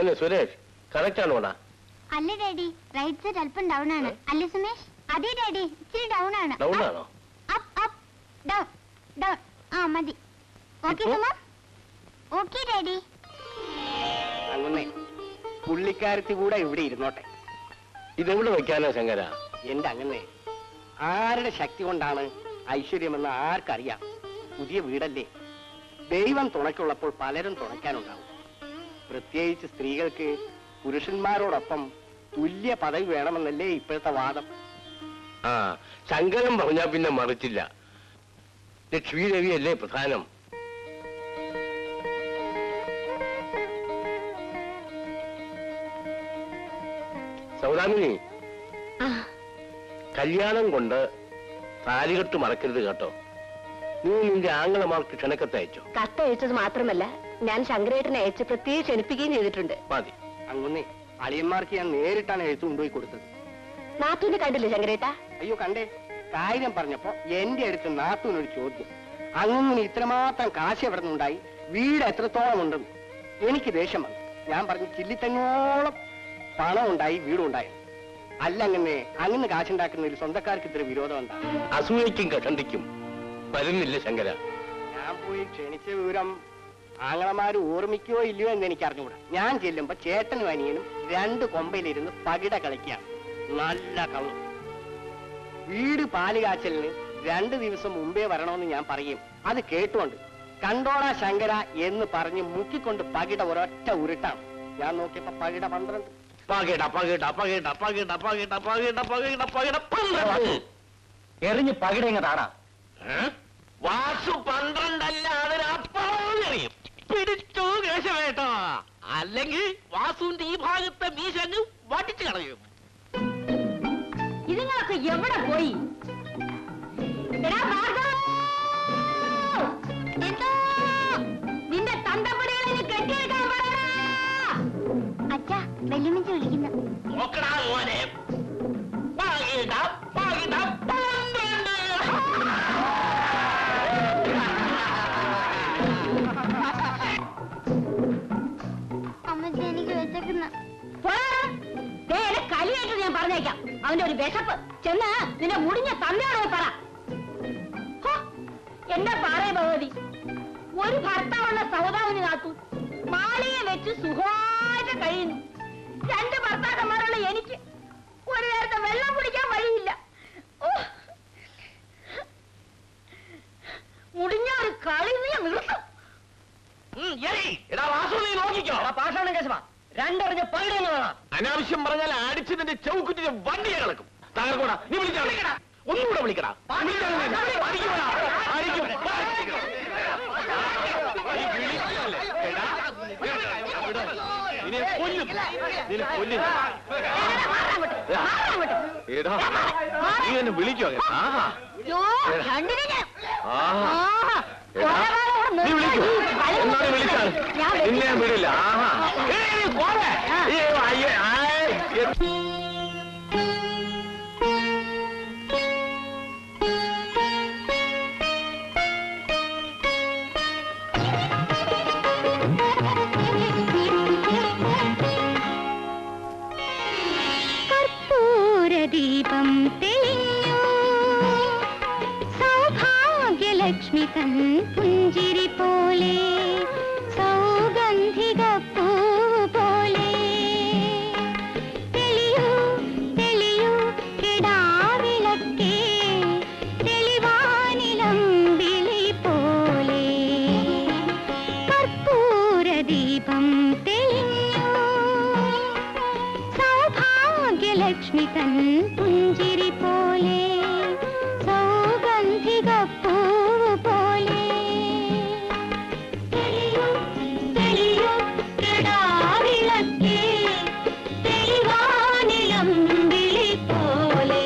போலே சுரேஷ் கரெக்ட் ஆனோனா அல்ல டாடி ரைட் சைடு அல்பன் டவுன் ஆன அல்ல சுமேஷ் அதே டாடி இச்சி டவுன் ஆன டவுன் ஆனோ அப் அப் டவுன் டவுன் ஆ மதி ஓகே சுமா ஓகே டாடி അങ്ങനേ പുള്ളിക്കാരത്തി കൂട ഇവിടെ ഇരുന്നോട്ടെ ഇതെവിടെ വെക്കാനാ ശങ്കരാ എന്താ അങ്ങനേ ആരുടെ ശക്തി കൊണ്ടാണ് ഐശ്വര്യമെന്ന് ആർക്കറിയാം പുതിയ വീടല്ലേ ദൈവം തുണയ്ക്കുള്ളപ്പോൾ പലരും തുണയ്ക്കാനുണ്ടാവും പ്രത്യേകിച്ച് സ്ത്രീകൾക്ക് പുരുഷന്മാരോടൊപ്പം തുല്യ പദവി വേണമെന്നല്ലേ ഇപ്പോഴത്തെ വാദം ആ ശങ്കരൻ പറഞ്ഞാൽ പിന്നെ മറിച്ചില്ല ലക്ഷ്മി രവിയല്ലേ പ്രധാനം സൗദാമിനി കല്യാണം കൊണ്ട് താലികെട്ട് മറക്കരുത് കേട്ടോ നീ നിന്റെ ആംഗളമാർക്ക് ക്ഷണക്കത്തയച്ചോ കത്തയച്ചത് മാത്രമല്ല ഞാൻ ശങ്കരേട്ടനെ അയച്ച് പ്രത്യേകം ക്ഷണിപ്പിക്കുകയും ചെയ്തിട്ടുണ്ട് മതി അങ്ങനെ അളിയന്മാർക്ക് ഞാൻ നേരിട്ടാണ് എഴുത്ത് കൊണ്ടുപോയി കൊടുത്തത് നാത്തൂനെ കണ്ടില്ലേ ശങ്കരേട്ടാ അയ്യോ കണ്ടേ കാര്യം പറഞ്ഞപ്പോ എന്റെ അടുത്ത് നാത്തൂനൊരു ചോദ്യം അങ്ങനെ ഇത്രമാത്രം കാശ് എവിടെ നിന്നുണ്ടായി വീട് എത്രത്തോളം ഉണ്ടെന്ന് എനിക്ക് ദേഷ്യം വന്നു ഞാൻ പറഞ്ഞു ചില്ലിത്തങ്ങോളം പണം ഉണ്ടായി വീടുണ്ടായി അല്ല അങ്ങനെ അങ്ങനെ കാശുണ്ടാക്കുന്നതിൽ സ്വന്തക്കാർക്ക് ഇത്ര വിരോധം ഉണ്ടാകും അസൂയയ്ക്കും കഷണ്ടിക്കും വരുന്നില്ല ശങ്കര ഞാൻ പോയി ക്ഷണിച്ച വിവരം ആങ്ങളമാര് ഓർമ്മിക്കുകയോ ഇല്ലയോ എന്ന് എനിക്ക് അറിഞ്ഞുകൂടാ ഞാൻ ചെല്ലുമ്പോ ചേട്ടനും അനിയനും രണ്ട് കൊമ്പയിലിരുന്ന് പകിട കളിക്കാം നല്ല കളി വീട് പാലുകാച്ചലിന് 2 ദിവസം മുമ്പേ വരണമെന്ന് ഞാൻ പറയും അത് കേട്ടുകൊണ്ട് കണ്ടോളാ ശങ്കര എന്ന് പറഞ്ഞ് മുക്കിക്കൊണ്ട് പകിട ഒരൊറ്റ ഉരുട്ടാണ് ഞാൻ നോക്കിയപ്പോ പകിട 12 എറിഞ്ഞ് പകിട എങ്ങ താടാ വാസു 12 അല്ല അതിന് അപ്പറിയും പിടിച്ചു കേശവേട്ടോ അല്ലെങ്കിൽ വാസുവിന്റെ ഈ ഭാഗത്തെ മീശങ്ങ് വടിച്ചു കളയും ഇതുങ്ങളൊക്കെ എവിടെ പോയി നിന്റെ തന്തപ്പടികളിൽ കെട്ടിയെടുക്കാൻ അച്ഛാ വെല്ലുമിച്ച് വിളിക്കുന്നു അമ്മച്ചി എനിക്ക് വെച്ചേക്കുന്ന കലിയായിട്ട് ഞാൻ പറഞ്ഞേക്കാം അവന്റെ ഒരു വിശപ്പ് ചെന്ന് നിന്നെ മുടിഞ്ഞ തന്നയോട് പറ എന്താ പാറേ ഭഗവതി ഒരു ഭർത്താവുള്ള സഹോദരന് കാത്തു മാലയെ വെച്ച് സുഖമായിട്ട് കഴിയുന്നു 2 ഭർത്താക്കന്മാരുള്ള എനിക്ക് ഒരു നേരത്തെ വെള്ളം കുടിക്കാൻ വഴിയില്ല മുടിഞ്ഞ ഒരു കളി നിർത്തും രണ്ടറിഞ്ഞ പകിടങ്ങൾ അനാവശ്യം പറഞ്ഞാൽ അടിച്ചതിന്റെ ചൗക്കുറ്റിന്റെ വണ്ടിയെ കിടക്കും താങ്കൾക്കൂടാ നീ വിളിക്കടാ ഒന്നുകൂടെ വിളിക്കടാ വിളിക്കോ ദീപം തെളിഞ്ഞു സൗഭാഗ്യലക്ഷ്മി തൻ പുഞ്ചിരി പോലെ സൗഗന്ധിക പൂവ് പോലെ തെളിയൂ തെളിയൂ കിടാവിളക്കേ തെളിവാനിലമ്പിളി പോലെ കർപ്പൂര ദീപം लक्ष्मी तन पुंजिरी पोले सौगंधि गप्पू पोले तेलियो तेलियो कडारी लगे तेलिवानी लंबिली पोले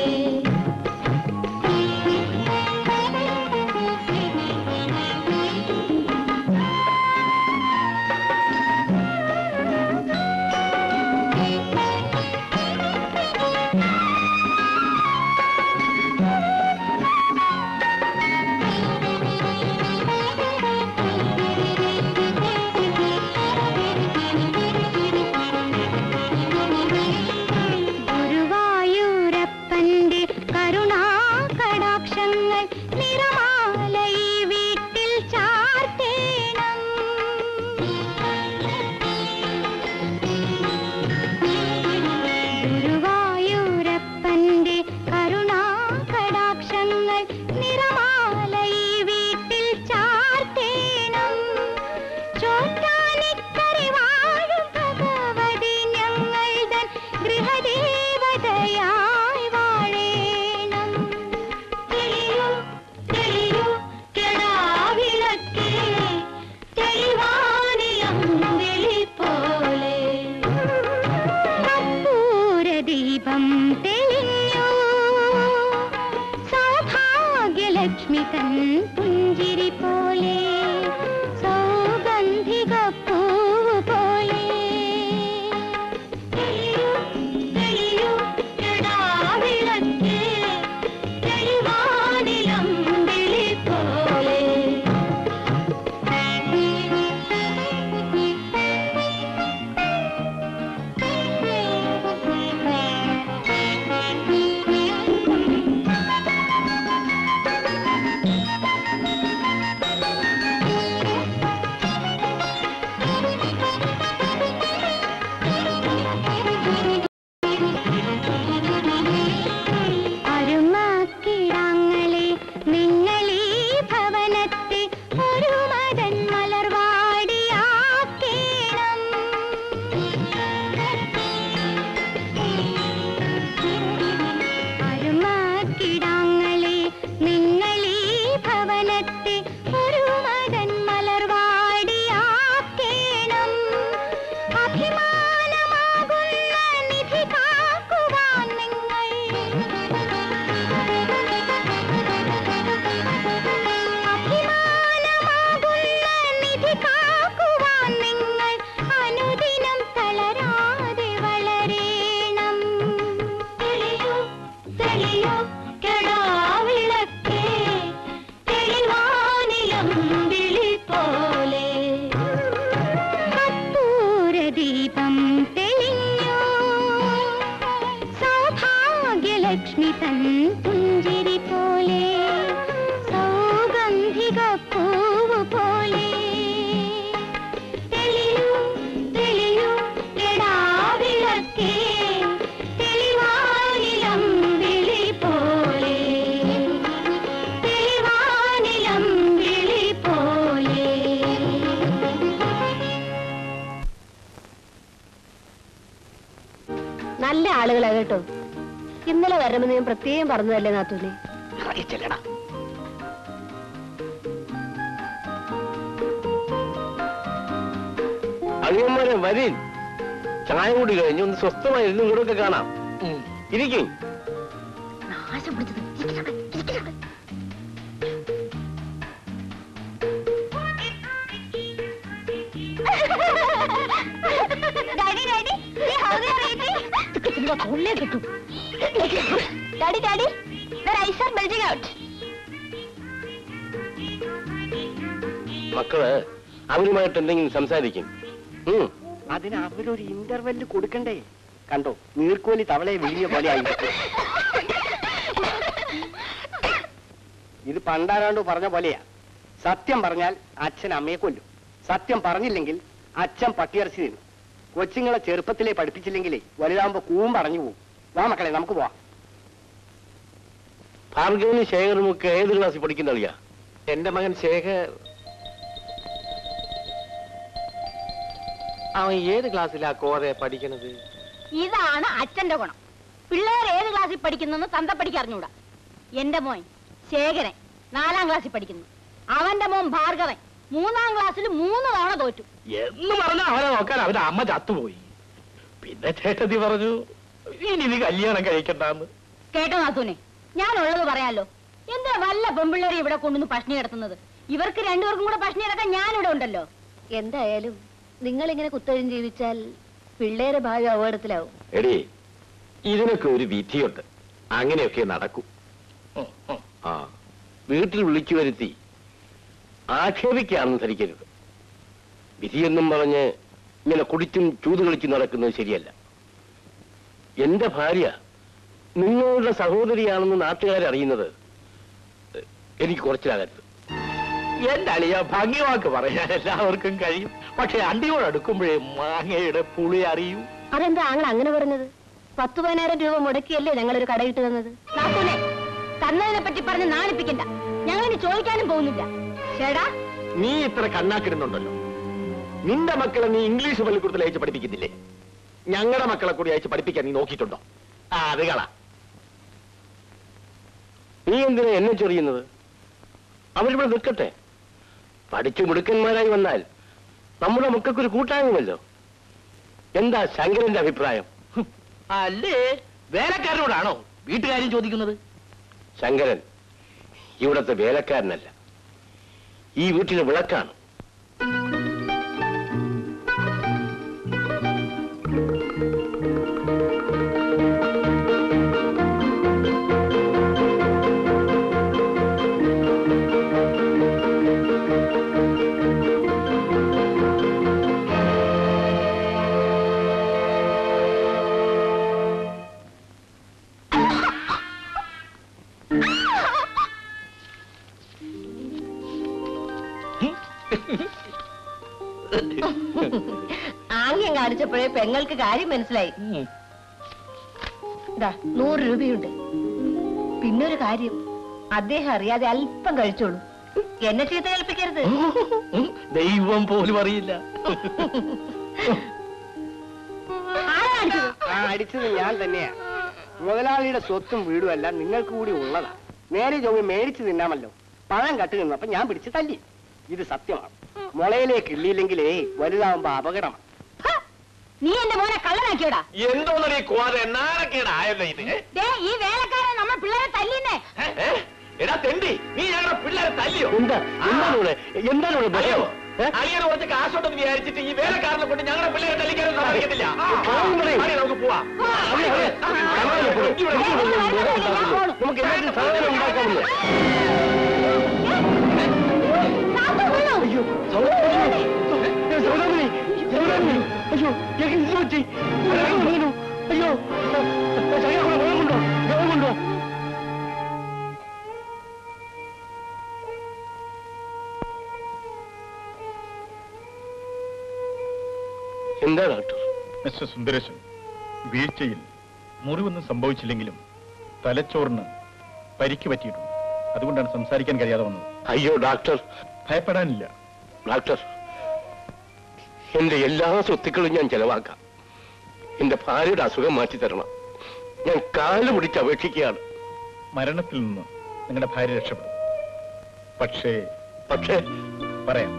లక్ష్మి తన్ పుంజిరి పోలే సౌగంధిక పూవు పోలే తెలియు తెలియు ఎడావిలకే తెలివానిలంబిలి పోలే తెలివానిలంబిలి పోలే. നല്ല ആളുകളാ കേട്ടോ. ഇന്നലെ വരണമെന്ന് ഞാൻ പ്രത്യേകം പറഞ്ഞതല്ലേ നാത്തൂനെ? അഴിയന്മാരെ വരീൻ, ചായ കൂടി കഴിഞ്ഞ് ഒന്ന് സ്വസ്ഥമായി ഇരുന്ന് ഇങ്ങോട്ടൊക്കെ കാണാം. ഇരിക്കും കിട്ടും. Daddy, Daddy, their eyes are bulging out. മക്കള് അവരുമായിട്ട് എന്തെങ്കിലും സംസാരിക്കും. അതിന് അവരൊരു ഇന്റർവെല് കൊടുക്കണ്ടേ? കണ്ടോ നീർക്കോലി തവളയെ വിഴിഞ്ഞ പോലെയായി. ഇത് പണ്ടാരാണ്ടോ പറഞ്ഞ പോലെയാ. സത്യം പറഞ്ഞാൽ അച്ഛൻ അമ്മയെ കൊല്ലും. സത്യം പറഞ്ഞില്ലെങ്കിൽ അച്ഛൻ പട്ടിയിറച്ചി തിന്നും. കൊച്ചുങ്ങളെ ചെറുപ്പത്തിലേ പഠിപ്പിച്ചില്ലെങ്കിലേ വലുതാകുമ്പോ കൂവും പറഞ്ഞു പോവും. വാ മക്കളെ നമുക്ക് പോവാം. ഭാർഗവനും ശേഖറും ഒക്കെ ഏത് ക്ലാസ്സിൽ പഠിക്കുന്ന അറിയാ? എന്റെ മകൻ ശേഖർ അവൻ ഏത് ക്ലാസ്സിലാ കോറെ പഠിക്കണത്? ഇതാണ് അച്ഛന്റെ ഗുണം. പിള്ളേർ ഏത് ക്ലാസ്സിൽ പഠിക്കുന്നെന്ന് തന്ത പഠിക്കാൻ അറിഞ്ഞൂടാ. എന്റെ മോൻ ശേഖരൻ 4-ാം ക്ലാസ്സിൽ പഠിക്കുന്നു. അവന്റെ മോൻ ഭാർഗവൻ 3-ാം ക്ലാസ്സിൽ 3 തവണ തോറ്റു എന്ന് പറഞ്ഞാൽ അവനെ നോക്കാൻ അവന്റെ അമ്മ ചത്തുപോയി. പിന്നെ ചേട്ടത്തി പറഞ്ഞു ഇനി നീ കല്യാണം കഴിക്കണ്ടെന്ന്. കേട്ടോ നാത്തൂനെ, ഞാനുള്ളത് പറയാലോ. എന്താ വല്ല പെമ്പിള്ളേരെ ഇവിടെ കൊണ്ടുവന്ന് ഭക്ഷണി കിടത്തുന്നത്? ഇവർക്ക് രണ്ടുപേർക്കും കൂടെ ഭക്ഷണി കിടക്കാൻ ഞാനിവിടെ ഉണ്ടല്ലോ. എന്തായാലും നിങ്ങൾ ഇങ്ങനെ കുത്തഴും ജീവിച്ചാൽ പിള്ളേരെ ഭാവി അപകടത്തിലാവും. എടീ, ഇതിനൊക്കെ ഒരു വിധിയുണ്ട്. അങ്ങനെയൊക്കെ നടക്കും. ആ വീട്ടിൽ വിളിച്ചു വരുത്തി ആക്ഷേപിക്കാണെന്ന് ധരിക്കരുത്. വിധിയെന്നും പറഞ്ഞ് ഇങ്ങനെ കുടിച്ചും ചൂത് കളിച്ചും നടക്കുന്നത് ശരിയല്ല. എന്റെ ഭാര്യ നിങ്ങളുടെ സഹോദരിയാണെന്ന് നാട്ടുകാരറിയുന്നത് എനിക്ക് കുറച്ചിലാകരുത്. എന്റെ അളിയ ഭാഗ്യവാക്ക് പറയാൻ എല്ലാവർക്കും കഴിയും. പക്ഷെ അണ്ടിയോടടുക്കുമ്പോഴേ മാങ്ങയുടെ പുളി അറിയൂ. അതെന്താ ആങ്ങൾ അങ്ങനെ പറഞ്ഞത്? 10,000-15,000 രൂപ മുടക്കിയല്ലേ ഞങ്ങളൊരു കടയിട്ട് തന്നത്. തന്നതിനെ പറ്റി പറഞ്ഞ് നാണിപ്പിക്കണ്ട. ഞങ്ങളിനി ചോദിക്കാനും പോകുന്നില്ല. ചേടാ, നീ ഇത്ര കണ്ണാക്കിടുന്നുണ്ടല്ലോ. നിന്റെ മക്കളെ നീ ഇംഗ്ലീഷ് പള്ളിക്കൂടത്തിൽ അയച്ച് പഠിപ്പിക്കുന്നില്ലേ? ഞങ്ങളുടെ മക്കളെ കൂടി അയച്ച് പഠിപ്പിക്കാൻ നീ നോക്കിയിട്ടുണ്ടോ? അത് കളാ. നീ എന്തിനാ എന്നെ ചൊറിയുന്നത്? അവരിവിടെ നിൽക്കട്ടെ. പഠിച്ചു മിടുക്കന്മാരായി വന്നാൽ നമ്മുടെ മക്കൾക്കൊരു കൂട്ടായ്മല്ലോ. എന്താ ശങ്കരന്റെ അഭിപ്രായം? അല്ലേ വേലക്കാരനോടാണോ വീട്ടുകാര്യം ചോദിക്കുന്നത്? ശങ്കരൻ ഇവിടത്തെ വേലക്കാരനല്ല, ഈ വീട്ടിലെ വിളക്കാണ്. ആംഗ്യം കാണിച്ചപ്പോഴേ പെങ്ങൾക്ക് കാര്യം മനസ്സിലായി. 100 രൂപയുണ്ട്. പിന്നൊരു കാര്യം, അദ്ദേഹം അറിയാതെ അല്പം കഴിച്ചോളൂ. എന്നെ ചീത്ത കേൾപ്പിക്കരുത്. ദൈവം പോലും അറിയില്ല. അടിച്ചത് ഞാൻ തന്നെയാ. മുതലാളിയുടെ സ്വത്തും വീടും എല്ലാം നിങ്ങൾക്ക് കൂടി ഉള്ളതാ. നേരെ ജോലി മേടിച്ചു തിന്നാമല്ലോ. പഴം കട്ട് നിന്നപ്പോ ഞാൻ പിടിച്ച് തല്ലി. ഇത് സത്യമാണ്. മുളയിലേക്ക് ഇല്ലില്ലെങ്കിലേ വലുതാവുമ്പോ അപകടമാണ്. നീ എന്റെ മോനെ കള്ളനാക്കിയോടാ? എന്തോ ഈ വേലക്കാരൻ നമ്മൾ പിള്ളേരെ തല്ലിന്നേ. കുറച്ച് കാശോട്ടൊന്ന് വിചാരിച്ചിട്ട് ഈ വേലക്കാരനെ കൊണ്ട് ഞങ്ങളുടെ പിള്ളേരെ തല്ലിക്കാനൊന്നും അറിയത്തില്ല. അയ്യോ എനിക്ക് പറ്റി. അയ്യോ കൊണ്ടോ എന്താ ഡോക്ടർ? മിസ്റ്റർ സുന്ദരേശൻ വീഴ്ചയിൽ മുറിവൊന്നും സംഭവിച്ചില്ലെങ്കിലും തലച്ചോറിന് പരിക്ക് പറ്റിയിട്ടുണ്ട്. അതുകൊണ്ടാണ് സംസാരിക്കാൻ കഴിയാതെ വന്നത്. അയ്യോ ഡോക്ടർ, ഭയപ്പെടാനില്ല ഡോക്ടർ. എന്റെ എല്ലാ സ്വത്തുക്കളും ഞാൻ ചെലവാക്കാം. എന്റെ ഭാര്യയുടെ അസുഖം മാറ്റി തരണം. ഞാൻ കാല് പിടിച്ച് അപേക്ഷിക്കുകയാണ്. മരണത്തിൽ നിന്ന് നിങ്ങളുടെ ഭാര്യ രക്ഷപ്പെടും. പക്ഷേ പക്ഷേ പറയാം.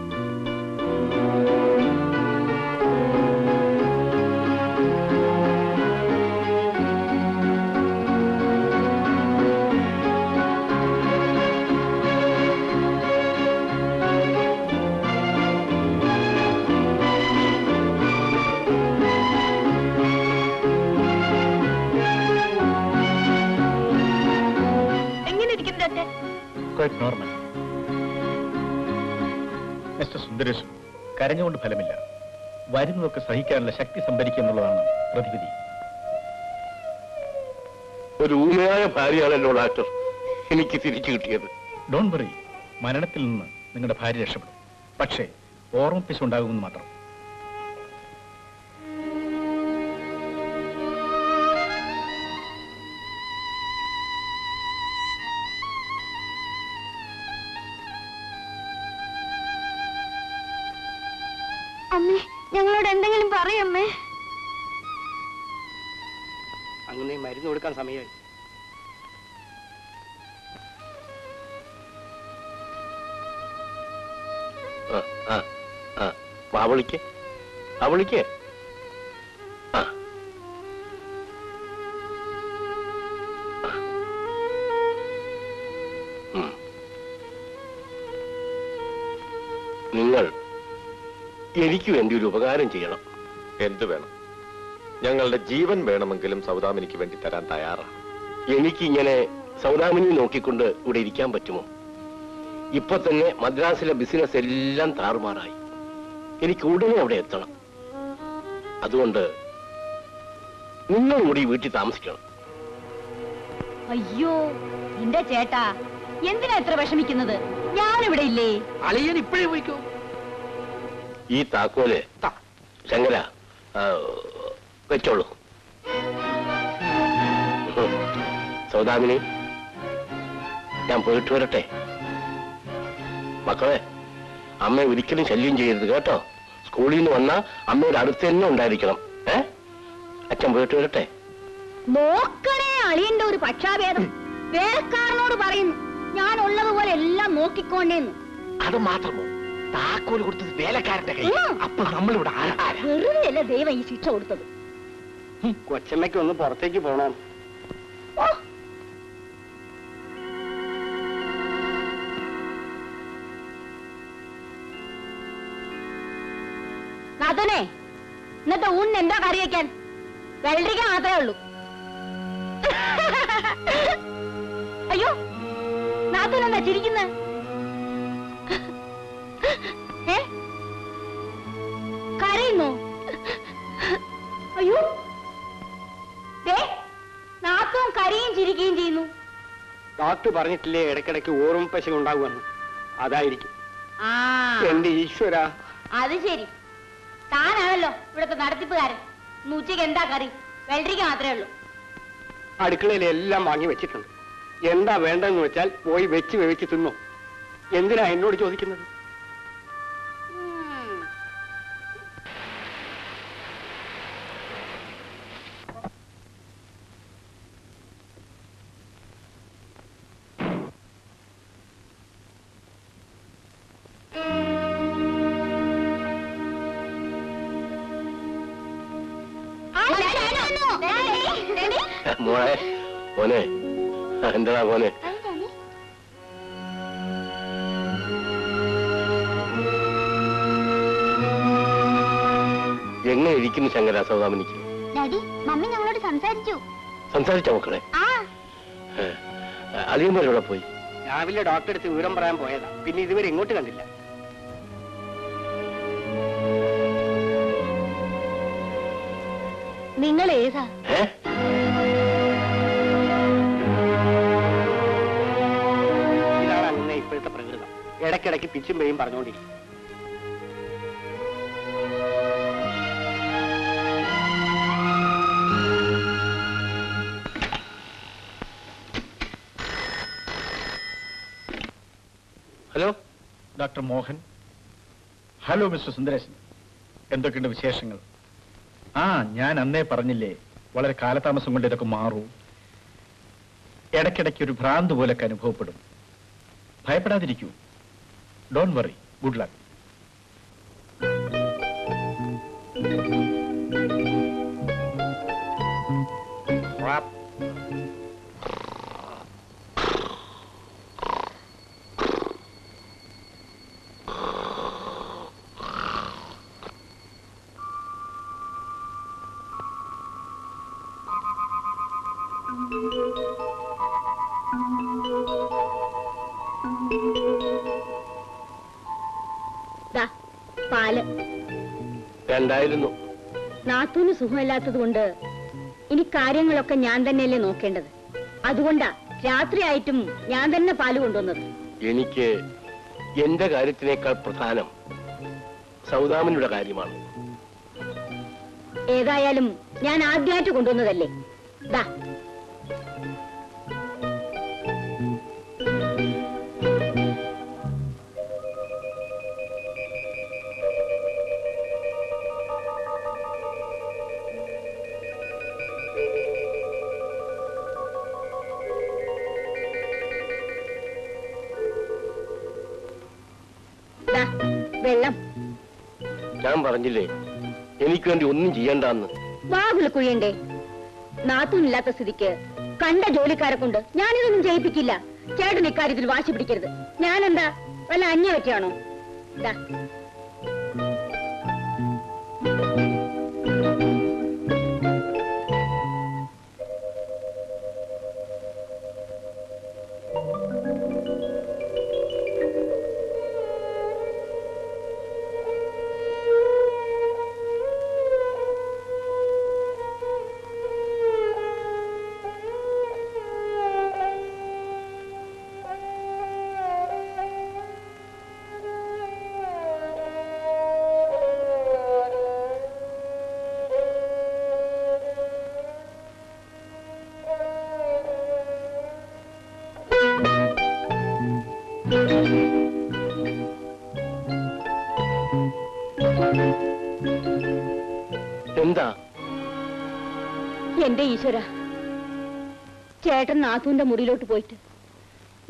നോർമൽ മിസ്റ്റർ സുന്ദരേഷ്, കരഞ്ഞുകൊണ്ട് ഫലമില്ല. വരുന്നതൊക്കെ സഹിക്കാനുള്ള ശക്തി സംഭരിക്കുക എന്നുള്ളതാണ് പ്രതിവിധി. ഒരു ഊമയായ ഭാര്യയാണല്ലോ ഡോക്ടർ എനിക്ക് തിരിച്ചു കിട്ടിയത്. ഡോണ്ട് വറി, മരണത്തിൽ നിന്ന് നിങ്ങളുടെ ഭാര്യ രക്ഷപ്പെടും. പക്ഷേ ഓർമ്മിപ്പിച്ചുണ്ടാകുമെന്ന് മാത്രം. ഞങ്ങളോട് എന്തെങ്കിലും പറയമ്മേ. അങ്ങനെ മരുന്ന് കൊടുക്കാൻ സമയമായി. അവളിക്ക് നിങ്ങൾ എനിക്ക് വേണ്ടി ഒരു ഉപകാരം ചെയ്യണം. എന്തു വേണം? ഞങ്ങളുടെ ജീവൻ വേണമെങ്കിലും സൗദാമിനിക്ക് വേണ്ടി തരാൻ തയ്യാറാണ്. എനിക്കിങ്ങനെ സൗദാമിനി നോക്കിക്കൊണ്ട് ഇവിടെ ഇരിക്കാൻ പറ്റുമോ? ഇപ്പൊ തന്നെ മദ്രാസിലെ ബിസിനസ് എല്ലാം താറുമാറായി. എനിക്ക് ഉടനെ അവിടെ എത്തണം. അതുകൊണ്ട് നിങ്ങൾ കൂടി വീട്ടിൽ താമസിക്കണം. അയ്യോ നിന്റെ ചേട്ടാ, എന്തിനാ ഇത്ര വിഷമിക്കുന്നത്? ഞാനിവിടെ ഇല്ലേ? അളിയൻ ഇപ്പോഴേ പോയിക്കോ. ഈ താക്കോല് ശങ്കര വെച്ചോളൂ. സൗദാമിനി, ഞാൻ പോയിട്ട് വരട്ടെ. മക്കളെ, അമ്മയെ ഒരിക്കലും ശല്യം ചെയ്യരുത് കേട്ടോ. സ്കൂളിൽ നിന്ന് വന്നാൽ അമ്മയുടെ അടുത്ത് തന്നെ ഉണ്ടായിരിക്കണം. അച്ഛൻ പോയിട്ട് വരട്ടെ. നോക്കണേ അളിയന്റെ ഒരു പക്ഷാഭേദം. വേലക്കാരനോട് പറയുന്നു ഞാൻ ഉള്ളതുപോലെ എല്ലാം നോക്കിക്കോണ്ടേന്ന്. അത് മാത്രമോ? താക്കോൽ കൊടുത്തത് വേലക്കാരന്റെ കയ്യിൽ. അപ്പൊ നമ്മളിവിടെ വെറുതെയല്ല ദൈവം ഈ ശിക്ഷ കൊടുത്തത്. കൊച്ചമ്മയ്ക്ക് ഒന്ന് പുറത്തേക്ക് പോണം. നാഥനെ, ഇന്നത്തെ ഊണിന് എന്താ കറി വയ്ക്കാൻ? വെള്ളരിക്ക മാത്രമേ ഉള്ളൂ. അയ്യോ നാഥനെന്താ ചിരിക്കുന്നത്? കരയുന്നു? അയ്യോ നാത്തും കരയും ചിരിക്കുകയും ചെയ്യുന്നു. ഡോക്ടർ പറഞ്ഞിട്ടില്ലേ ഇടയ്ക്കിടയ്ക്ക് ഓർമ്മപ്പശ ഉണ്ടാകുമെന്ന്? അതായിരിക്കും. എന്റെ ഈശ്വര. അത് ശരി, താനാണല്ലോ ഇവിടുത്തെ നടത്തിപ്പുകാരൻ. ഉച്ചയ്ക്ക് എന്താ കറി? വെള്ളരിക്ക മാത്രമേ ഉള്ളൂ. അടുക്കളയിൽ എല്ലാം വാങ്ങി വെച്ചിട്ടുണ്ട്. എന്താ വേണ്ടെന്ന് വെച്ചാൽ പോയി വെച്ച് വേവിച്ച് തിന്നു. എന്തിനാ എന്നോട് ചോദിക്കുന്നത്? മോനെ, എന്താ മോനെ? എങ്ങനെ ഇരിക്കുന്നു ശങ്കര? സൗദാമിനിക്ക് മമ്മി ഞങ്ങളോട് സംസാരിച്ചു. സംസാരിച്ചോ മക്കളെ? അളിയന്മാരോടെ പോയി? രാവിലെ ഡോക്ടറെ അടുത്ത് വിവരം പറയാൻ പോയതാ. പിന്നെ ഇതുവരെ ഇങ്ങോട്ട് കണ്ടില്ല. നിങ്ങൾ ഏതാ? ഇടയ്ക്കിടയ്ക്ക് പിച്ചും പേയും പറഞ്ഞുകൊണ്ടിരിക്കും. Doctor Mohan hello mister Sundareshan എന്തൊക്കെയുണ്ട് വിശേഷങ്ങൾ ആ ഞാൻ അന്നേ പറഞ്ഞില്ലേ വളരെ കാലതാമസം കൊണ്ട് ഇതൊക്കെ മാറും ഇടയ്ക്കിടയ്ക്ക് ഒരു ഭ്രാന്ത് പോലെ അനുഭവപ്പെടും ഭയപ്പെടാതിരിക്കൂ ഡോണ്ട് വറി ഗുഡ് ലക്ക് नातून सुखम इन क्यों या नोक अदा रात्रि या पाल प्रधान सौदाम ऐसी या नातून स्थिति की कंड जोलिकारेको यानी जयिप्ल चेटन इक्यू वाशि पिटिक या वल अन्याणो ഈശ്വര ചേട്ടൻ നാത്തൂന്റെ മുറിയിലോട്ട് പോയിട്ട്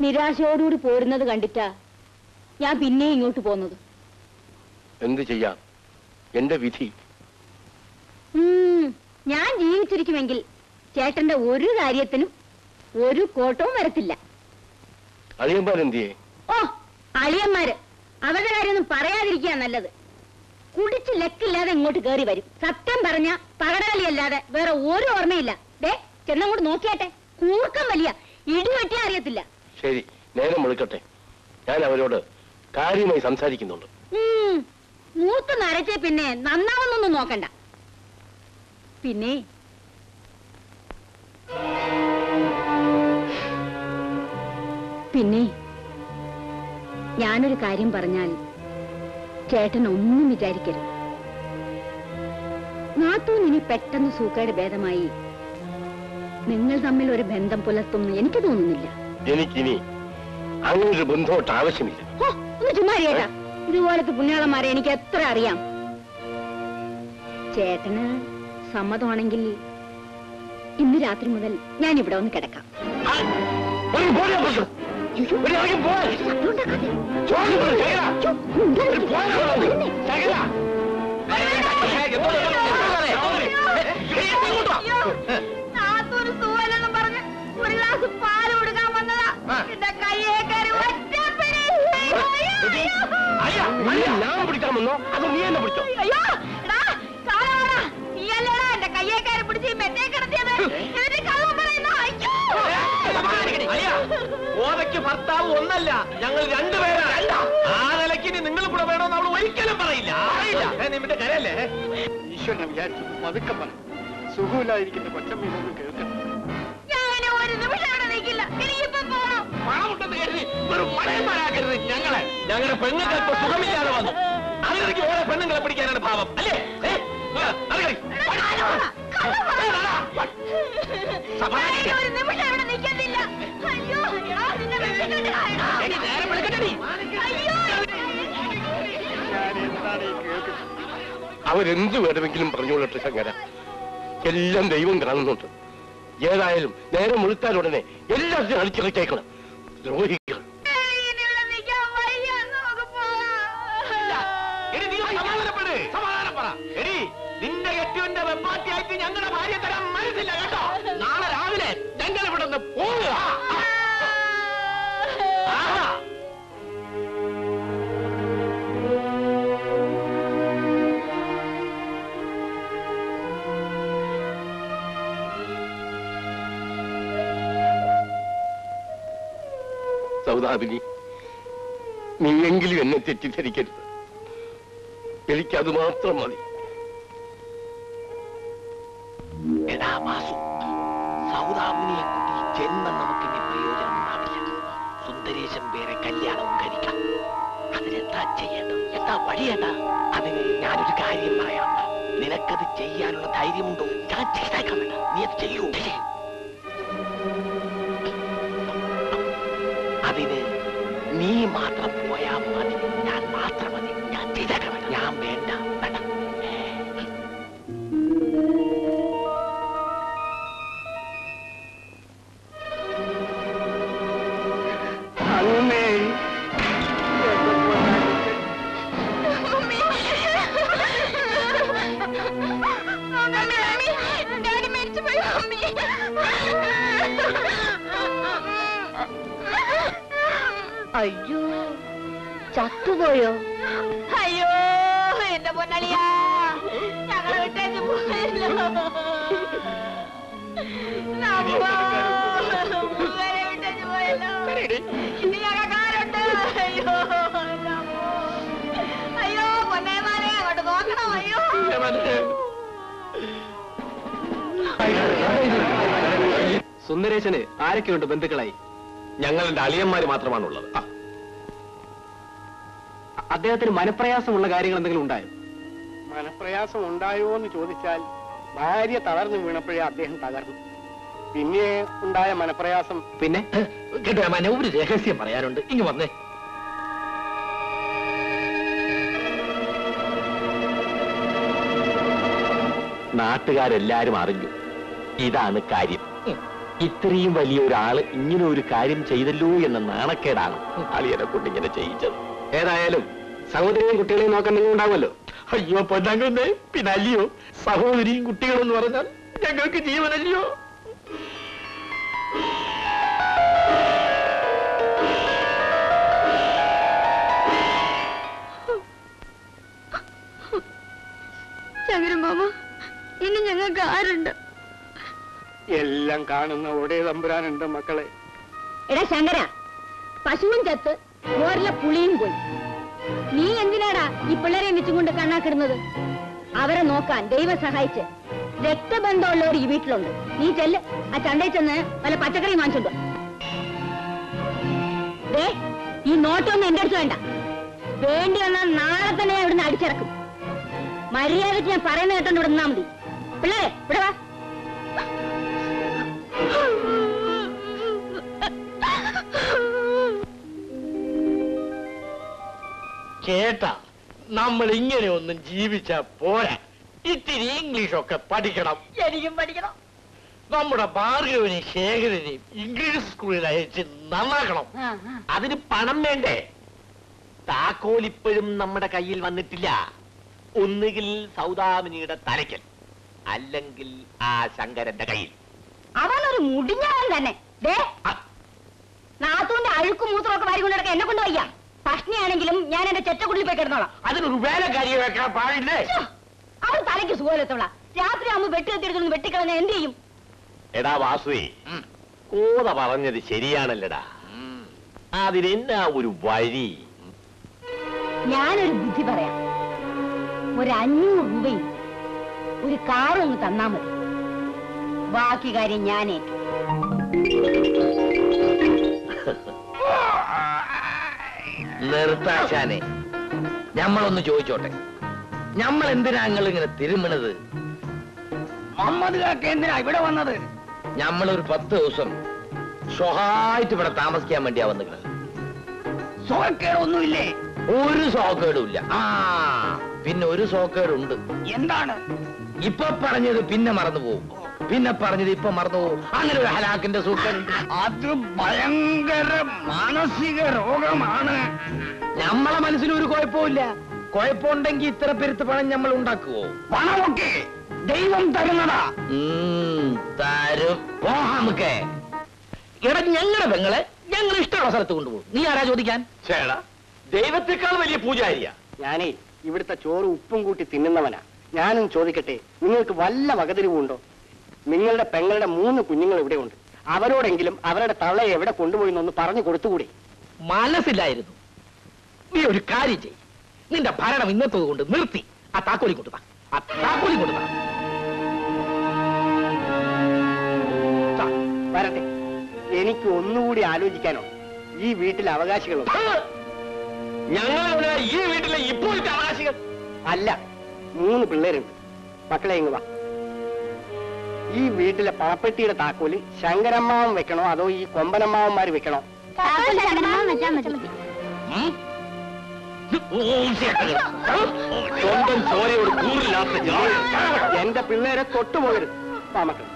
നിരാശയോട് കൂടി പോരുന്നത് കണ്ടിട്ടാ ഞാൻ പിന്നെ ഇങ്ങോട്ട് പോന്നത് എന്തു ചെയ്യാ എൻ്റെ വിധി ഞാൻ ജീവിച്ചിരിക്കുമെങ്കിൽ ചേട്ടന്റെ ഒരു കാര്യത്തിനും ഒരു കോട്ടവും വരത്തില്ല അളിയന്മാർ എന്തിയേ ഓ അളിയന്മാർ അവരുടെ കാര്യമൊന്നും പറയാതിരിക്കുക നല്ലത് कुछ लक् कैरी वरू सत्यम पर पगड़े वे ओर्म चंदो नोकियाटे कूर्क वलिया इटिया मूत नरचे नावन नोक यानोर क्यों पर चेटन विचा नातून पेट सूख भेद तमिल बंधम पुण्यमारे चेटन सम्मतमाण इन रात्रि मुदल या ो भाव अल अयो അവരെന്ത് വേണമെങ്കിലും പറഞ്ഞോളട്ടെ ചങ്ങല. എല്ലാം ദൈവം കാണുന്നുണ്ട്. ഏതായാലും നേരം മുഴുത്താൽ ഉടനെ എല്ലാത്തിനും അടിച്ചിറച്ചേക്കണം. ദ്രോഹിക്കണം. നിന്റെ കെട്ടിന്റെ വെപ്പാത്തിയായിട്ട് ഞങ്ങളുടെ ഭാര്യ തരാൻ മനസ്സില്ല കേട്ടോ. നാളെ രാവിലെ ഞങ്ങൾ ഇവിടെ നിന്ന് പോവുക. സൗദാബിനി, നീയെങ്കിലും എന്നെ തെറ്റിദ്ധരിക്കരുത്. എനിക്കത് മാത്രം മതി. സൗദാമിനിയെ കൂട്ടി ജന്മം നമുക്ക് ഇനി പ്രയോജനം ഉണ്ടാവില്ല. സുന്ദരേശൻ പേരെ കല്യാണവും കഴിക്കാം. അതിനെന്താ ചെയ്യേണ്ടത്? എന്താ വഴിയേണ്ട? അതിന് ഞാനൊരു കാര്യം പറയാം. നിനക്കത് ചെയ്യാനുള്ള ധൈര്യമുണ്ടോ? ഞാൻ ചെയ്തേക്കാം. വേണ്ട, നീ അത് ചെയ്യൂ. അതിന് നീ മാത്രം പോയാ മതി. ഞാൻ മാത്രം മതി. ഞാൻ ചെയ്തേക്കാം. വേണ്ട, ഞാൻ വേണ്ട. അയ്യോ, ചത്തുപോയോ? അയ്യോ എന്റെ പൊന്നളിയാ, ഞങ്ങളെ വിട്ടേച്ച് പോയല്ലോ. വിട്ടേച്ച് പോയല്ലോ. ഇനി ഞങ്ങൾക്കാരുണ്ട്. അയ്യോ അയ്യോ പൊന്നേമാരെ, അങ്ങോട്ട് നോക്കണം. അയ്യോ സുന്ദരേശന് ആരൊക്കെയുണ്ട് ബന്ധുക്കളായി? ഞങ്ങളുടെ അളിയന്മാര് മാത്രമാണുള്ളത്. അദ്ദേഹത്തിന് മനപ്രയാസമുള്ള കാര്യങ്ങൾ എന്തെങ്കിലും ഉണ്ടായോ? മനപ്രയാസം ഉണ്ടായോ എന്ന് ചോദിച്ചാൽ, ഭാര്യ തളർന്നു വീണപ്പോഴേ അദ്ദേഹം തകർന്നു. പിന്നെ ഉണ്ടായ മനപ്രയാസം പിന്നെ കേട്ടോ. ഒരു രഹസ്യം പറയാനുണ്ട്, ഇങ്ങ് വന്നേ. നാട്ടുകാരെല്ലാരും അറിഞ്ഞു. ഇതാണ് കാര്യം. ഇത്രയും വലിയ ഒരാള് ഇങ്ങനെ ഒരു കാര്യം ചെയ്തല്ലോ എന്ന നാണക്കേടാണ് അളിയനെ കൊണ്ട് ഇങ്ങനെ ചെയ്യിച്ചത്. ഏതായാലും സഹോദരിയും കുട്ടികളെയും നോക്കാൻ നിങ്ങൾ ഉണ്ടാവുമല്ലോ. അയ്യോ പൊന്നാങ്കണ്ണേ, പിന്നെ അല്ലയോ സഹോദരിയും കുട്ടികളെന്ന് പറഞ്ഞാൽ ഞങ്ങൾക്ക് ജീവനല്ലയോ. ചങ്ങരമാമ, ഇനി ഞങ്ങൾക്ക് ആരുണ്ട്? എല്ലാം കാണുന്ന ഒടേ തമ്പുരാനുണ്ട് മക്കളെ. എടാ ശങ്കര, പശുവും ചത്ത് ഓരോ പുളിയും പോയി. നീ എന്തിനാടാ ഈ പിള്ളേരെ വെച്ചും കൊണ്ട് കണ്ണാക്കിടുന്നത്? അവരെ നോക്കാൻ ദൈവം സഹായിച്ച് രക്തബന്ധമുള്ളവർ ഈ വീട്ടിലുണ്ട്. നീ ചെല്ല്, ആ ചണ്ടയിൽ ചെന്ന് വല്ല പച്ചക്കറിയും വാങ്ങിച്ചോണ്ട്. ഈ നോട്ടൊന്നും എന്റെ അടുത്ത് വേണ്ട. വേണ്ടി വന്നാൽ നാളെ തന്നെ ഞാൻ ഇവിടുന്ന് അടിച്ചിറക്കും. മര്യാദയ്ക്ക് ഞാൻ പറയുന്ന കേട്ടോണ്ട് ഇവിടെ നിന്നാ മതി. പിള്ളേരെ ഇവിടെ വാ. കേട്ടാ, നമ്മൾ ഇങ്ങനെ ഒന്നും ജീവിച്ചാ പോരാ. ഇത്തിരി ഇംഗ്ലീഷൊക്കെ പഠിക്കണം. എനിക്കും പഠിക്കണം. നമ്മുടെ ഭാർഗവനെയും ശേഖരനെയും ഇംഗ്ലീഷ് സ്കൂളിൽ അയച്ച് നന്നാക്കണം. അതിന് പണം വേണ്ടേ? താക്കോൽ ഇപ്പോഴും നമ്മുടെ കയ്യിൽ വന്നിട്ടില്ല. ഒന്നുകിൽ സൗദാമിനിയുടെ തലയ്ക്കൽ, അല്ലെങ്കിൽ ആ ശങ്കരന്റെ കയ്യിൽ. അവനൊരു മുടിഞ്ഞവൻ തന്നെ. നാത്തൂന്റെ അഴുക്കും മൂത്രമൊക്കെ വാരി കൊണ്ടിടക്കാൻ എന്നെ കൊണ്ട് വയ്യ. ഭക്ഷണിയാണെങ്കിലും ഞാൻ എന്റെ ചെറ്റക്കുള്ളിൽ പോയി കിടന്നോളാം. അതിനൊരു വേലക്കാരിയെ വെക്കാൻ പാടില്ലേ? അവൻ തലയ്ക്ക് സുഖമില്ലാത്തവളാ. രാത്രി ആവുമ്പോ വെട്ടിയെടുത്തിരുന്നു വെട്ടിക്കളഞ്ഞ എന്ത് ചെയ്യും? എടാ വാസുവേ, കോത പറഞ്ഞത് ശരിയാണല്ലടാ. അതിനെന്നാ ഒരു വഴി? ഞാനൊരു ബുദ്ധി പറയാം. ഒരു 500 രൂപയും ഒരു കാറും ഒന്ന് തന്നാ മതി. ബാക്കി കാര്യം ഞാനേറ്റു. നിർത്താശാനെ, ഞമ്മളൊന്ന് ചോദിച്ചോട്ടെ. ഞമ്മൾ എന്തിനാ ഇങ്ങനെ തിരുമണത്? എന്തിനാ ഇവിടെ വന്നത്? ഞമ്മളൊരു 10 ദിവസം സ്വഹായിട്ട് ഇവിടെ താമസിക്കാൻ വേണ്ടിയാ വന്നിക്കണത്. സ്വഹക്കേടൊന്നുമില്ലേ? ഒരു സ്വഹക്കേടുമില്ല. ആ नी आरा चोदा ദൈവത്തെക്കാൾ വലിയ പൂജാരിയാ ഞാനേ ഇവിടുത്തെ ചോറ് ഉപ്പും കൂട്ടി തിന്നുന്നവനാ ഞാനും ചോദിക്കട്ടെ നിങ്ങൾക്ക് വല്ല വകതിരിവുണ്ടോ നിങ്ങളുടെ പെങ്ങളുടെ മൂന്ന് കുഞ്ഞുങ്ങൾ ഇവിടെ ഉണ്ട് അവരോടെങ്കിലും അവരുടെ തള്ള എവിടെ കൊണ്ടുപോയി എന്ന് പറഞ്ഞു കൊടുത്തുകൂടി മനസ്സിലായിരുന്നു നീ ഒരു കാര്യം ചെയ്യ് നിന്റെ ഭരണം ഇന്നത്തെ കൊണ്ട് നിർത്തി ആ താക്കോലി കൊണ്ടുവാ ആ താക്കോലി കൊണ്ടുവാ വരട്ടെ എനിക്ക് ഒന്നുകൂടി ആലോചിക്കാനോ ഈ വീട്ടിലെ അവകാശികളുണ്ട് वीटिल अल मूं पिंर मकड़े ई वीटिले पापेटी ताकोल शंकरम्मा वेकणो अदो ई कोंबनम्मा वेकणो एंटे पिള്ളേരെ തൊട്ടുപോകരുത് പാമക്കൾ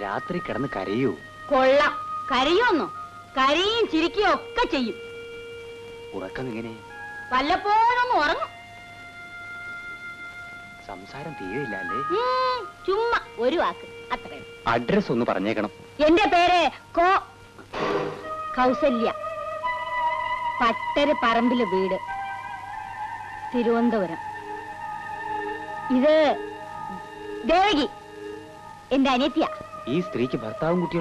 रात्रि करू कौसल्य पट्टर परंबिल वीड देवगी एनिया ई स्त्री की भर्ता कुटे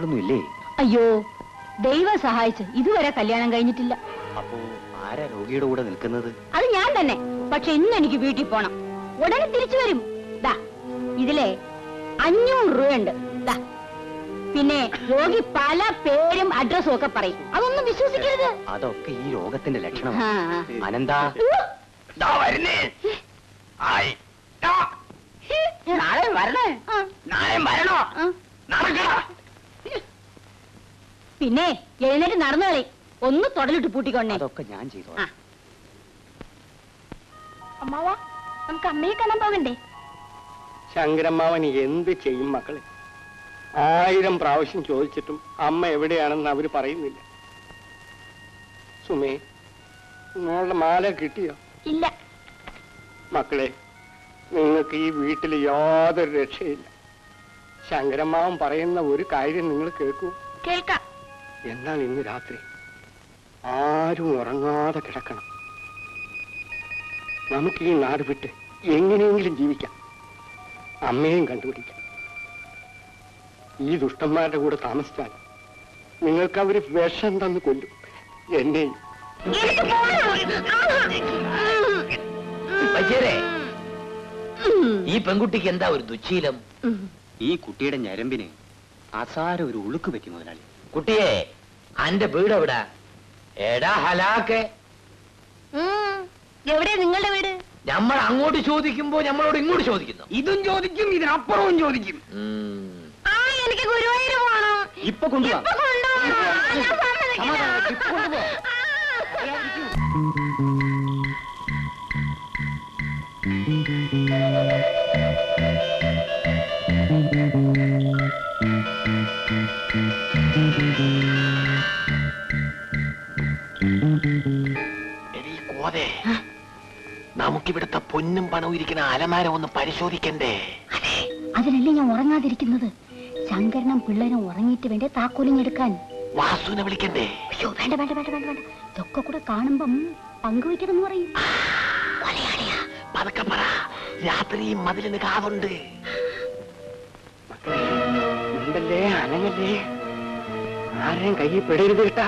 अय्यो दैव सहाय इवे कल्याण कोगी अब या पक्षे इन वीटी उड़े रूपये रोगी पल पेर अड्रस अद विश्वसो ശങ്കരമ്മാവൻ എന്ത് ചെയ്യും മക്കളെ ആയിരം പ്രാവശ്യം ചോദിച്ചിട്ടും അമ്മ എവിടെയാണെന്ന് അവര് പറയുന്നില്ല സുമേ മോളുടെ മാല കിട്ടിയോ ഇല്ല മക്കളെ നിങ്ങൾക്ക് ഈ വീട്ടിൽ യാതൊരു രക്ഷയില്ല ശങ്കരമ്മാവൻ പറയുന്ന ഒരു കാര്യം നിങ്ങൾ കേൾക്കൂ കേൾക്കാം എന്നാൽ ഇന്ന് രാത്രി ആരും ഉറങ്ങാതെ കിടക്കണം നമുക്ക് ഈ നാട് വിട്ട് എങ്ങനെയെങ്കിലും ജീവിക്കാം അമ്മയെയും കണ്ടുപിടിക്കാം ഈ ദുഷ്ടന്മാരുടെ കൂടെ താമസിച്ചാൽ നിങ്ങൾക്ക് അവർ വിഷം തന്നു കൊല്ലും എന്നെയും ഈ പെൺകുട്ടിക്ക് എന്താ ഒരു ദുശ്ശീലം ഈ കുട്ടിയുടെ ഞരമ്പിനെ അസാര ഒരു ഉളുക്ക് പറ്റി മുതലാളി കുട്ടിയെ അന്റെ വീട് എവിടാ എടാ ഹലാക്കേ എവിടെ നിങ്ങളുടെ വീട് നമ്മൾ അങ്ങോട്ട് ചോദിക്കുമ്പോൾ നമ്മളോട് ഇങ്ങോട്ട് ചോദിക്കുന്നു ഇതും ചോദിക്കും ഇതിനപ്പുറവും ചോദിക്കും ആ എനിക്ക് ഗുരുവായൂർ പോണം ഇപ്പോ കൊണ്ടുവാ ഇപ്പോ കൊണ്ടുവാ നമുക്കിവിടുത്തെ പൊന്നും പണവും ഇരിക്കുന്ന അലമാര ഒന്ന് പരിശോധിക്കണ്ടേ അതിനല്ലേ ഞാൻ ഉറങ്ങാതിരിക്കുന്നത് ശങ്കരനും പിള്ളേരും ഉറങ്ങിയിട്ട് വേണ്ടേ താക്കോലിഞ്ഞെടുക്കാൻ വാസുനെ വിളിക്കണ്ടേ അയ്യോ വേണ്ട വേണ്ട വേണ്ട വേണ്ട ഇതൊക്കെ കൂടെ കാണുമ്പോൾ പങ്കുവെക്കണമെന്ന് പറയും കൊലയാളിയാ പതുക്കെ പറ രാത്രി മതിലിന് കാവുണ്ട് ഉണ്ടല്ലേ അനങ്ങല്ലേ ആരെയും കയ്യിൽ പെടരുത് കേട്ടാ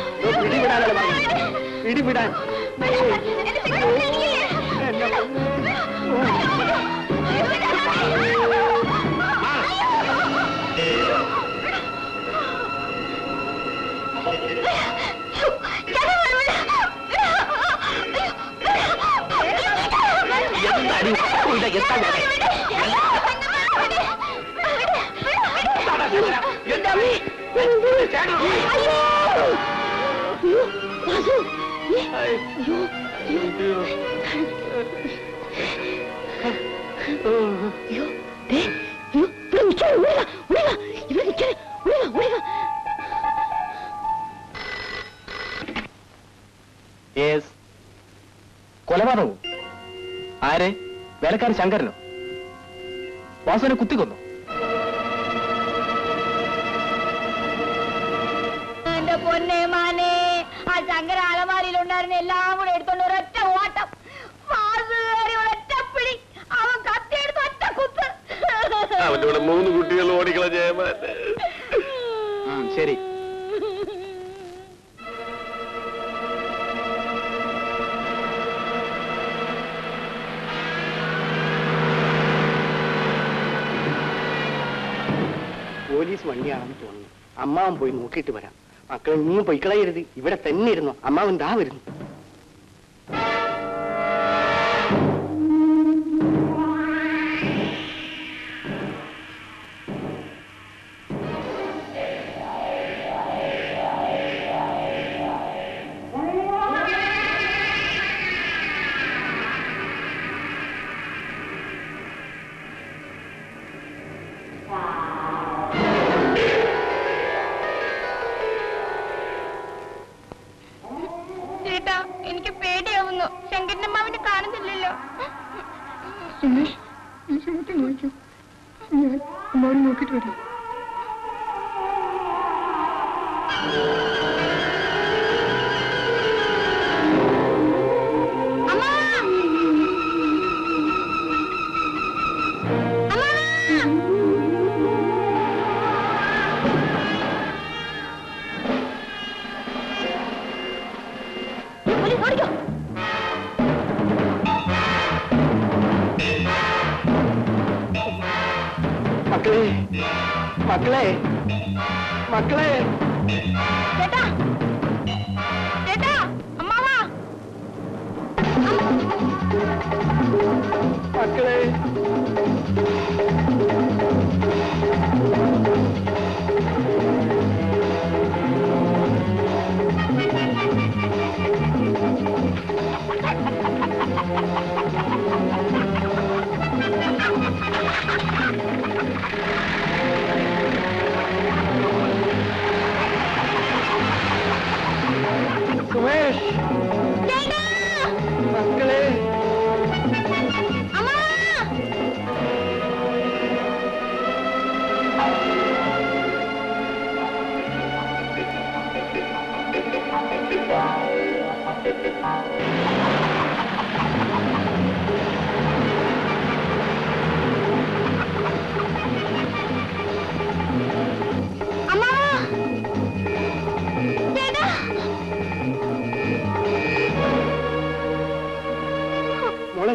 ശങ്കരനോ വാസുവിനെ കുത്തിക്കൊന്നു. എന്റെ പൊന്നെ മാനേ, ആ ശങ്കര അലമാരിയിൽ ഉണ്ടായിരുന്ന എല്ലാം കൂടെ എടുത്തോണ്ട് ഒരൊറ്റ ഓട്ടം. മൂന്ന് കുട്ടികൾ ഓടിക്കള ജയമാൻ. ശരി, പോലീസ് വണ്ടിയാണെന്ന് തോന്നുന്നു. അമ്മാവൻ പോയി നോക്കിയിട്ട് വരാം. മക്കൾ ഇന്നും പൊയ്ക്കളയരുത്, ഇവിടെ തന്നെ ഇരുന്നു. അമ്മാവൻ ദാ വരുന്നു.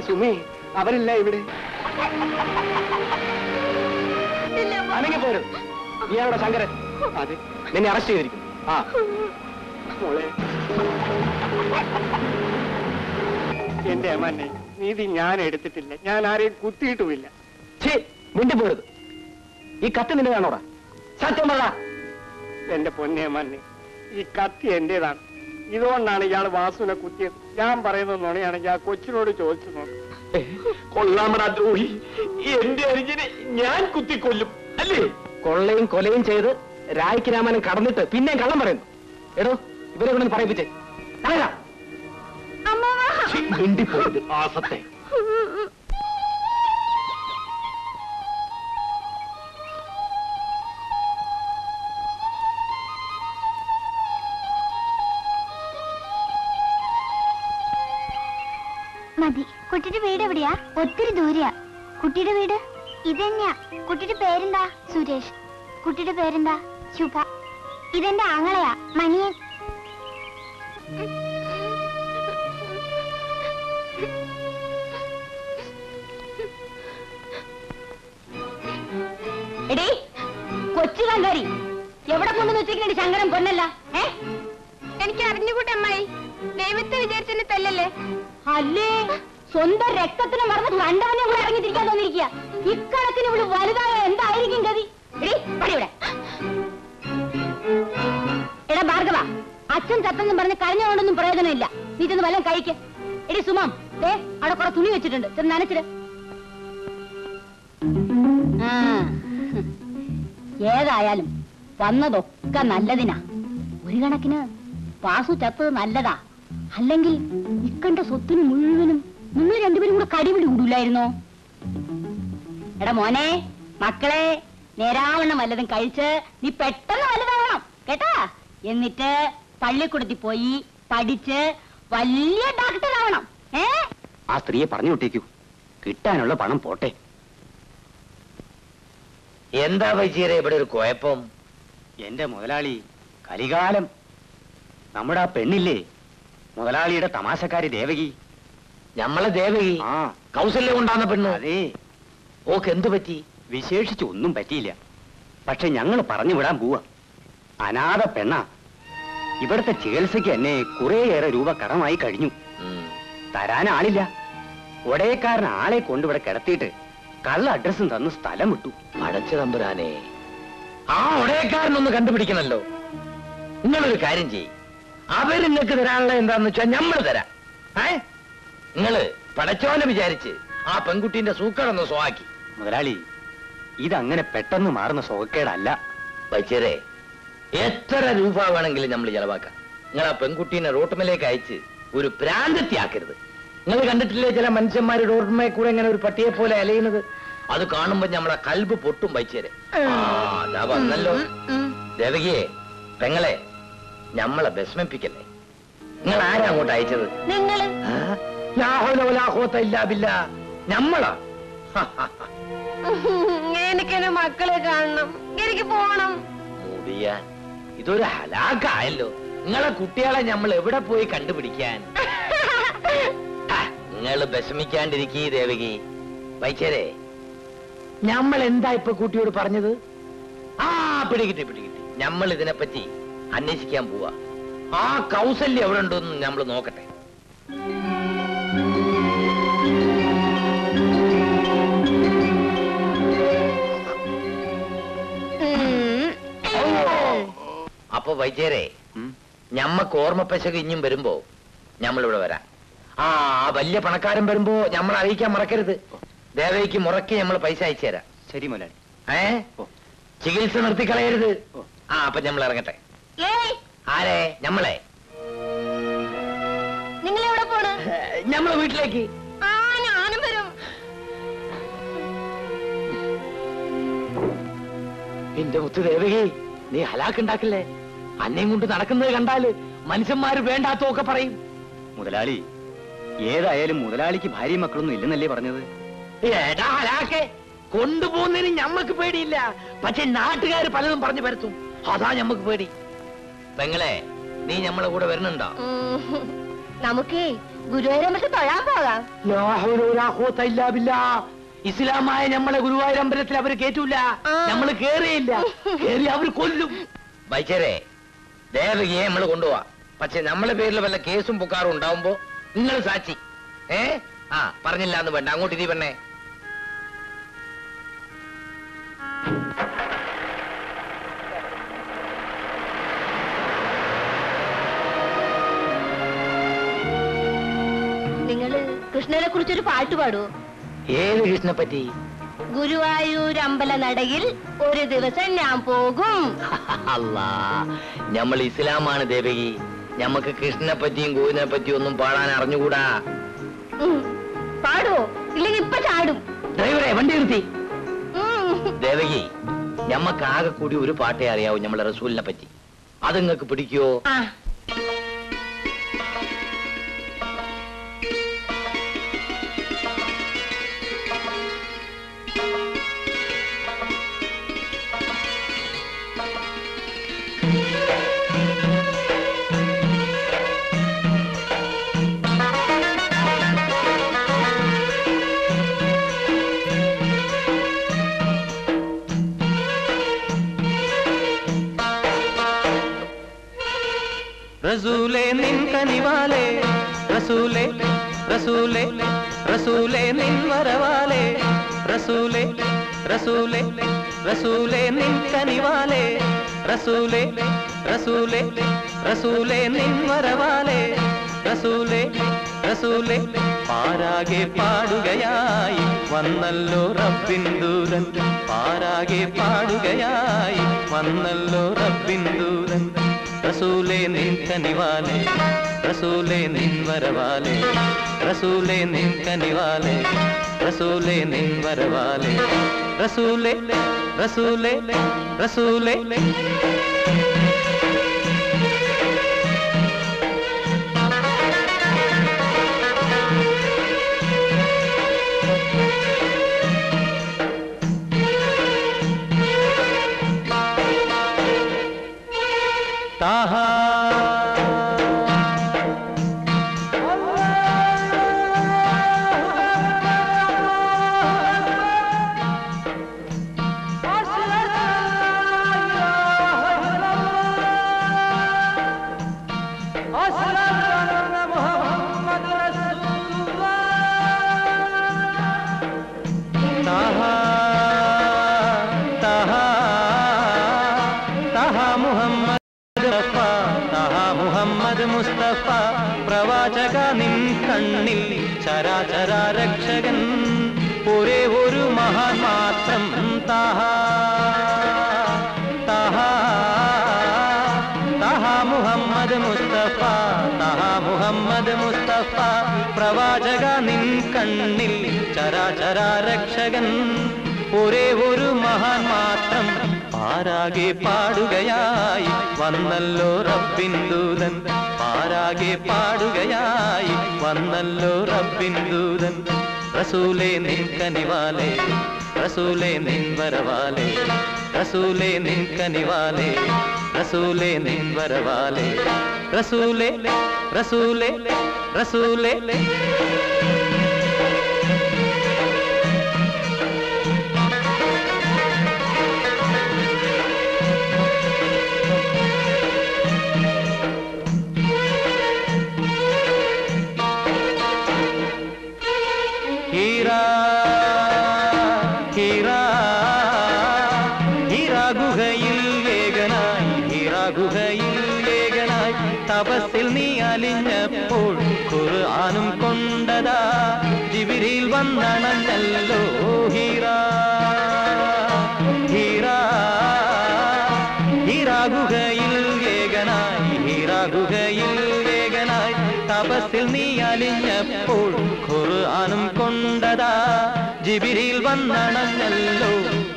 സുമേ, അവരില്ല ഇവിടെ. അനങ്ങി പോരും. നീ അവിടെ ശങ്കരൻ, അത് നിന്നെ അറസ്റ്റ് ചെയ്തിരിക്കും. ആ മോളെ, എന്റെ അമ്മനെ നീതി ഞാൻ എടുത്തിട്ടില്ല. ഞാൻ ആരെയും കുത്തിയിട്ടുമില്ല. മിണ്ടി പോരുത്. ഈ കത്ത് നിന്റേതാണോടാ? സത്യം പറ. എന്റെ പൊന്നെ അമ്മനെ, ഈ കത്ത് എന്റേതാണ്. ഇതുകൊണ്ടാണ് ഇയാൾ വാസുവിനെ കുത്തിയത്. ഞാൻ പറയുന്നത് നുണയാണെങ്കിൽ ആ കൊച്ചിനോട് ചോദിച്ചു നോക്കും. കൊള്ളാമടാ ദ്രോഹി, എന്റെ അരിഞ്ഞിനെ ഞാൻ കുത്തിക്കൊല്ലും അല്ലേ? കൊള്ളയും കൊലയും ചെയ്ത് രായ്ക്ക് രാമനും കടന്നിട്ട് പിന്നെ കള്ളം പറയുന്നു. എടോ, ഇവരെ കൊണ്ടൊന്ന് പറയിപ്പിച്ചേ. മിണ്ടിപ്പോയത് ആസത്തെ. കുട്ടിയുടെ വീട് എവിടെയാ? ഒത്തിരി ദൂരെയാ കുട്ടിയുടെ വീട്. ഇതന്നെയാ കുട്ടിയുടെ പേരെന്താ? സുരേഷ്. കുട്ടിയുടെ പേരെന്താ? ശുഭ. ഇതെന്റെ ആങ്ങളയാ മണിയൻ. എടീ കൊച്ചു കണ്ടോരി, എവിടെ കൊണ്ടെന്ന് വെച്ചിരിക്കണേ ശങ്കരം പൊന്നല്ല. എനിക്ക് അറിഞ്ഞുകൂട്ടമ്മായി, ദൈവത്തെ വിചാരിച്ചെന്നെ തല്ലല്ലേ. അല്ലേ സ്വന്തം രക്തത്തിന് മറന്ന് കണ്ടവനെ ഇവിടെ ഇറങ്ങിത്തിരിക്കാൻ തോന്നിയിരിക്കുക. ഇക്കണക്കിന് ഇവിടെ വലുതായ എന്തായിരിക്കും ഗതി? എടാ ഭാർഗവ, അച്ഛൻ ചത്തെന്നും പറഞ്ഞ് കഴിഞ്ഞുകൊണ്ടൊന്നും പ്രയോജനമില്ല. നീ ചെന്ന് വല്ലതും കഴിക്ക്. എടി സുമം, ദേ അവിടെ കുറെ തുണി വെച്ചിട്ടുണ്ട്, ചെന്ന് നനച്ചിട്. ഏതായാലും വന്നതൊക്കെ നല്ലതിനാ. ഒരു കണക്കിന് വാസു ചത്തത് നല്ലതാ, അല്ലെങ്കിൽ ഇക്കണ്ട സ്വത്തിന് മുഴുവനും നിങ്ങൾ രണ്ടുപേരും കൂടെ കടിപിടി കൂടൂലായിരുന്നോ? എടാ മോനെ, മക്കളെ നേരാവണ്ണം വല്ലതും കഴിച്ച് നീ പെട്ടെന്ന് വലുതാവണം കേട്ടാ. എന്നിട്ട് പള്ളിക്കൂടത്തിൽ പോയി പഠിച്ച് വലിയ ഡോക്ടറാവണം. ആ സ്ത്രീയെ പറഞ്ഞു വിട്ടേക്കൂ, കിട്ടാനുള്ള പണം പോട്ടെ. എന്താ വൈദ്യരെ ഇവിടെ ഒരു കുഴപ്പം? എന്റെ മുതലാളി കലികാലം, നമ്മുടെ ആ പെണ്ണില്ലേ മുതലാളിയുടെ തമാശക്കാരി ദേവകി, ഞമ്മളെ ദേവകി, കൗസല്യം ഉണ്ടാകുന്ന പെണ്ണ്, അതേ. ഓക്ക് എന്തു പറ്റി? വിശേഷിച്ച് ഒന്നും പറ്റിയില്ല, പക്ഷെ ഞങ്ങൾ പറഞ്ഞു വിടാൻ പോവാ. അനാഥ പെണ്ണ, ഇവിടുത്തെ ചികിത്സയ്ക്ക് തന്നെ കുറേയേറെ രൂപ കടമായി കഴിഞ്ഞു. തരാൻ ആളില്ല. ഒടയക്കാരൻ ആളെ കൊണ്ടിവിടെ കിടത്തിയിട്ട് കള്ള അഡ്രസ്സും തന്ന് സ്ഥലം വിട്ടു. അടച്ച തമ്പുരാനെ, ആ ഒടയക്കാരനൊന്ന് കണ്ടുപിടിക്കണല്ലോ. നിങ്ങളൊരു കാര്യം ചെയ്യും, അവർ നിങ്ങൾക്ക് തരാനുള്ള എന്താന്ന് വെച്ചാൽ ഞമ്മൾ തരാം. നിങ്ങള് പടച്ചോനെ വിചാരിച്ച് ആ പെൺകുട്ടീന്റെ സൂക്കേടൊന്ന് സോക്കി. മുതലാളി, ഇതങ്ങനെ പെട്ടെന്ന് മാറുന്ന സോക്കേടല്ല വൈച്ചേരെ. എത്ര രൂപ വേണമെങ്കിലും നമ്മൾ ചെലവാക്കാം. നിങ്ങൾ ആ പെൺകുട്ടീനെ റോട്ടുമലേക്ക് അയച്ച് ഒരു പ്രാന്തത്തി ആക്കരുത്. നിങ്ങൾ കണ്ടിട്ടില്ലേ ചില മനുഷ്യന്മാർ റോട്ടുമേ കൂടെ ഇങ്ങനെ ഒരു പട്ടിയെ പോലെ അലയുന്നത്? അത് കാണുമ്പോ നമ്മളെ കൽബ് പൊട്ടും വൈച്ചേരെ. അതാ വന്നല്ലോ ദേവകിയെ, പെങ്ങളെ ഞമ്മളെ വിഷമിപ്പിക്കല്ലേ. നിങ്ങൾ ആരാ അങ്ങോട്ട് അയച്ചത്? ഞമ്മളാ. എനിക്കെന്നെ മക്കളെ കാണണം, എനിക്ക് പോണം. മുടിയാൻ ഇതൊരു ഹലാക്കായല്ലോ. നിങ്ങളെ കുട്ടികളെ ഞമ്മൾ എവിടെ പോയി കണ്ടുപിടിക്കാൻ? നിങ്ങൾ വിഷമിക്കാണ്ടിരിക്കീ ദേവകി. വൈച്ചേരെ, ഞമ്മൾ എന്താ ഇപ്പൊ കുട്ടിയോട് പറഞ്ഞത്? ആ പിടികിട്ടി പിടികിട്ടി, ഞമ്മൾ ഇതിനെപ്പറ്റി അന്വേഷിക്കാൻ പോവാ. ആ കൗസല്യം എവിടെ ഉണ്ടോന്ന് ഞമ്മള് നോക്കട്ടെ. അപ്പൊ വൈദ്യരെ, ഞമ്മക്ക് ഓർമ്മപ്പശക് ഇഞ്ഞും വരുമ്പോ ഞമ്മളിവിടെ വരാം. ആ വലിയ പണക്കാരൻ വരുമ്പോ ഞമ്മൾ അറിയിക്കാൻ മറക്കരുത്. ദേവയ്ക്ക് മുറക്കി ഞമ്മൾ പൈസ അയച്ചു തരാം. ശരി മുതലാളി. ചികിത്സ നിർത്തിക്കളയരുത്. ആ അപ്പൊ ഞമ്മൾ ഇറങ്ങട്ടെ. ആരെ? ഞമ്മളെ. നിങ്ങൾ എവിടെ പോണ്? ഞമ്മളെ വീട്ടിലേക്ക്. ഞാനും വരും. എന്റെ മുത്തു ദേവകി, നീ ഹലാക്കുണ്ടാക്കില്ലേ? അന്നേം കൊണ്ട് നടക്കുന്നത് കണ്ടാല് മനുഷ്യന്മാര് വേണ്ടാത്തൊക്കെ പറയും. മുതലാളി, ഏതായാലും മുതലാളിക്ക് ഭാര്യയും മക്കളൊന്നും ഇല്ലെന്നല്ലേ പറഞ്ഞത്? ഏടാ ഹലാക്കെ, കൊണ്ടുപോകുന്നതിന് ഞമ്മക്ക് പേടിയില്ല, പക്ഷെ നാട്ടുകാര് പലതും പറഞ്ഞു പരത്തും, അതാ ഞമ്മക്ക് പേടി. പെങ്ങളെ, നീ ഞമ്മളെ കൂടെ വരുന്നുണ്ടോ? നമുക്ക് ഗുരുവായൂരമ്പലത്തിൽ തൊഴാൻ പോകാം. ഇസ്ലാമായ ഞമ്മളെ ഗുരുവായൂരമ്പലത്തിൽ അവര് കേറ്റൂല. ഞമ്മള് കേറിയില്ല, കേറി അവര് കൊല്ലും. വൈച്ചേരെ, ദേവകിയെ നമ്മള് കൊണ്ടുപോവാ. പക്ഷെ നമ്മളെ പേരിൽ വല്ല കേസും പുക്കാറും ഉണ്ടാവുമ്പോ നിങ്ങൾ സാക്ഷി. ആ പറഞ്ഞില്ല എന്ന് വേണ്ട. അങ്ങോട്ട് ഇതി പെണ്ണേ. കൃഷ്ണനെ കുറിച്ചൊരു പാട്ട് പാടുവോ? ഏത് കൃഷ്ണനെ പറ്റി? ഗുരുവായൂർ അമ്പല നടയിൽ ഒരു ദിവസം ഞാൻ പോകും. അല്ലാ, നമ്മൾ ഇസ്ലാമാണ് ദേവകി. ഞമ്മക്ക് കൃഷ്ണനെ പറ്റിയും ഗോവിന്ദനെ പറ്റിയും ഒന്നും പാടാൻ അറിഞ്ഞുകൂടാ. പാടുവോ? ഇല്ലെങ്കിൽ ഇപ്പൊ ചാടും. ഡ്രൈവറെ, വണ്ടി നിർത്തി. ദേവകി, ഞമ്മക്ക് ആകെ കൂടി ഒരു പാട്ടേ അറിയാവൂ ഞമ്മളെ റസൂലിനെ പറ്റി. അത് നിങ്ങൾക്ക് പിടിക്കുവോ? रसूले निन्कनि वाले रसूले रसूले रसूले निन्वर वाले रसूले रसूले रसूले निन्कनि वाले रसूले रसूले रसूले निन्वर वाले रसूले रसूले പാരാകെ പാടുകയായി വന്നല്ലോ റബ്ബിൻ ദൂതൻ പാരാകെ പാടുകയായി വന്നല്ലോ റബ്ബിൻ ദൂതൻ റസൂലേ നിൻ കനിവാലേ റസൂലേ നിൻ വരവാലേ റസൂലേ നിൻ കനിവാലേ റസൂലേ നിൻ വരവാലേ റസൂലേ റസൂലേ റസൂലേ ताहा मुस्तफा प्रवाचक निन्कन्निल चराचर रक्षकन ओरे ओरु महान मात्रम ताहा ताहा ताहा मुहम्मद मुस्तफा ताहा मुहम्मद मुस्तफा प्रवाचक निन्कन्निल चराचर रक्षकन ओरे ओरु महान मात्रम പാരാകെ പാടുകയായി വന്നല്ലോ റബ്ബിൻ ദൂതൻ പാരാകെ പാടുകയായി വന്നല്ലോ റബ്ബിൻ ദൂതൻ റസൂലേ നിൻ കനിവാലേ റസൂലേ നിൻ വരവാലേ റസൂലേ നിൻ കനിവാലേ റസൂലേ നിൻ വരവാലേ റസൂലേ റസൂലേ റസൂലേ തപസ്സിൽ നീ അലിഞ്ഞപ്പോൾ ഖുർആനും കൊണ്ടതാ ജിബ്രീൽ വന്നണഞ്ഞല്ലോ ഹീറാ ഹീറാ ഹീറാ ഗുഹയിൽ വേഗനായി ഹീറാ ഗുഹയിൽ വേഗനായി തപസ്സിൽ നീ അലിഞ്ഞപ്പോൾ ഖുർആനും കൊണ്ടതാ ജിബ്രീൽ വന്നണഞ്ഞല്ലോ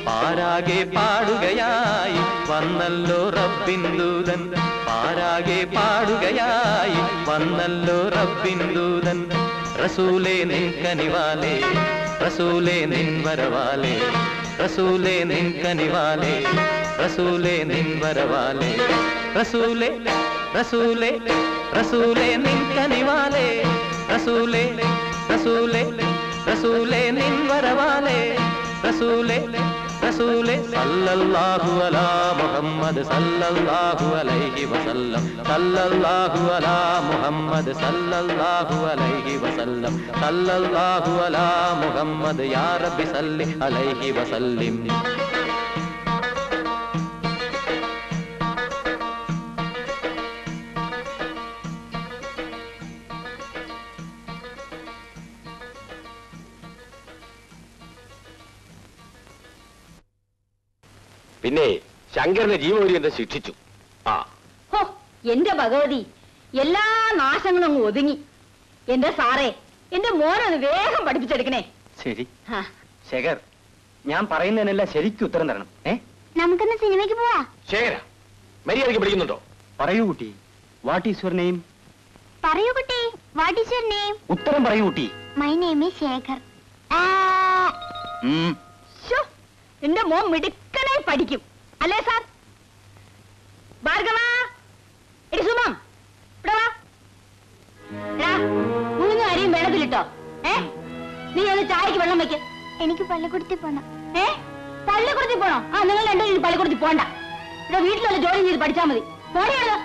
പാരാകെ പാടുകയായി വന്നല്ലോ റബ്ബിൻ ദൂതൻ പാരാകെ പാടുകയായി വന്നല്ലോ റബ്ബിൻ ദൂതൻ റസൂലേ നിൻ കനിവാലേ റസൂലേ നിൻ വരവാലേ റസൂലേ നിൻ കനിവാലേ റസൂലേ നിൻ വരവാലേ റസൂലേ റസൂലേ റസൂലേ നിൻ കനിവാലേ റസൂലേ റസൂലേ റസൂലേ നിൻ വരവാലേ റസൂലേ റസൂലേ സല്ലല്ലാഹു അലാ മുഹമ്മദ് സല്ലല്ലാഹു അലൈഹി വസല്ലം സല്ലല്ലാഹു അലാ മുഹമ്മദ് സല്ലല്ലാഹു അലൈഹി വസല്ലം സല്ലല്ലാഹു അലാ മുഹമ്മദ് യാ റബ്ബി സല്ലി അലൈഹി വസല്ലിം പിന്നെ ശങ്കറിനെ ജീവപര്യന്തം ശിക്ഷിച്ചു. ആ ഹോ എന്റെ ഭഗവതി, എല്ലാ നാശങ്ങളും അങ്ങ് ഒതുങ്ങി. എന്റെ സാറേ, എന്റെ മോനൊന്ന് വേഗം പഠിപ്പിച്ചെടുക്കണേ. ശരി ശേഖർ, ഞാൻ പറയുന്നതിനെല്ലാം ശരിക്കും ഉത്തരം തരണം. നമുക്കൊന്ന് സിനിമയ്ക്ക് പോവാ. ശേഖര, മര്യാദയ്ക്ക് പഠിക്കുന്നുണ്ടോ? പറയൂ കുട്ടി, വാട്ട് ഈസ് യുവർ നെയിം? പറയൂ കുട്ടി, വാട്ട് ഈസ് യുവർ നെയിം? ഉത്തരം പറയൂ കുട്ടി. My name is Shekhar. എന്റെ മോൻ മിടുക്കനായി പഠിക്കും അല്ലേ സാർ? ഭാർഗവാ, എടി സുമം, ഇവിടെ വാ. മൂന്ന് അരിയും വെള്ളത്തിലിട്ടോ. നീ ഒന്ന് ചായക്ക് വെള്ളം വെക്ക്. എനിക്ക് പള്ളിക്കുടത്തിൽ പോണം. പള്ളിക്കുടത്തിൽ പോണോ? ആ, നിങ്ങൾ രണ്ടുപേരും പള്ളിക്കുടത്തിൽ പോണ്ട. ഇവിടെ വീട്ടിലുള്ള ജോലി ചെയ്ത് പഠിച്ചാൽ മതി. പോലെയാണോ?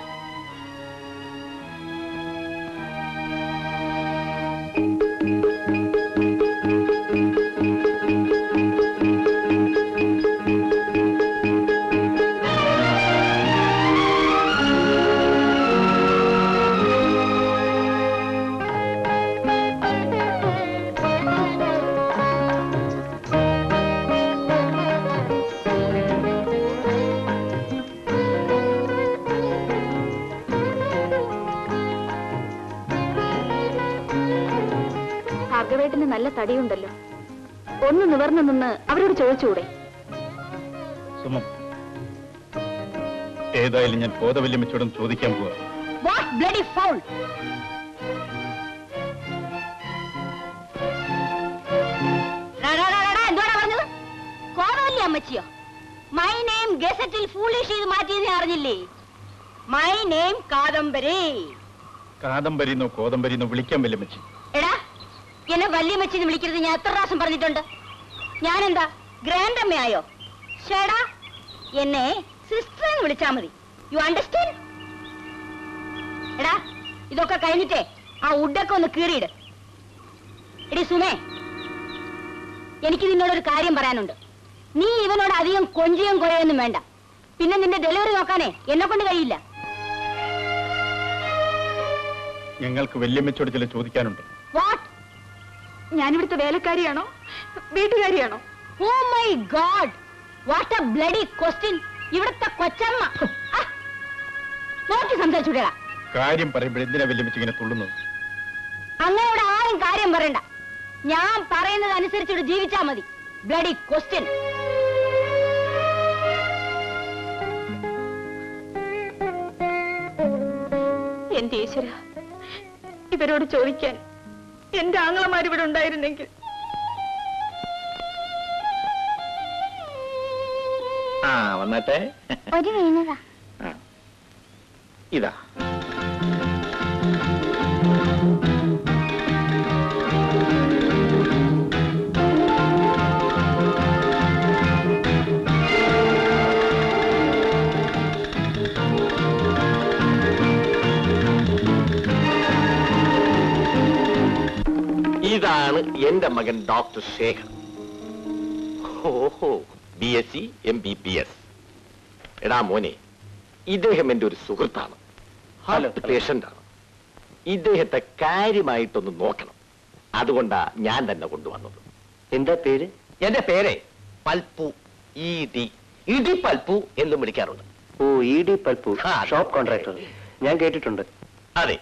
ഭരവേട്ടന് നല്ല തടിയുണ്ടല്ലോ, ഒന്ന് നിവർന്നു നിന്ന് അവരോട് ചോദിച്ചുകൂടെ? ഏതായാലും ഞാൻ കോതവല്യമ്മച്ചോടും ചോദിക്കാൻ പോവാ. കോതവല്യമ്മച്ചിയോ? മൈ നെയിം ഗസറ്റിൽ ഫൂളിഷ് ചെയ്ത് മാറ്റിയെന്ന് അറിഞ്ഞില്ലേ? My name Kadambari. കാദംബരിന്നോ കോതമ്പരിന്നോ വിളിക്കാൻ വല്യമ്മച്ചി. എടാ എന്നെ വല്യമ്മച്ചിന്ന് വിളിക്കരുത്, ഞാൻ എത്ര പ്രാവശ്യം പറഞ്ഞിട്ടുണ്ട്. ഞാനെന്താ ഗ്രാൻഡമ്മയായോ? ഷേടാ, എന്നെ സിസ്റ്റർ എന്ന് വിളിച്ചാ മതി. You understand? എടാ ഇതൊക്കെ കഴിഞ്ഞിട്ടേ ആ ഉഡൊക്കെ ഒന്ന് കീറിയിട്. എടി സുമേ, എനിക്ക് നിന്നോടൊരു കാര്യം പറയാനുണ്ട്. നീ ഇവനോട് അധികം കൊഞ്ചിയും കുറയൊന്നും വേണ്ട. പിന്നെ നിന്റെ ഡെലിവറി നോക്കാനേ എന്നെ കൊണ്ട് കഴിയില്ല. ഞങ്ങൾക്ക് വല്യമ്മച്ചോട് ചില ചോദിക്കാനുണ്ട്. വാട്ട്? ഞാനിവിടുത്തെ വേലക്കാരിയാണോ വീട്ടുകാരിയാണോ? Oh my God, what a bloody question. ഇവിടുത്തെ കൊച്ചമ്മ നോക്കി സംസാരിച്ചുടാ. കാര്യം പറയുമ്പോൾ എന്തിനാ വല്യമ്മച്ചി ഇങ്ങനെ തുള്ളുന്നത്? അങ്ങനെ ഇവിടെ ആരും കാര്യം പറയണ്ട, ഞാൻ പറയുന്നത് അനുസരിച്ച് ഇവിടെ ജീവിച്ചാ മതി. Bloody question. എന്റെ ഈശ്വര, ഇവരോട് ചോദിക്കാൻ എന്റെ ആങ്ങളമാരിവിടെ ഉണ്ടായിരുന്നെങ്കിൽ. ആ വന്നാട്ടെ, ഒരു വീണതാ ഇതാ. ഇതാണ് എന്റെ മകൻ ഡോക്ടർ ശേഖർ. ഓഹോ, BSc MBBS. എടാ മോനെ, ഇദ്ദേഹം എന്റെ ഒരു സുഹൃത്താണ്, ഹാർട്ട് പേഷ്യന്റാണ്. ഇദ്ദേഹത്തെ കാര്യമായിട്ടൊന്ന് നോക്കണം, അതുകൊണ്ടാ ഞാൻ തന്നെ കൊണ്ടുവന്നത്. എന്താ പേര്? എന്റെ പേര് പൽപ്പു. ED പൽപ്പു എന്നും വിളിക്കാറുണ്ട്. ഓ, ED പൽപ്പു, ഷോപ്പ് കോൺട്രാക്ടർ. ഞാൻ കേട്ടിട്ടുണ്ട്. അതെ,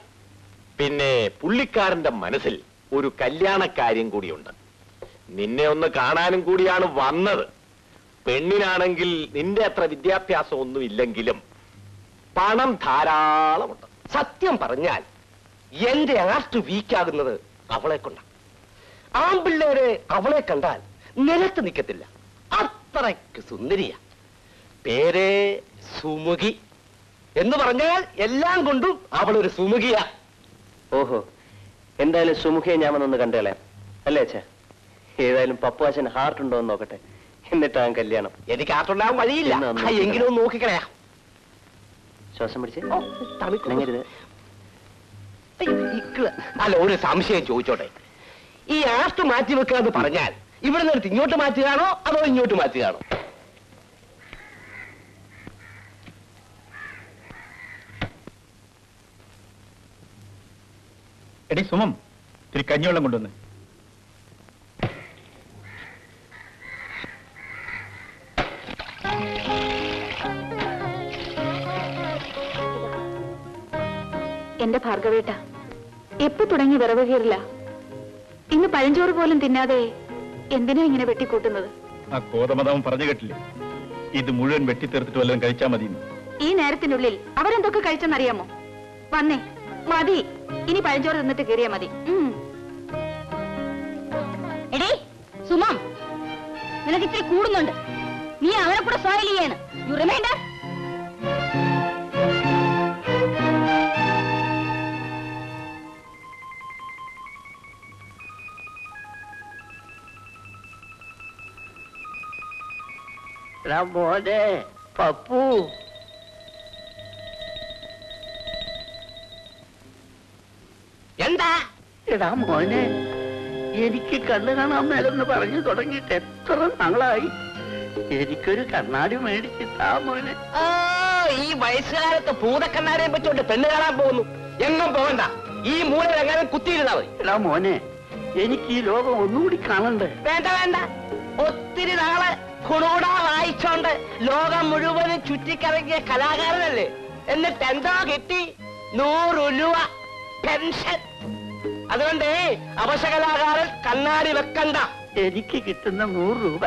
പിന്നെ പുള്ളിക്കാരന്റെ മനസ്സിൽ ഒരു കല്യാണ കാര്യം കൂടിയുണ്ട്. നിന്നെ ഒന്ന് കാണാനും കൂടിയാണ് വന്നത്. പെണ്ണിനാണെങ്കിൽ നിന്റെ അത്ര വിദ്യാഭ്യാസം ഒന്നും ഇല്ലെങ്കിലും പണം ധാരാളമുണ്ട്. സത്യം പറഞ്ഞാൽ എന്റെ ആർട്ട് വീക്കാകുന്നത് അവളെ കൊണ്ടാണ്. ആമ്പിള്ളേരെ അവളെ കണ്ടാൽ നിലത്ത് നിൽക്കത്തില്ല, അത്രയ്ക്ക് സുന്ദരിയ. പേര് സുമുഖി എന്ന് പറഞ്ഞാൽ എല്ലാം കൊണ്ടും അവളൊരു സുമുഖിയ. ഓഹോ, എന്തായാലും സുമുഖിയെ ഞാൻ വന്നൊന്ന് കണ്ടേളയാം, അല്ലേ അച്ഛാ? ഏതായാലും പപ്പുവാശൻ ഹാർട്ട് ഉണ്ടോ എന്ന് നോക്കട്ടെ, എന്നിട്ടാ കല്യാണം. എനിക്ക് ഹാർട്ട് ഉണ്ടാകാൻ വഴിയില്ല, എങ്കിലും നോക്കിക്കളയാം. ശ്വാസം പിടിച്ച്. അല്ല, ഒരു സംശയം ചോദിച്ചോട്ടെ. ഈ ഹാർട്ട് മാറ്റി വെക്കുക എന്ന് പറഞ്ഞാൽ ഇവിടെ നിന്ന് ഇങ്ങോട്ട് മാറ്റുകയാണോ അതോ ഇങ്ങോട്ട് മാറ്റുകയാണോ? എടി സുമം, ഇത്തിരി കഞ്ഞിവെള്ളം കൊണ്ടുവന്ന്. എന്റെ ഭാർഗവേട്ട, എപ്പോ തുടങ്ങി വിറവ് കീറില്ല? ഇന്ന് പഴഞ്ചോറ് പോലും തിന്നാതെ എന്തിനാ ഇങ്ങനെ വെട്ടിക്കൂട്ടുന്നത്? ആ കോതമതാവും പറഞ്ഞു കേട്ടില്ലേ, ഇത് മുഴുവൻ വെട്ടിത്തീർത്തിട്ട് വല്ലതും കഴിച്ചാ മതി. ഈ നേരത്തിനുള്ളിൽ അവരെന്തൊക്കെ കഴിച്ചെന്നറിയാമോ? വന്നേ, മതി, ഇനി പഴഞ്ചോറ് തിന്നിട്ട് കയറിയാ മതി. എടേ സുമം, നിനക്ക് ഇത്തിരി കൂടുന്നുണ്ട്. നീ അവനെ കൂടെ സോയിൽ ചെയ്യാണ്. U reminder. പപ്പു, എന്താ? എടാ മോനെ, എനിക്ക് കണ്ണ് കാണാൻ മേലെന്ന് പറഞ്ഞു തുടങ്ങിയിട്ട് എത്ര നാളായി. എനിക്കൊരു കണ്ണാടി മേടിച്ച് താ മോനെ. ഈ വയസ്സുകാലത്ത് ഭൂതക്കണ്ണാടിയെ വെച്ചോണ്ട് പെണ്ണ് കാണാൻ പോകുന്നു. എങ്ങും പോകണ്ട, ഈ മൂലയിൽ എങ്ങനെ കുത്തിയിരുന്നാ മതി. എടാ മോനെ, എനിക്ക് ഈ ലോകം ഒന്നുകൂടി കാണണ്ടേ? വേണ്ട വേണ്ട, ഒത്തിരി നാളെ കുണൂടാ വായിച്ചോണ്ട് ലോകം മുഴുവനും ചുറ്റിക്കറങ്ങിയ കലാകാരനല്ലേ. എന്നിട്ട് എന്തോ കിട്ടി? 100 രൂപ പെൻഷൻ. അതുകൊണ്ട് അപശകലാകാരൻ കണ്ണാടി വെക്കണ്ട. എനിക്ക് കിട്ടുന്ന 100 രൂപ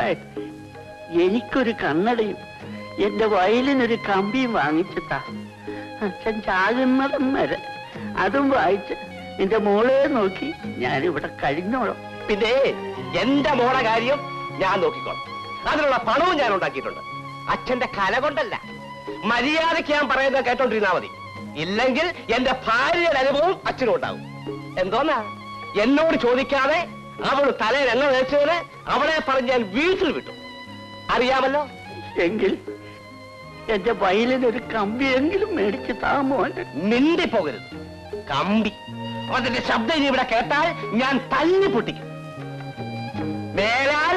എനിക്കൊരു കണ്ണടയും എന്റെ വയലിനൊരു കമ്പിയും വാങ്ങിച്ചിട്ടാ അച്ഛൻ ചാകുന്നതും വരെ. അതും വായിച്ച് നിന്റെ മോളെ നോക്കി ഞാനിവിടെ കഴിഞ്ഞോളാം. പിന്നെ എന്റെ മോളെ കാര്യം ഞാൻ നോക്കിക്കോളാം. അതിനുള്ള പണവും ഞാൻ ഉണ്ടാക്കിയിട്ടുണ്ട്. അച്ഛന്റെ കല കൊണ്ടല്ല, മര്യാദയ്ക്ക് ഞാൻ പറയുന്നത് കേട്ടോണ്ടിരുന്നാ മതി. ഇല്ലെങ്കിൽ എന്റെ ഭാര്യയുടെ അനുഭവം അച്ഛനും ഉണ്ടാവും. എന്തോന്നാ എന്നോട് ചോദിക്കാതെ അവൾ തലയിൽ എണ്ണ തേച്ചതിന് അവളെ പറഞ്ഞ് ഞാൻ വീട്ടിൽ വിട്ടു. അറിയാമല്ലോ. എങ്കിൽ എന്റെ വയലിനൊരു കമ്പിയെങ്കിലും മേടിച്ച് താമോ. നിന്റെ പോകരുത്. കമ്പി അതിന്റെ ശബ്ദം ഇവിടെ കേട്ടാൽ ഞാൻ തല്ലി പൊട്ടിക്കും. മേലാൽ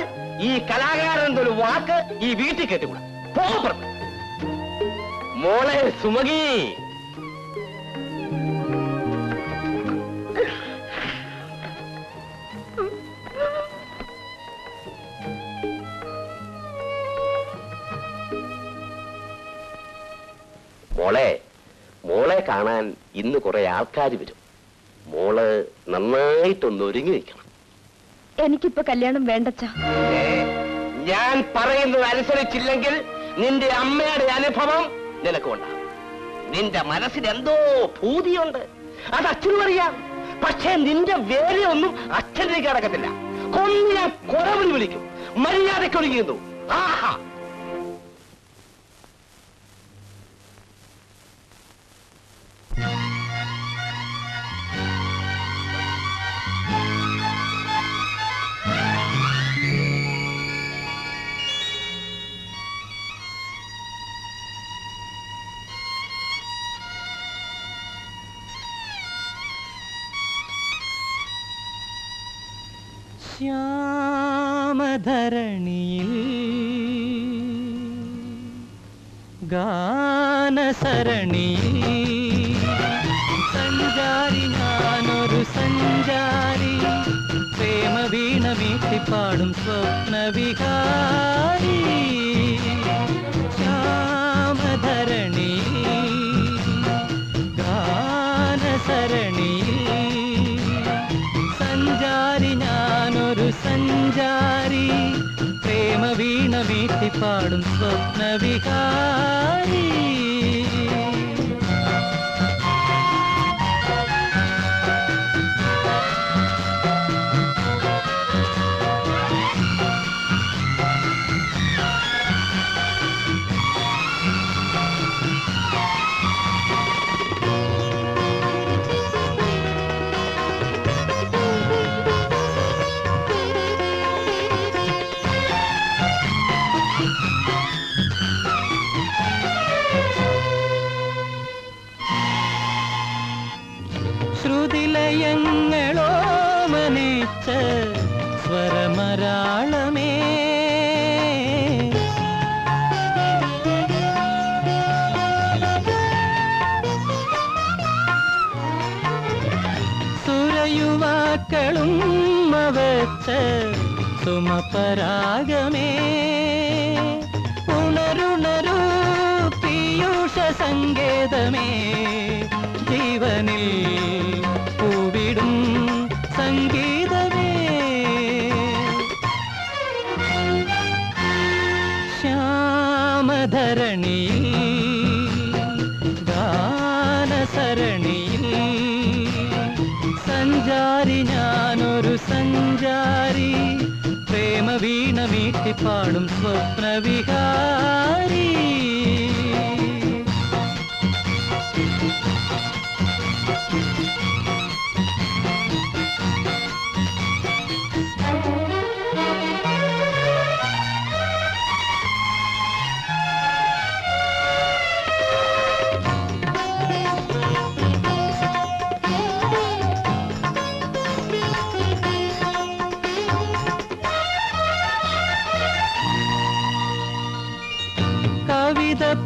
ഈ കലാകാരന്റെ ഒരു വാക്ക് ഈ വീട്ടിൽ കേട്ടുകൂടാ. പോകരുത് മോളെ സുമകി. മോളെ, മോളെ കാണാൻ ഇന്ന് കുറെ ആൾക്കാർ വരും. മോള് നന്നായിട്ടൊന്ന് ഒരുങ്ങി നിൽക്കണം. എനിക്കിപ്പോ കല്യാണം വേണ്ടച്ചാ. ഞാൻ പറയുന്നത് അനുസരിച്ചില്ലെങ്കിൽ നിന്റെ അമ്മയുടെ അനുഭവം നിനക്കുണ്ടാകും. നിന്റെ മനസ്സിന് എന്തോ ഭൂതിയുണ്ട്, അത് അച്ഛനും അറിയാം. പക്ഷേ നിന്റെ വേറെ ഒന്നും അച്ഛനിലേക്ക് കിടക്കത്തില്ല. കൊന്നു ഞാൻ കുറവിൽ വിളിക്കും. മര്യാദയ്ക്ക് ഒരുങ്ങിയിരുന്നു. ആഹാ, ശ്യാമധരണിയിൽ ഗാനസരണിയിൽ സഞ്ചാരി ഞാനൊരു സഞ്ചാരി, പ്രേമവീണ വീട്ടിപ്പാടും സ്വപ്നവിഹാരി. ശ്യാമധരണിയിൽ ഗാനസരണിയിൽ സഞ്ചാരി ഞാനൊരു സഞ്ചാരി, പ്രേമവീണ വീട്ടിപ്പാടും സ്വപ്നവിഹാരി. ശ്രുതിലയങ്ങളോ മനച്ച സ്വരമരാളമേ, സുരയുവാക്കളും അവച്ച സുമപരാഗമേ. ഉണരുണരു പീയൂഷ സങ്കേതമേ, ജീവനിൽ പൂവിടും സംഗീതമേ. ശ്യാമധരണിയിൽ ഗാനസരണിയിൽ സഞ്ചാരി ഞാനൊരു സഞ്ചാരി, പ്രേമവീണ വീട്ടിപ്പാടും സ്വപ്നവിഹാരി.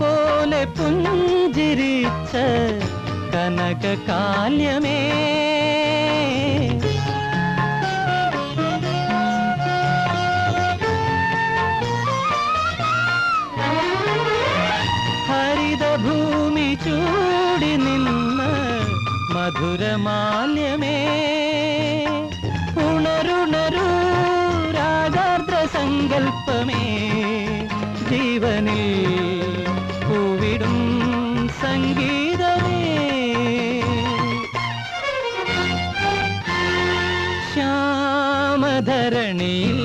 പോലെ പുഞ്ചിരിച്ച കനകകാല്യമേ, ഹരിതഭൂമി ചൂടി നിന്ന മധുരമാല്യമേ. ഉണരുണരു രാഗാർദ്ര സങ്കൽപ്പമേ ജീവനിൽ പൂവിടും സംഗീതമേ ശ്യാമധരണിയിൽ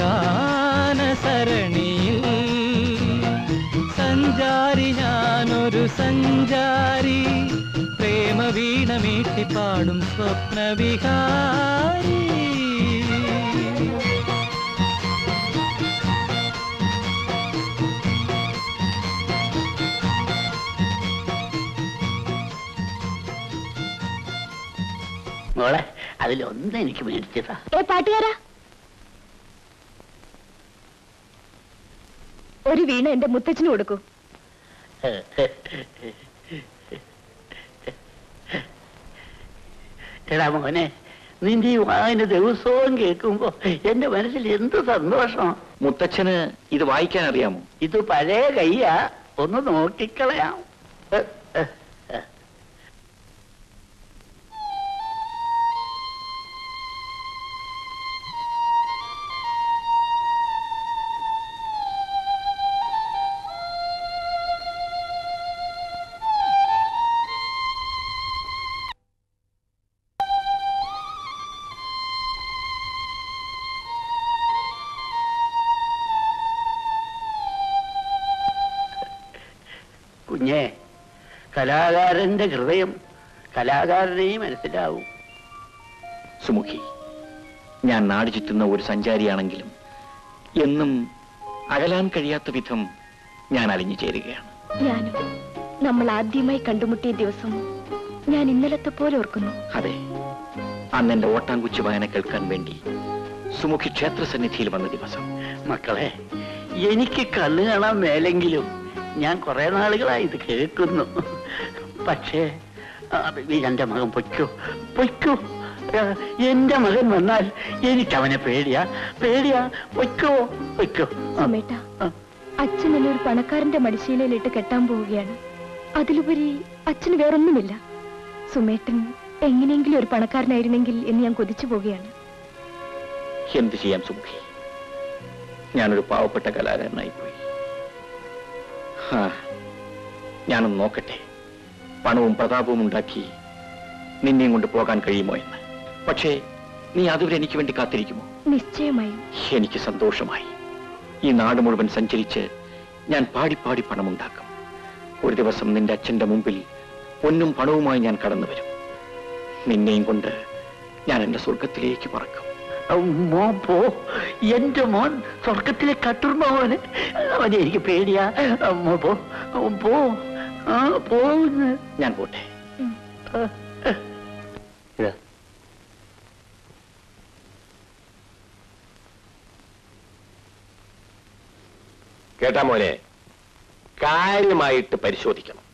ഗാനസരണിയിൽ സഞ്ചാരി ഞാനൊരു സഞ്ചാരി वीण मीटि पाडुं स्वप्न विहारी मोळे अदिल ओन्नु एनिक्कु मेडिच्चता ए पाट्टुकारा ओरु वीण एंटे मुत्तच्चनु कोडुक्कू एड़ा मोने निंदी वायन दिवसों केको मनसल सन्ोषम मुत्तच्चन इत वाईकान इत पड़े कईया नोटिक കലാകാരന്റെ ഹൃദയം കലാകാരനെയേ മനസ്സിലാവൂ. സുമുഖി, ഞാൻ നാട് ചുറ്റുന്ന ഒരു സഞ്ചാരിയാണെങ്കിലും എന്നും അകലാൻ കഴിയാത്ത വിധം ഞാൻ അലിഞ്ഞു ചേരുകയാണ്. ഞാനും നമ്മൾ ആദ്യമായി കണ്ടുമുട്ടിയ ദിവസം ഞാൻ ഇന്നലത്തെ പോലെ ഓർക്കുന്നു. അതെ, അന്ന് എന്റെ ഓട്ടാൻകുച്ചു വായന കേൾക്കാൻ വേണ്ടി സുമുഖി ക്ഷേത്ര സന്നിധിയിൽ വന്ന ദിവസം. മക്കളെ, എനിക്ക് കണ്ണ് കാണാൻ മേലെങ്കിലും ഞാൻ കുറെ നാളുകളായി ഇത് കേൾക്കുന്നു. പക്ഷേ എൻ്റെ മകൻ പൊയ്ക്കോ എൻ്റെ മകൻ വന്നാൽ എനിക്കവനെ പേടിയാ പൊയ്ക്കോ. അച്ഛൻ എന്നെ ഒരു പണക്കാരന്റെ മടിശീലയിലിട്ട് കെട്ടാൻ പോവുകയാണ്. അതിലുപരി അച്ഛന് വേറൊന്നുമില്ല. സുമേട്ടൻ എങ്ങനെയെങ്കിലും ഒരു പണക്കാരനായിരുന്നെങ്കിൽ എന്ന് ഞാൻ കൊതിച്ചു പോവുകയാണ്. എന്ത് ചെയ്യാൻ സുമുഖി, ഞാനൊരു പാവപ്പെട്ട കലാകാരനായി പോയി. ഞാനും നോക്കട്ടെ, പണവും പ്രതാപവും ഉണ്ടാക്കി നിന്നെയും കൊണ്ട് പോകാൻ കഴിയുമോ എന്ന്. പക്ഷേ നീ അതുവരെ എനിക്ക് വേണ്ടി കാത്തിരിക്കുമോ? നിശ്ചയമായും. എനിക്ക് സന്തോഷമായി. ഈ നാട് മുഴുവൻ സഞ്ചരിച്ച് ഞാൻ പാടിപ്പാടി പണമുണ്ടാക്കും. ഒരു ദിവസം നിന്റെ അച്ഛൻ്റെ മുമ്പിൽ പൊന്നും പണവുമായി ഞാൻ കടന്നു വരും. നിന്നെയും കൊണ്ട് ഞാൻ എൻ്റെ സ്വർഗത്തിലേക്ക് പറക്കും. മോൻ പോ, എന്റെ മോൻ സ്വർഗത്തിലെ കട്ടുർമ മോന്. അവനെ എനിക്ക് പേടിയാ. ഞാൻ പോട്ടെ. കേട്ടാ മോനെ, കാര്യമായിട്ട് പരിശോധിക്കണം.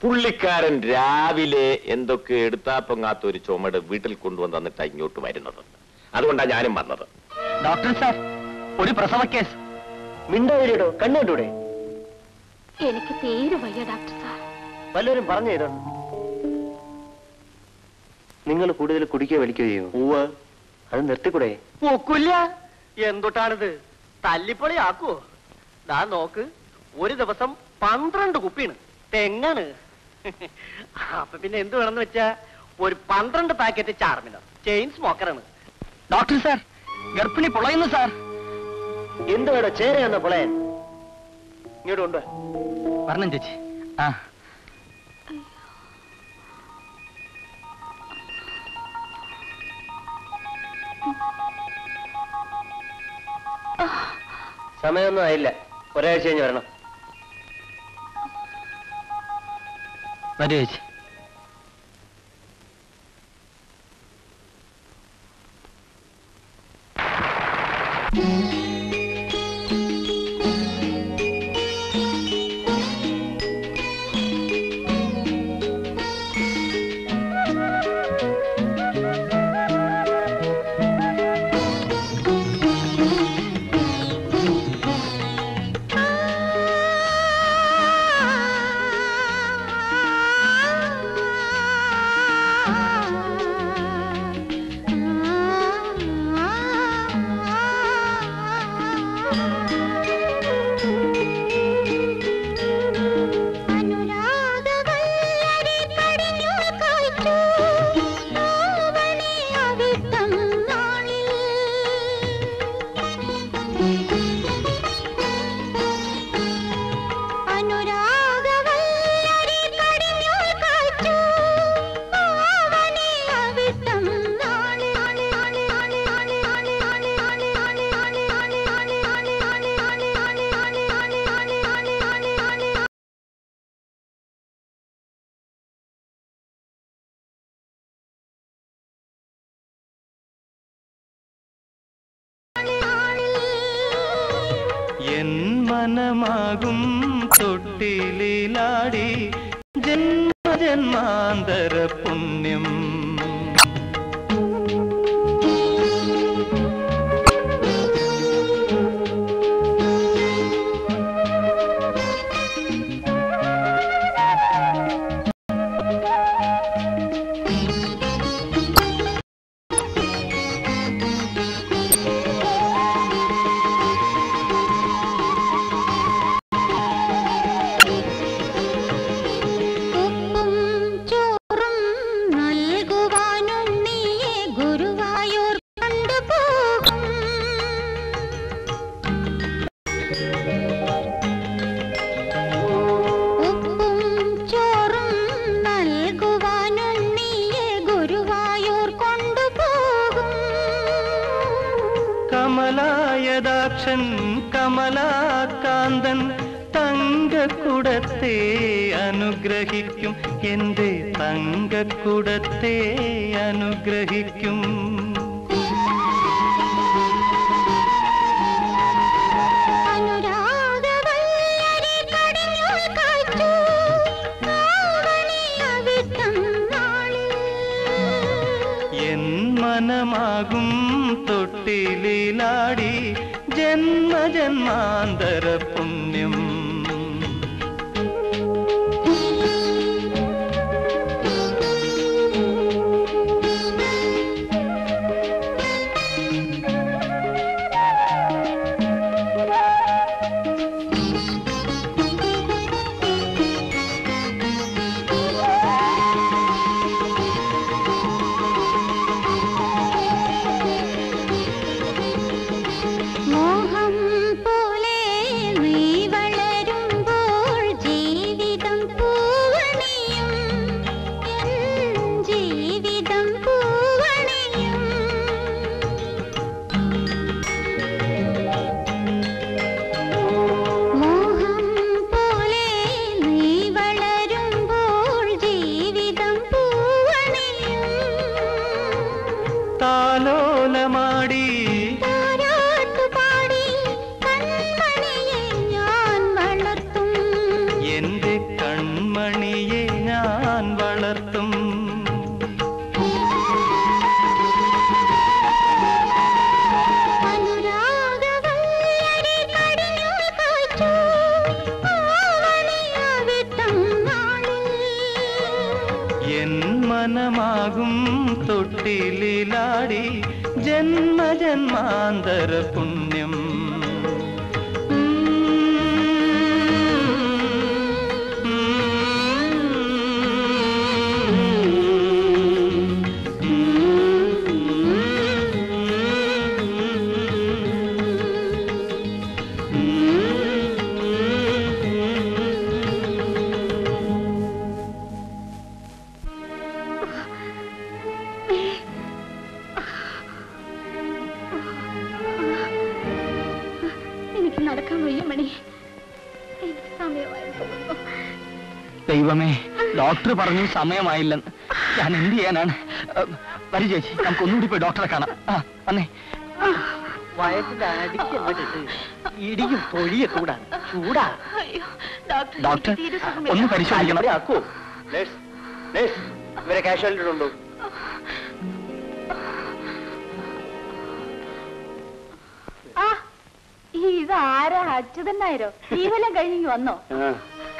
പുള്ളിക്കാരൻ രാവിലെ എന്തൊക്കെ എടുത്താ പൊങ്ങാത്ത ഒരു ചുമട് വീട്ടിൽ കൊണ്ടുവന്നിട്ടാ ഇങ്ങോട്ട് വരുന്നത്. അതുകൊണ്ടാണ് ഞാനും വന്നത്. ഡോക്ടർ സാർ, ഒരു പ്രസവ കേസ്. മിണ്ടോ, കണ്ണൂടെ. എനിക്ക് തീരെ വയ്യ ഡോക്ടർ സാർ. വല്ലവരും പറഞ്ഞു തരുന്നു. നിങ്ങൾ കൂടുതൽ കുടിക്കുകയോ വലിക്കുകയോ? പൂവ് അത് നിർത്തിക്കൂടെ? പൂക്കില്ല. എന്തൊട്ടാണിത്? തല്ലിപ്പൊളി ആക്കുവോ? ദാ നോക്ക്, ഒരു ദിവസം 12 കുപ്പിയാണ്. തെങ്ങാണ്. അപ്പൊ പിന്നെ എന്ത് വേണമെന്ന് വെച്ചാ ഒരു 12 പാക്കറ്റ് ചാർമിനോ. ചെയിൻ സ്മോക്കറാണ്. ഡോക്ടർ സാർ, ഗർഭിണി പൊളയുന്നു സാർ. എന്ത് വേണോ ചേരയാണോ പൊളയൻ? ഇങ്ങോട്ട് കൊണ്ട് പറഞ്ഞു ചേച്ചി. ആ സമയമൊന്നും ആയില്ല. ഒരാഴ്ച കഴിഞ്ഞ് വരണം. വരൂ ചേച്ചി. മൗനമാകും തൊട്ടിലാടി ജന്മ ജന്മാന്തര പുണ്യം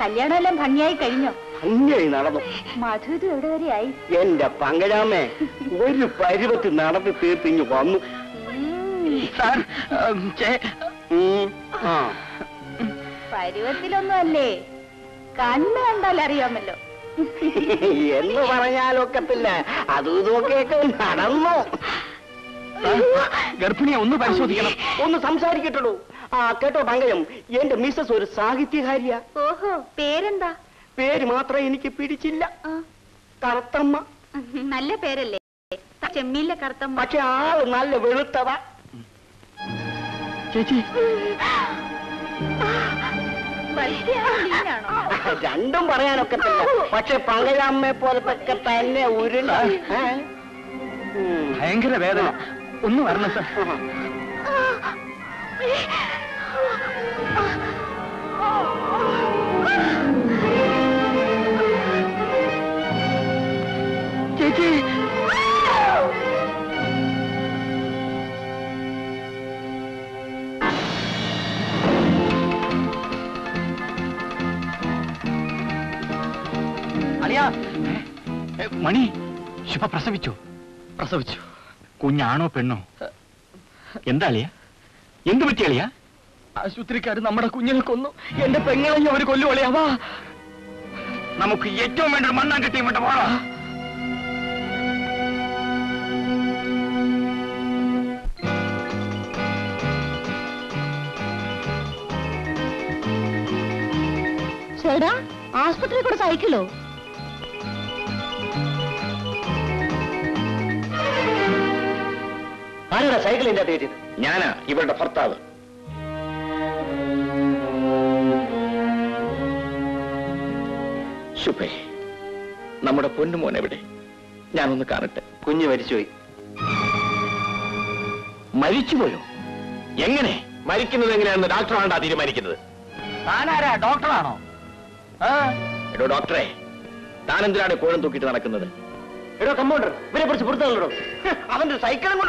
കല്യാണമെല്ലാം ഭംഗിയായി കഴിഞ്ഞോ? ഭംഗിയായി നടന്നു. മധുര എവിടെ വരെയായി? എന്റെ പങ്കരാമേ, ഒരു പരുവത്തി നടന്ന് തീർത്തിങ്ങ് വന്നു. പരുവത്തിലൊന്നും അല്ലേ, കണ്ണു കണ്ടാൽ അറിയാമല്ലോ എന്ന് പറഞ്ഞാലൊക്കത്തില്ല. അതും ഇതൊക്കെയൊക്കെ നടന്നു. ഗർഭിണിയെ ഒന്ന് പരിശോധിക്കണം, ഒന്ന് സംസാരിക്കട്ടുള്ളൂ. ആ കേട്ടോ പങ്കജം, എന്റെ മിസ്സസ് ഒരു സാഹിത്യകാരിയാ. ഓഹോ, പേരെന്താ? പേര് മാത്രം എനിക്ക് പിടിച്ചില്ല. കറുത്തമ്മ. നല്ല പേരല്ലേ? ചെമ്മീലെ കറുത്തമ്മ. പക്ഷെ ആള് നല്ല വെളുത്തതാ. ചേച്ചി രണ്ടും പറയാനൊക്കെ, പക്ഷെ പങ്കജമ്മയെ പോലത്തെ തന്നെ ഉരുള. ഭയങ്കര വേദന. ഒന്ന് വരണം സാർ. मणि शिव प्रसविच्चु प्रसविच्चु कुञाणो पेण्णो एंदा अलिया एंदु पറ്റി അളിയാ ആശുപത്രിക്കാർ നമ്മുടെ കുഞ്ഞിനെ കൊന്നു എന്റെ പെങ്ങളെ അവർ കൊല്ലും അളിയാ വാ നമുക്ക് ഏറ്റവും വേണ്ട ഒരു മണ്ണാൻ കിട്ടി ഇങ്ങോട്ട് പോടാ ചേടാ ആശുപത്രി കൂടെ സൈക്കിളോ सैकल या भर्ता शुभे नम्मुडे पोन्नुमोन एविडे ഞാനൊന്ന് കാണട്ടെ കുഞ്ഞു മരിച്ചുപോയി മരിച്ചുപോയോ എങ്ങനെ മരിക്കുന്നത് എങ്ങനെയാണ് ഡോക്ടർ ആണ്ടാ തീരുമാനിക്കുന്നത് താനാരാ ഡോക്ടർ ആണോ എടോ ഡോക്ടറെ താൻ എന്തിനാണ് കോഴം തൂക്കിട്ട് നടക്കുന്നത് कम्पाउंडर मेरे कुछ पुरतलो सैकल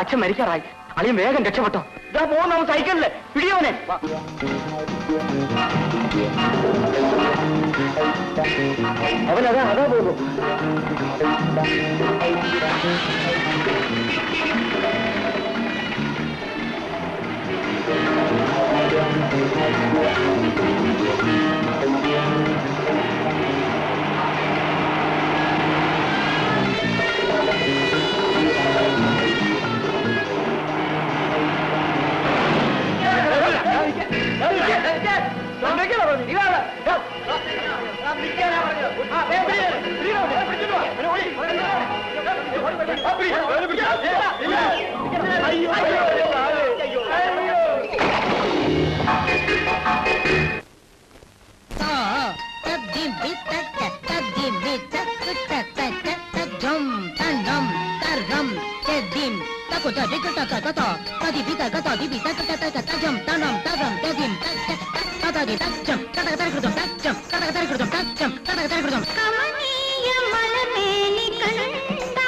अच्छे मरिका अलियन वेगम रक्षो सैकल कमनीय मन में निकलता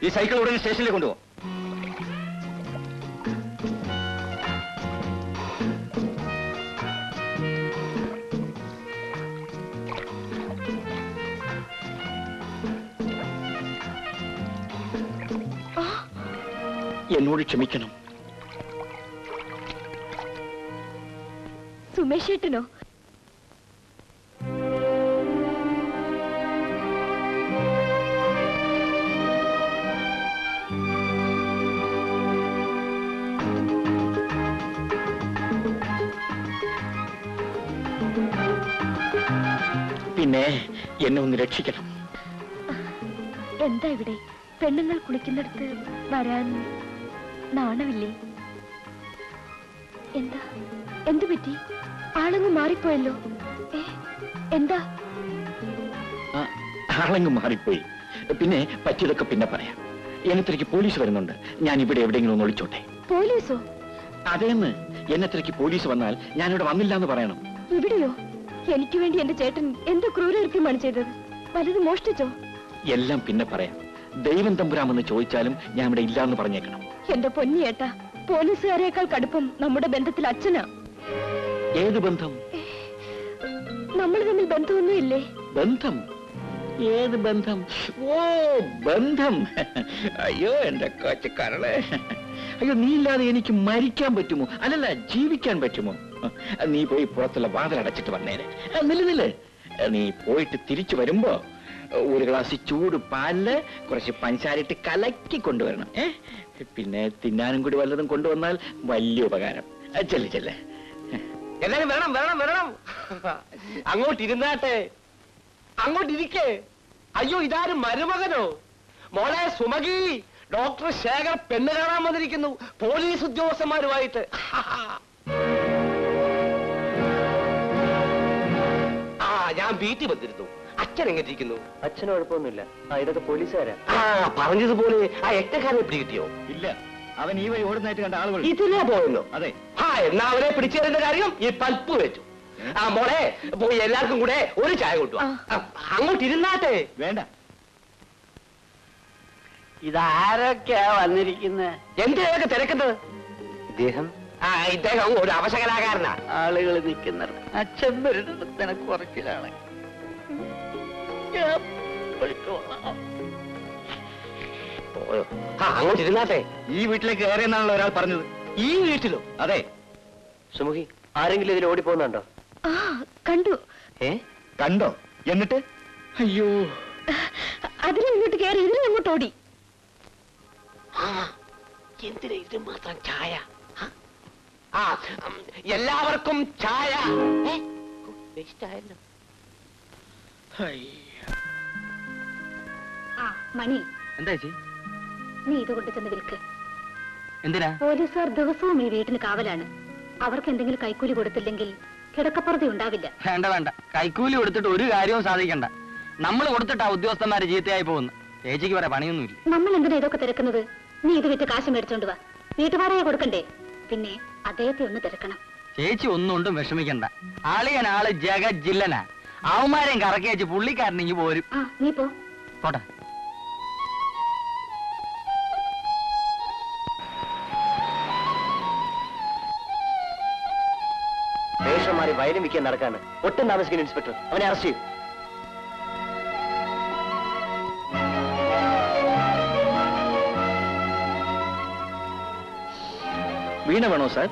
वे सैकल उड़े स्टेशन को क्षमिकण सुमेश रक्षिक पेण्णुंगल कुलिक्कुन्निडत्तु वरान नाणमिल्ले एंदा एंदु पറ്റി ആളങ്ങ് മാറിപ്പോയല്ലോ എന്താ ആളങ്ങ് മാറിപ്പോയി പിന്നെ പറ്റിയതൊക്കെ പിന്നെ പറയാം എന്നത്രയ്ക്ക് പോലീസ് വരുന്നുണ്ട് ഞാൻ ഇവിടെ എവിടെയെങ്കിലും ഒന്ന് ഒളിച്ചോട്ടെ പോലീസോ അതേന്ന് എന്നത്രയ്ക്ക് പോലീസ് വന്നാൽ ഞാൻ ഇവിടെ വന്നില്ല എന്ന് പറയണം ഇവിടെയോ എനിക്ക് വേണ്ടി എൻ്റെ ചേട്ടൻ എന്ത് ക്രൂരകൃത്യമാണ് ചെയ്തത് വലതു മോഷ്ടിച്ചോ എല്ലാം പിന്നെ പറയാം ദൈവം തമ്പുരാമെന്ന് ചോദിച്ചാലും ഞാൻ ഇവിടെ ഇല്ല എന്ന് പറഞ്ഞേക്കണം എൻ്റെ പൊന്നി ഏട്ടാ പോലീസുകാരേക്കാൾ കടുപ്പം നമ്മുടെ ബന്ധത്തിൽ അച്ഛനാ ഏത് ബന്ധം നമ്മൾ തമ്മിൽ ബന്ധമൊന്നുമില്ലേ ബന്ധം ഏത് ബന്ധം ഓ ബന്ധം അയ്യോ എൻ്റെ കൊച്ചു കരളെ അയ്യോ നീ ഇല്ലാതെ എനിക്ക് മരിക്കാൻ പറ്റുമോ അല്ലല്ല ജീവിക്കാൻ പറ്റുമോ നീ പോയി പുറത്തുള്ള വാതിൽ അടച്ചിട്ട് വന്നേനെ നില്ല് നീ പോയിട്ട് തിരിച്ചു വരുമ്പോ ഒരു ഗ്ലാസ് ചൂട് പാല് കുറച്ച് പഞ്ചസാരയിട്ട് കലക്കി കൊണ്ടുവരണം പിന്നെ തിന്നാനും കൂടി വല്ലതും കൊണ്ടുവന്നാൽ വലിയ ഉപകാരം ചെല്ല് ചെല്ല് എല്ലാരും വരണം വരണം വരണം അങ്ങോട്ടിരുന്നാട്ടെ അങ്ങോട്ടിരിക്കേ അയ്യോ ഇതാരും മരുമകനോ മോളെ സുമകി ഡോക്ടർ ശേഖർ പെണ്ണ് കാണാൻ വന്നിരിക്കുന്നു പോലീസ് ഉദ്യോഗസ്ഥന്മാരുമായിട്ട് ആ ഞാൻ വീട്ടിൽ വന്നിരുന്നു അച്ഛൻ എങ്ങനെയിരിക്കുന്നു അച്ഛന് കുഴപ്പമൊന്നുമില്ല ഇതൊക്കെ പോലീസുകാരാ പറഞ്ഞതുപോലെ ആ എട്ടക്കാരനെ പിടികിട്ടിയോ ഇല്ല അവൻ ഈ വഴി ഓടുന്നതായിട്ട് കണ്ട ആളുകൾ ഇതിലേ പോയെന്നോ അതെ എന്നാ അവരെ പിടിച്ചേരുന്ന കാര്യം ഈ പൽപ്പ് വെച്ചു ആ മോളെ പോയി എല്ലാവർക്കും കൂടെ ഒരു ചായ കൊണ്ടുവാ അങ്ങോട്ടിരുന്നാട്ടെ വേണ്ട ഇതാരൊക്കെയാ വന്നിരിക്കുന്നത് എന്തിനൊക്കെ തിരക്കുന്നത് ഇദ്ദേഹം ഇദ്ദേഹം ഒരു അവശകലാകാരനാ ആളുകൾ നിൽക്കുന്നത് അച്ഛൻ വരുന്നത് നിനക്ക് കുറച്ചിലാണ് അങ്ങോട്ടിരുന്നാട്ടെ ഈ വീട്ടിലേക്ക് കയറിയെന്നാണല്ലോ ഒരാൾ പറഞ്ഞത് ഈ വീട്ടിലോ അതെ സുമുഖി ആരെങ്കിലും ഇതിൽ ഓടിപ്പോന്നുണ്ടോ കണ്ടു കണ്ടോ എന്നിട്ട് അയ്യോ അതിലിങ്ങോട്ട് കയറി ഇതിലും അങ്ങോട്ട് ഓടി എന്തിനാ ഇത് മാത്രം ചായ എല്ലാവർക്കും ചായ മണി എന്താ ചേച്ചി നീ ഇത് കൊണ്ട് ചെന്ന് വിൽക്ക് എന്തിനാ പോലീസുകാർ ദിവസവും ഈ വീട്ടിന് കാവലാണ് അവർക്ക് എന്തെങ്കിലും കൈക്കൂലി കൊടുത്തില്ലെങ്കിൽ കിടക്കപ്പുറതി ഉണ്ടാവില്ല വേണ്ട വേണ്ട കൈക്കൂലി കൊടുത്തിട്ട് ഒരു കാര്യവും സാധിക്കണ്ട നമ്മൾ കൊടുത്തിട്ടാ ഉദ്യോഗസ്ഥന്മാര് ചീത്തയായി പോകുന്നു ചേച്ചിക്ക് വരെ പണിയൊന്നുമില്ല നമ്മൾ എന്തിനാ ഇതൊക്കെ തിരക്കുന്നത് നീ ഇത് വിറ്റ് കാശ് മേടിച്ചോണ്ട് വാ വീട്ടുപാടയെ കൊടുക്കണ്ടേ പിന്നെ അദ്ദേഹത്തെ ഒന്ന് തിരക്കണം ചേച്ചി ഒന്നുകൊണ്ടും വിഷമിക്കണ്ട ആളിയനാള് ജഗജില്ലനാ അവന്മാരെയും കറക്കേച്ച് പുള്ളിക്കാരനെങ്കിൽ പോരും നീ പോട്ടെ വേഷന്മാരെ വയലും വിൽക്കാൻ നടക്കാണ് ഒട്ടും താമസിക്കുന്ന ഇൻസ്പെക്ടർ അവനെ അറസ്റ്റ് ചെയ്യും വീണ വേണോ സാർ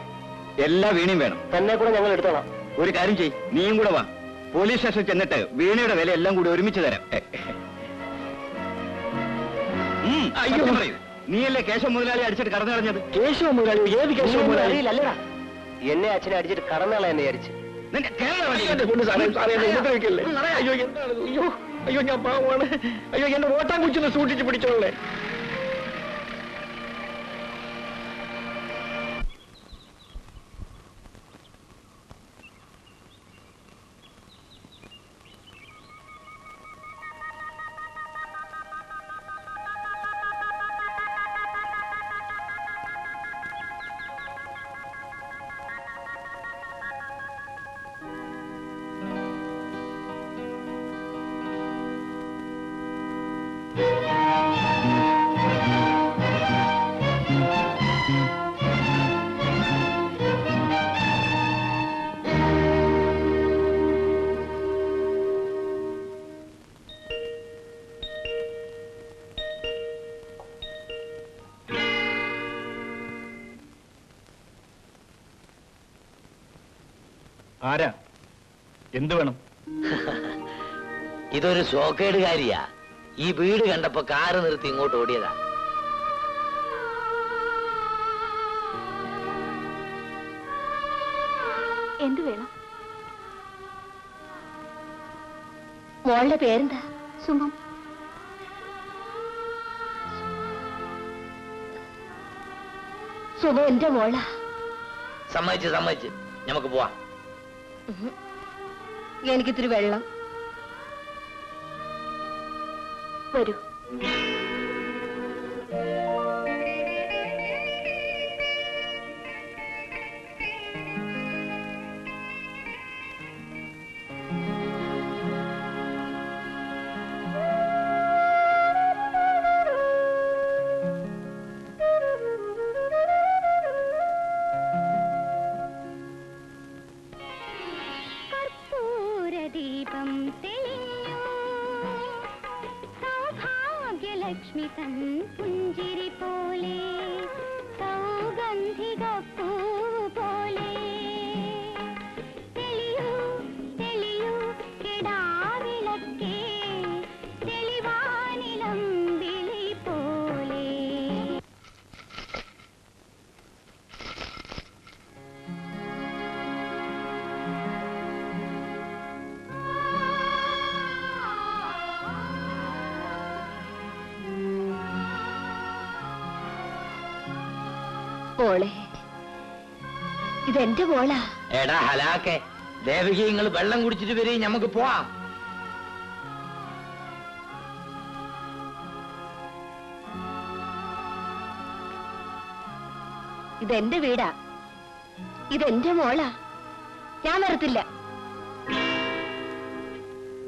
എല്ലാ വീണയും വേണം തന്നെ കൂടെ ഞങ്ങൾ എടുത്തോളാം ഒരു കാര്യം ചെയ് നീയും കൂടെ വാ പോലീസ് സ്റ്റേഷൻ ചെന്നിട്ട് വീണയുടെ വില എല്ലാം കൂടി ഒരുമിച്ച് തരാം നീയല്ലേ കേശവ മുതലാളി അടിച്ചിട്ട് കടന്നു കളഞ്ഞത് കേശവ മുതലാളി ഏത് കേശവ മുതലാളി അല്ലടാ എന്നെ അച്ഛനെ അടിച്ചിട്ട് കടന്നു കളയാന്ന് വിചാരിച്ചു ഓട്ടാൻകുച്ചിന്ന് സൂക്ഷിച്ച് പിടിച്ചോളേ. ആരാ എന്ത് വേണം? ഇതൊരു സോക്കേടുകാരിയാ. ഈ വീട് കണ്ടപ്പോ കാറ് നിർത്തി ഇങ്ങോട്ട് ഓടിയതാ. എന്ത് വേണം? മോളുടെ പേരെന്താ? സുമം. സുമ എന്റെ മോളാ. സമ്മതിച്ച് സമ്മതിച്ച് നമുക്ക് പോവാം. എനിക്കിത്തിരി വെള്ളം. വരൂ. എന്റെ മോളാ. എടാ ഹലാക്കെ, ദേവകി നിങ്ങൾ വെള്ളം കുടിച്ചിട്ട് വരി, നമുക്ക് പോവാം. ഇതെന്റെ വീടാ, ഇതെന്റെ മോളാ, ഞാൻ വരത്തില്ല.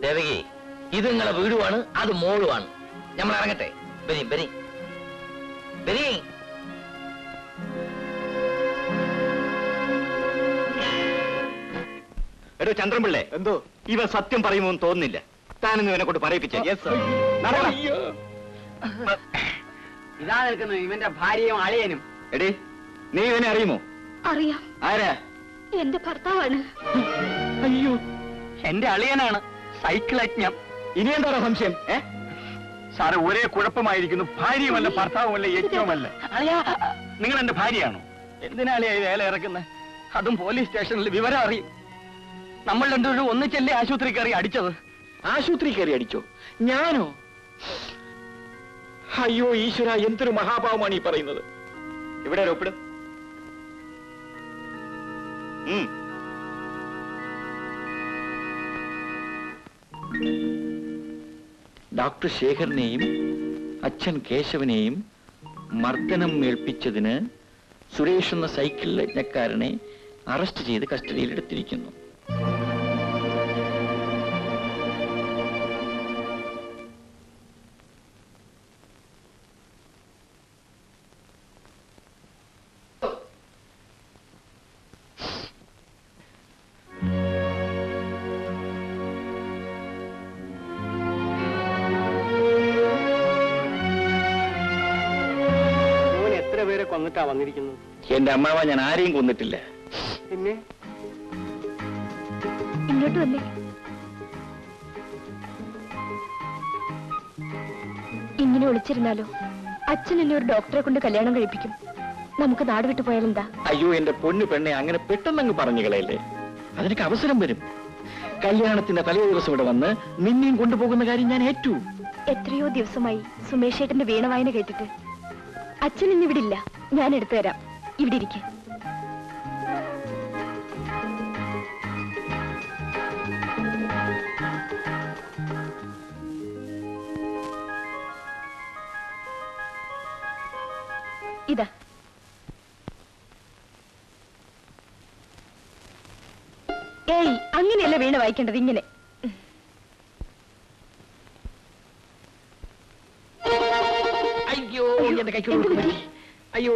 ദേവകി, ഇത് നിങ്ങളെ വീടുമാണ്, അത് മോളുമാണ്. നമ്മൾ ഇറങ്ങട്ടെ. ബരി ബരി ബരി. എടോ ചന്ദ്രൻപിള്ളേ, എന്തോ ഇവ സത്യം പറയുമോ എന്ന് തോന്നുന്നില്ല. താനെന്ന് ഇവനെ കൊണ്ട് പറയിപ്പിച്ചേ. ഇതാ നിൽക്കുന്നു ഇവന്റെ ഭാര്യയും അളിയനും. എടീ, നീ ഇവനെ അറിയുമോ? അറിയാം. ആരാ? എന്റെ ഭർത്താവാണ്. അയ്യോ, എന്റെ അളിയനാണ്. സൈക്കിൾ അജ്ഞം. ഇനി എന്താണോ സംശയം? സാറ് ഒരേ കുഴപ്പമായിരിക്കുന്നു. ഭാര്യയുമല്ല, ഭർത്താവുമല്ല, യജ്ഞവുമല്ല. അളിയാ, നിങ്ങൾ എന്റെ ഭാര്യയാണോ? എന്തിനാ അളിയാ ഈ വേല ഇറക്കുന്നത്? അതും പോലീസ് സ്റ്റേഷനിൽ വിവരം അറിയും. നമ്മൾ രണ്ടുപേരും ഒന്നിച്ചല്ലേ ആശുപത്രി കയറി അടിച്ചത്. ആശുപത്രി കയറി അടിച്ചോ? ഞാനോ? അയ്യോ ഈശ്വര, എന്തൊരു മഹാഭാവമാണ് ഈ പറയുന്നത്. ഇവിടെ ഒപ്പിടും. ഡോക്ടർ ശേഖരനെയും അച്ഛൻ കേശവനെയും മർദ്ദനം ഏൽപ്പിച്ചതിന് സുരേഷ് എന്ന സൈക്കിൾ യജ്ഞക്കാരനെ അറസ്റ്റ് ചെയ്ത് കസ്റ്റഡിയിലെടുത്തിരിക്കുന്നു. എന്റെ അമ്മാവ, ഞാൻ ആരെയും കൊന്നിട്ടില്ല. പിന്നെ ഇങ്ങോട്ട് വന്നേ. ഇങ്ങനെ വിളിച്ചിരുന്നാലോ അച്ഛൻ എന്നെ ഒരു ഡോക്ടറെ കൊണ്ട് കല്യാണം കഴിപ്പിക്കും. നമുക്ക് നാട് വിട്ടു പോയാലെന്താ? അയ്യോ എന്റെ പൊന്നു പെണ്ണെ, അങ്ങനെ പെട്ടെന്നങ്ങ് പറഞ്ഞു കളയല്ലേ. अवसर वरू कल्याण तले दिवस एत्रयो दिवस सुमेश वीण वायन केट्टिट्ट अच्छन या इदा अल वीण वाईक इन अयो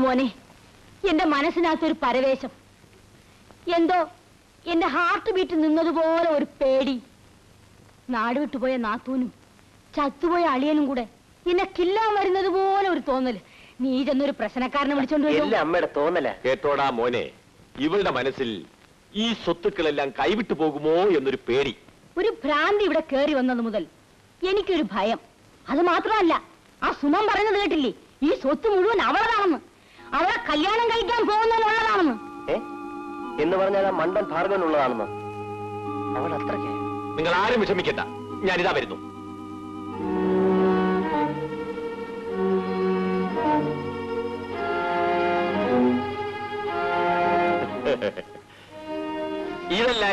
मोने मनसर परवेशम हार्ट बीट निन्नतु पेड़ी नाडुविट्टु नातूनु चत्तुपोय अलियनुम कूडे निन्ने किल्लान वरुन्नतु तोन्नल നീ ഇതൊന്നൊരു പ്രശ്നക്കാരനെ വിളിച്ചോണ്ടുവരോ? എല്ല അമ്മയുടെ തോന്നല. കേട്ടോടാ മോനെ, ഇവളുടെ മനസ്സിൽ ഈ സ്വത്തുക്കളെല്ലാം കൈവിട്ടു പോകുമോ എന്നൊരു പേടി. ഒരു ഭ്രാന്തി ഇവിടെ കേറി വന്നത് മുതൽ എനിക്ക് ഒരു ഭയം. അത് മാത്രമല്ല, ആ സുമൻ പറയുന്നത് കേട്ടില്ലേ? ഈ സ്വത്ത് മുഴുവൻ അവളാണെന്ന്. അവളെ കല്യാണം കഴിക്കാൻ പോകുന്നവളാണെന്ന്. എ? എന്ന് പറഞ്ഞാൽ ആ മണ്ടൻ ഭാർഗവനുള്ളതാണെന്ന്. അവൾ അത്രക്കേ. നിങ്ങൾ ആരും വിഷമിക്കണ്ട. ഞാൻ ഇതാ വരുന്നു.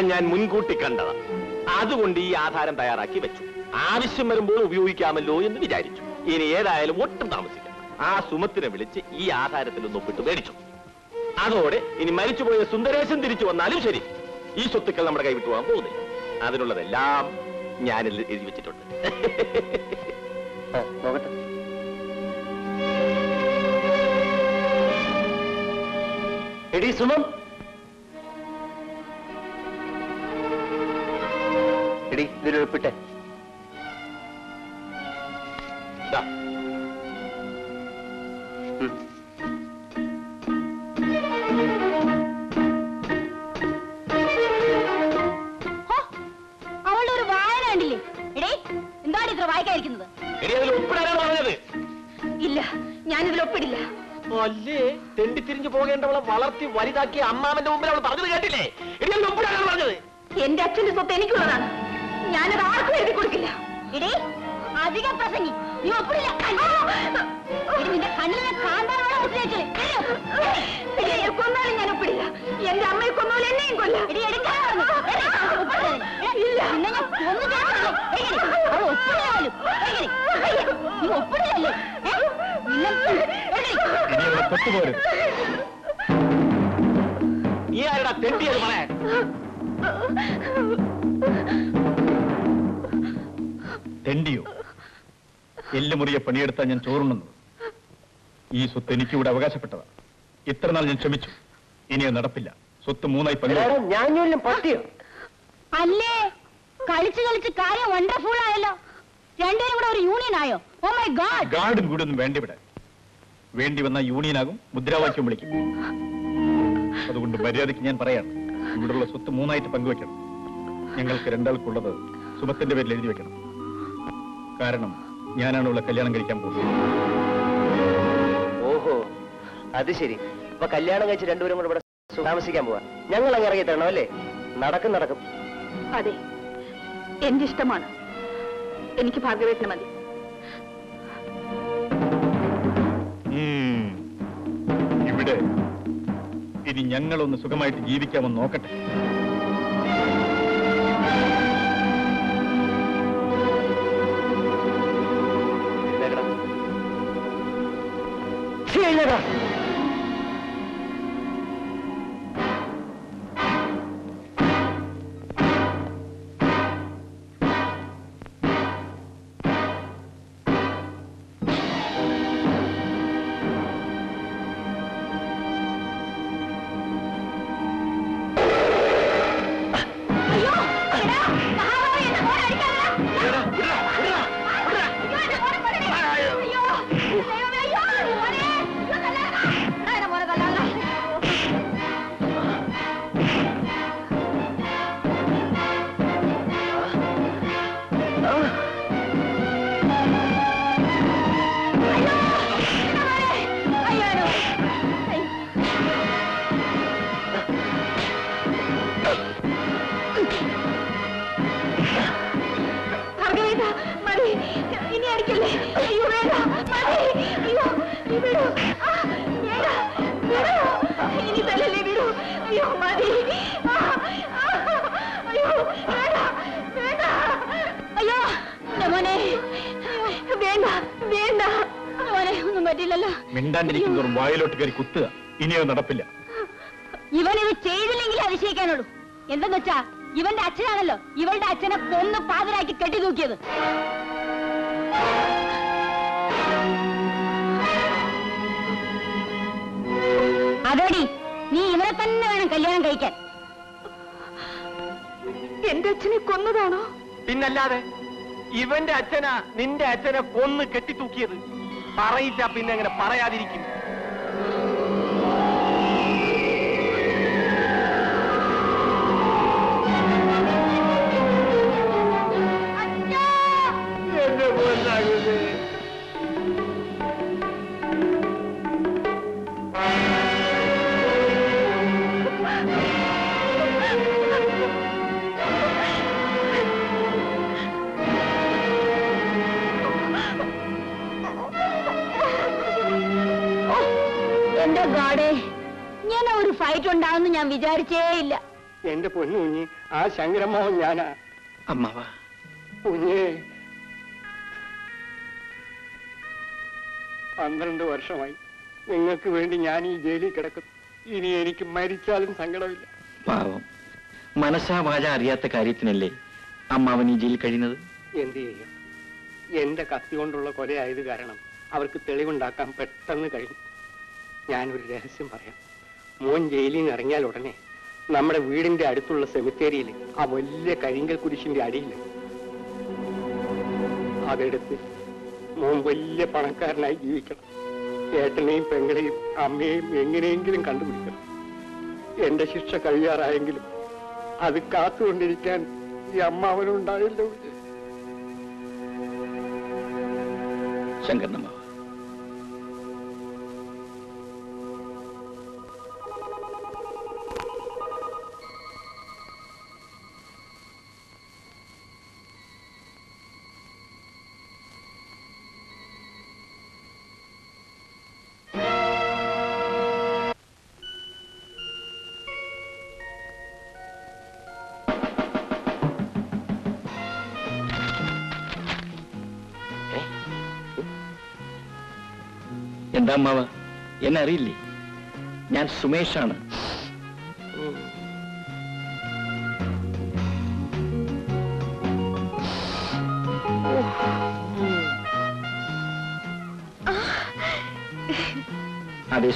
या मुनकूटी कदमी आधार तैयार आवश्यम वो उपयोगो विचा इन ऐसा आ सुमति वि आधार मेड़ी अदोड़े इन मरचुय सुंदरेश शरी ई स्वत ना कई विवा अ एडी सुमन एडी इधर उठे दा हो അവള് ഒരു വായന കണ്ടില്ലേ എടി എന്താണ് ഇത്ര വായിക്കായിരിക്കുന്നത് എടി അതിൽ ഒപ്പിടാനാണ് പറഞ്ഞത് ഇല്ല ഞാൻ ഇതിൽ ഒപ്പിടില്ല അല്ലേ തെണ്ടി തിരിഞ്ഞു പോകേണ്ടവളെ വളർത്തി വലുതാക്കി അമ്മാമന്റെ മുമ്പിൽ അവൾ പറഞ്ഞു കേട്ടില്ലേ എടി അവൾ ഒപ്പിടാനാണ് പറഞ്ഞത് എന്റെ അച്ഛന്റെ സ്വത്ത് എനിക്കുള്ളതാണ് ഞാൻ അത് ആർക്കും എഴുതി കൊടുക്കില്ല എടി അധികം പ്രസംഗി നീ ഒപ്പിടില്ല എടി നിന്റെ കണ്ണിലെ കാന്താരവള ഒപ്പിടില്ലേ എടി എന്നെ കൊന്നാലും ഞാൻ ഒപ്പിടില്ല എന്റെ അമ്മയെ കൊന്നോലെ എന്നെയും കൊല്ല എടി എടുക്കാൻ പറഞ്ഞു ഇല്ല എന്നെ ഞാൻ കൊന്നു കളയും എടി അവൾ ഒപ്പിടില്ല എടി നീ ഒപ്പിടില്ലേ എല്ലുമുറിയെ പണിയെടുത്താൽ ഞാൻ ചോറുണ്ണുന്നു ഈ സ്വത്ത് എനിക്കിവിടെ അവകാശപ്പെട്ടതാ ഇത്ര നാൾ ഞാൻ ശ്രമിച്ചു ഇനി അത് നടപ്പില്ല സ്വത്ത് മൂന്നായി അല്ലേ കളിച്ച് കളിച്ച് കാര്യം വണ്ടർഫുൾ ആയല്ലോ രണ്ടേരും കൂടെ ഒരു യൂണിയൻ ആയോ ഓ മൈ ഗോഡ് ഗാർഡൻ കൂടെ ഒന്നും വേണ്ട ഇവിടെ വേണ്ടി വന്ന യൂണിയൻ ആകും മുദ്രാവാക്യം വിളിക്കും അതുകൊണ്ട് മര്യാദയ്ക്ക് ഞാൻ പറയാണ് ഇവിടെയുള്ള സ്വത്ത് മൂന്നായിട്ട് പങ്കുവെക്കണം ഞങ്ങൾക്ക് രണ്ടാൾക്കുള്ളത് സുമത്തിന്റെ പേരിൽ എഴുതി വെക്കണം കാരണം ഞാനാണ് ഉള്ള കല്യാണം കഴിക്കാൻ പോകുന്നത് ഓഹോ അത് ശരി അപ്പോൾ കല്യാണം കഴിച്ച് രണ്ടുപേരും കൂടെ ഇവിടെ താമസിക്കാൻ പോവാ ഞങ്ങൾ അങ്ങ് ഇറങ്ങി തരണം അല്ലേ നടക്കും നടക്കും അതെ എന്റെ ഇഷ്ടമാണ് എനിക്ക് ഭാഗ്യവേട്ടനെ മതി ഇവിടെ ഇനി ഞങ്ങളൊന്ന് സുഖമായിട്ട് ജീവിക്കാമെന്ന് നോക്കട്ടെ अच्छे पन्द वर्ष वे या जेल कव मनसा वाच अल अम्मावन जेल कहने कम पेट या रहस्यम मोन जेल उड़ने नम्बे वीडि अड़ सेमितेरी आ वलिए करींगल कुरिशिन्टे अड़िल अदेडुत्तु मोन वलिए पणक्कारनायि जीविक्कणम एट्टनेयुम पेंगळेयुम अम्मयेयुम एंगेनेयेंकिलुम कंडुपिडिक्कणम एंटे शिक्ष कळियारायेंकिलुम अत कात्तुकोंडिरिक्कान ई अम्मावनु उंडायिल्ल शंकरनम्मा या सुमेश अदे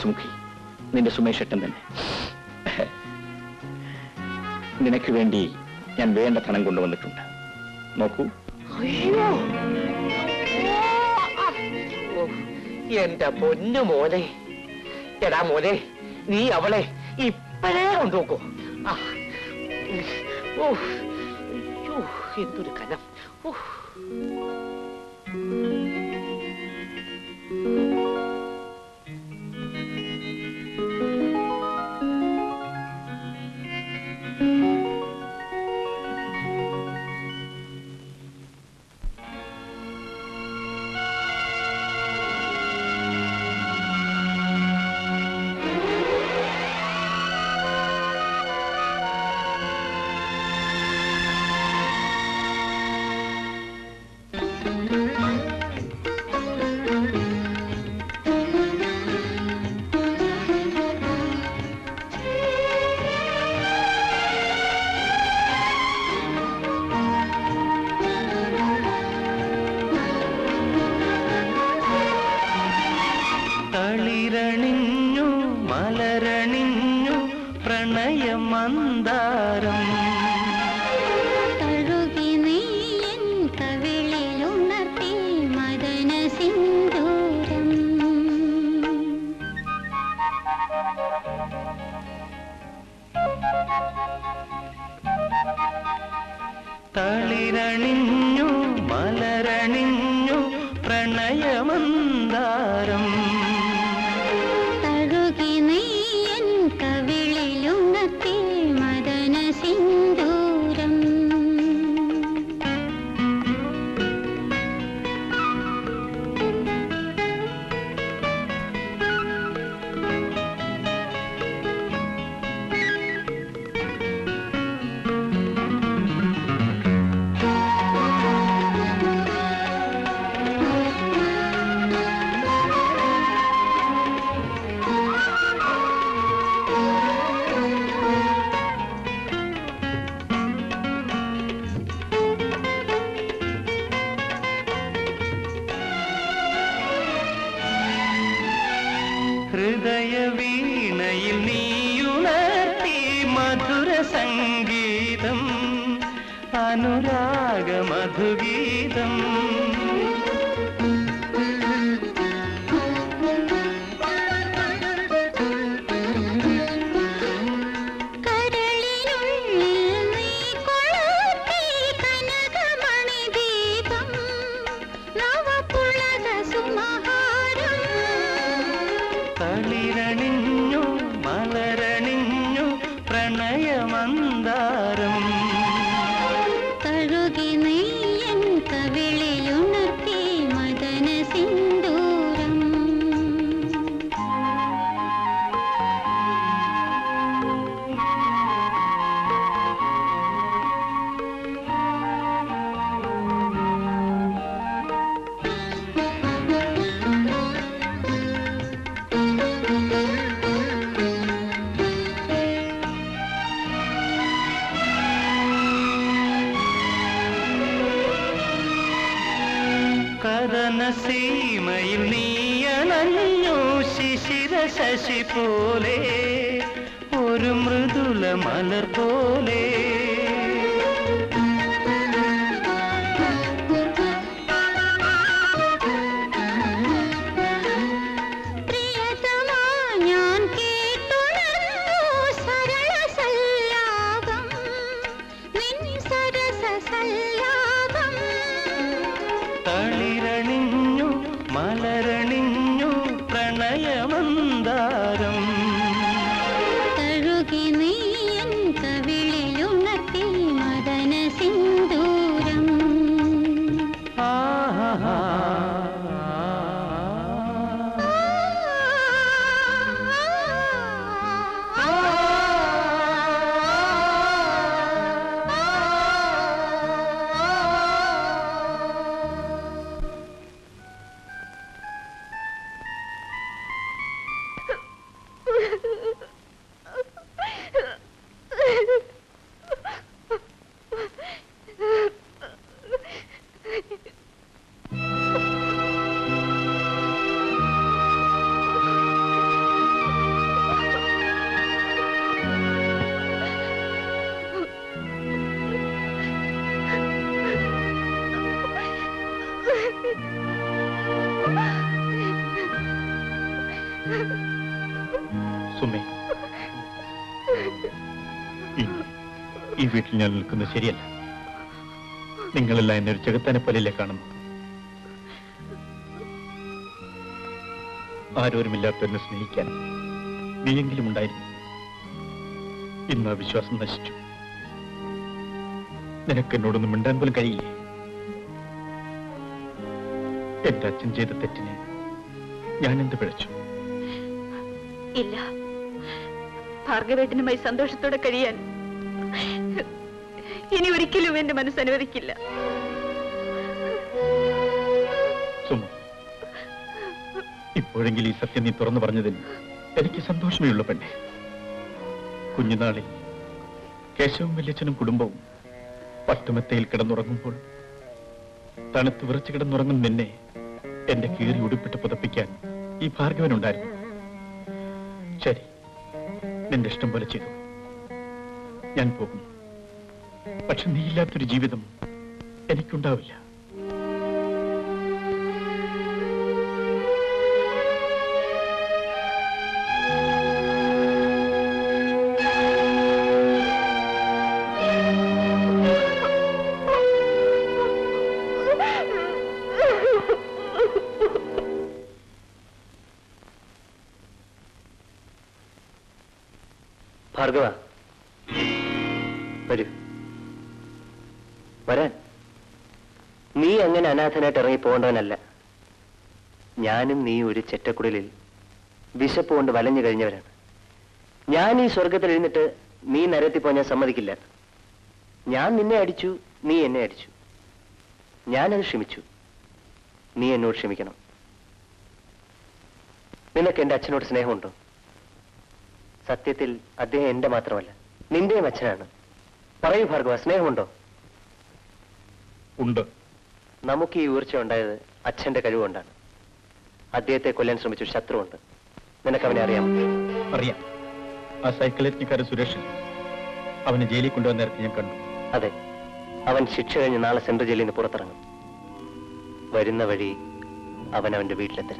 सुमुखी निन्े सुमेश निनक्कु वेंडी या वेंड धनं कोंडुवन्निट्टुंड नोक्कू एड़ा मोने नी अवे इको हृदय वीणयिल नीयुणर्त्ति मधुर संगीतम अनुराग मधुगीतम ശശിപോലെ ഒരു മൃദുല മലർ പോലെ വീട്ടിൽ ഞാൻ നിൽക്കുന്നത് ശരിയല്ല. നിങ്ങളെല്ലാം എന്നൊരു ചെകുത്താനെ പോലെയല്ലേ കാണുന്നു. ആരോരുമില്ലാത്തവരെ സ്നേഹിക്കാൻ നീയെങ്കിലും ഉണ്ടായിരുന്നു. ഇന്ന് ആ വിശ്വാസം നശിച്ചു. നിനക്ക് എന്നോടൊന്നും മിണ്ടാൻ പോലും കഴിയില്ലേ? എന്റെ അച്ഛൻ ചെയ്ത തെറ്റിനെ ഞാൻ എന്ത് പിഴച്ചു? ഇല്ല, ഭാർഗവേട്ടനുമായി സന്തോഷത്തോടെ കഴിയാൻ ഇനി ഒരിക്കലും എന്റെ മനസ്സ് അനുവദിക്കില്ല. ഇപ്പോഴെങ്കിലും ഈ സത്യം നീ തുറന്നു പറഞ്ഞതിൽ എനിക്ക് സന്തോഷമേ ഉള്ളൂ പെണ്ണെ. കുഞ്ഞുനാളിൽ കേശവും വല്യച്ഛനും കുടുംബവും പട്ടുമെത്തയിൽ കിടന്നുറങ്ങുമ്പോൾ തണുത്ത് വിറച്ചു കിടന്നുറങ്ങും നിന്നെ എന്റെ കീറി ഉടുപ്പിട്ട് പുതപ്പിക്കാൻ ഈ ഭാർഗവനുണ്ടായിരുന്നു. ശരി, നിന്റെ ഇഷ്ടം പോലെ ചെയ്തു, ഞാൻ പോകുന്നു. പക്ഷെ നീയില്ലാത്തൊരു ജീവിതം എനിക്കുണ്ടാവില്ല. ഭാർഗവ, വരൂ. വരാൻ നീ അങ്ങനെ അനാഥനായിട്ട് ഇറങ്ങിപ്പോകേണ്ടവനല്ല. ഞാനും നീ ഒരു ചെറ്റക്കുടലിൽ വിശപ്പ് കൊണ്ട് വലഞ്ഞു കഴിഞ്ഞവരാണ്. ഞാൻ ഈ സ്വർഗത്തിൽ എഴുന്നിട്ട് നീ നരത്തിൽ പോയാൽ സമ്മതിക്കില്ല. ഞാൻ നിന്നെ അടിച്ചു, നീ എന്നെ അടിച്ചു. ഞാനത് ക്ഷമിച്ചു, നീ എന്നോട് ക്ഷമിക്കണം. നിനക്ക് എൻ്റെ അച്ഛനോട് സ്നേഹമുണ്ടോ? സത്യത്തിൽ അദ്ദേഹം എൻ്റെ മാത്രമല്ല, നിന്റെയും അച്ഛനാണ്. പറയൂ ഭാർഗവ, സ്നേഹമുണ്ടോ? ഉണ്ട്. നമുക്ക് ഈ ഉയർച്ച ഉണ്ടായത് അച്ഛന്റെ കഴിവുകൊണ്ടാണ്. അദ്ദേഹത്തെ കൊല്ലാൻ ശ്രമിച്ചു ശത്രുവുണ്ട്. जेल शिक्ष ना सेंट्रल जेल वरुण वी वीटल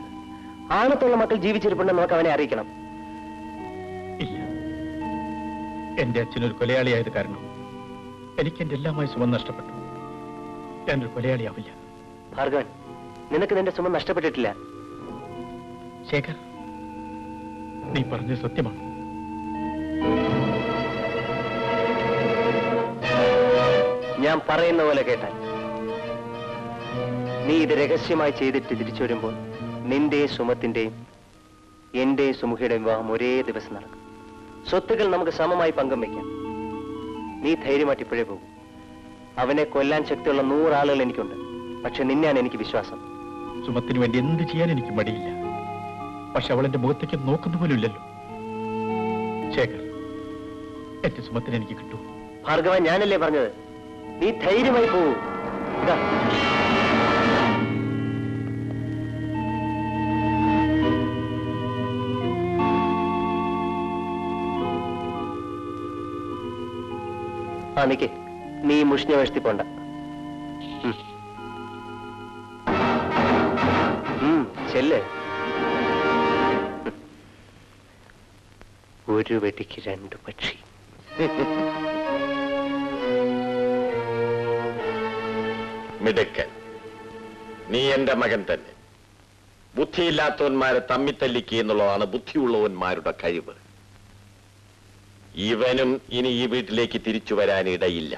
आणत मकल जीवचने अच्न ഭാർഗവൻ നിനക്ക് നിന്റെ സുമം നഷ്ടപ്പെട്ടിട്ടില്ല ശേഖർ നീ പറഞ്ഞ സത്യമാണ് ഞാൻ പറയുന്ന പോലെ കേട്ടാൽ നീ ഇത് രഹസ്യമായി ചെയ്തിട്ട് തിരിച്ചു വരുമ്പോൾ നിന്റെ സുമത്തിന്റെയും എന്റെ സുമുഖയുടെയും വിവാഹം ഒരേ ദിവസം നടക്കും സ്വത്തുക്കൾ നമുക്ക് സമമായി പങ്കം വെക്കാം നീ ധൈര്യമായിട്ട് ഇപ്പോഴേ പോകും അവനെ കൊല്ലാൻ ശക്തിയുള്ള 100 ആളുകൾ എനിക്കുണ്ട് പക്ഷെ നിന്നെയാണ് എനിക്ക് വിശ്വാസം സുമത്തിന് വേണ്ടി എന്തു ചെയ്യാൻ എനിക്ക് മടിയില്ല പക്ഷെ അവൾ എൻ്റെ മുഖത്തേക്ക് നോക്കുന്ന പോലും ഇല്ലല്ലോ ശേഖർ എന്റെ സുമത്തിന് എനിക്ക് കിട്ടും ഭാർഗവ ഞാനല്ലേ പറഞ്ഞത് നീ ധൈര്യമായി പോ ആനിക്ക് നീ മുഷ്ണി വേഷ്ടി പോണ്ട ഒരു വെടിക്ക് രണ്ട് പക്ഷി മിടുക്കൻ നീ എന്റെ മകൻ തന്നെ ബുദ്ധിയില്ലാത്തവന്മാരെ തമ്മിത്തല്ലിക്കുക എന്നുള്ളതാണ് ബുദ്ധിയുള്ളവന്മാരുടെ കഴിവ് ഇവനും ഇനി ഈ വീട്ടിലേക്ക് തിരിച്ചു വരാനിടയില്ല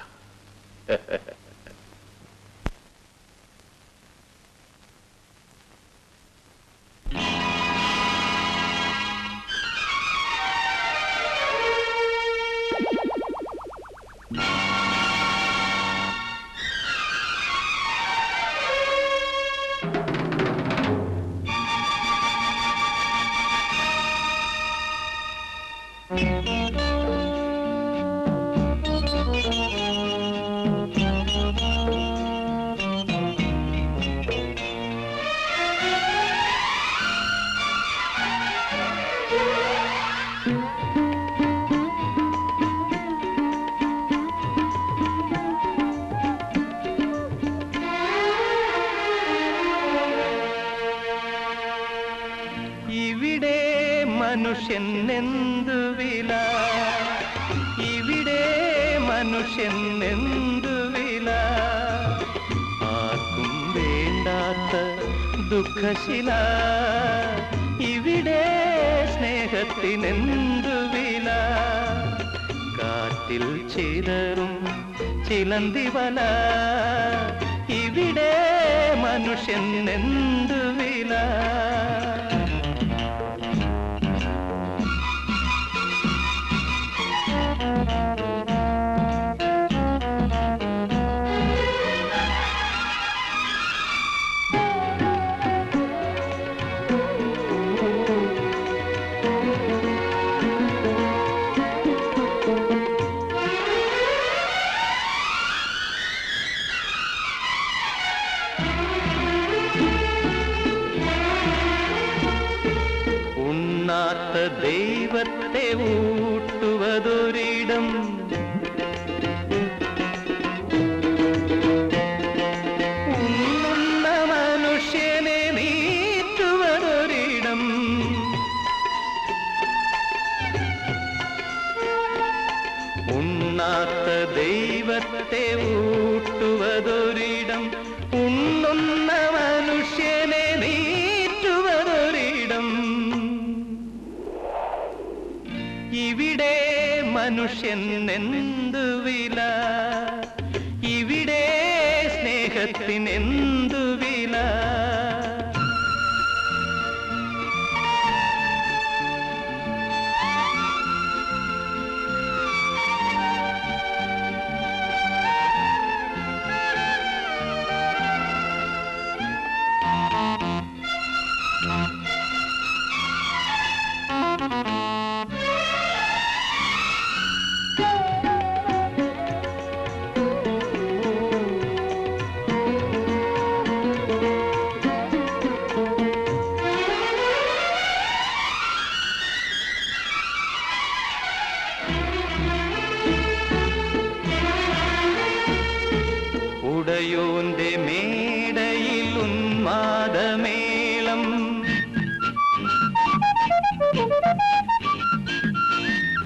പൂന്തേ മേടയിൽ ഉന്മാദമേളം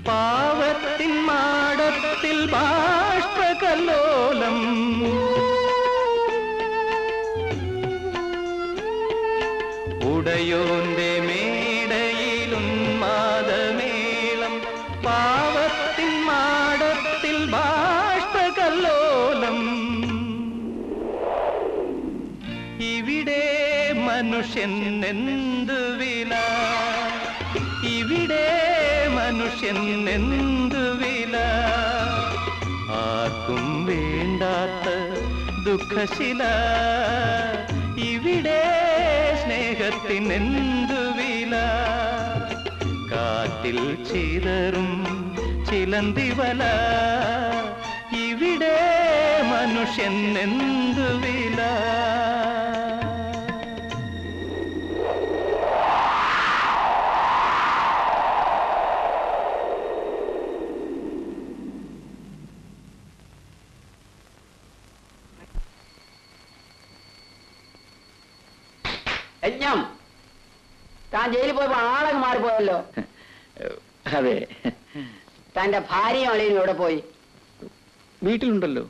പാവത്തിൻ മാടത്തിൽ ബാഷ്പകല്ലോലം ഉടയോന്തേ മേടയിൽ ഉന്മാദമേളം പാവത്തിൻ മാടത്തിൽ ബാഷ്പകല്ലോലം ഇവിടെ മനുഷ്യനെന്തു വില ഇവിടെ മനുഷ്യനെന്തു വില ആർക്കും വേണ്ടാത്ത ദുഃഖശില ഇവിടെ സ്നേഹത്തിനെന്തു വില കാറ്റിൽ ചിതറും ചിലന്തിവല ഇവിടെ മനുഷ്യനെന്തു വില जेल आड़ मारीपोयलो भार्य वीटलो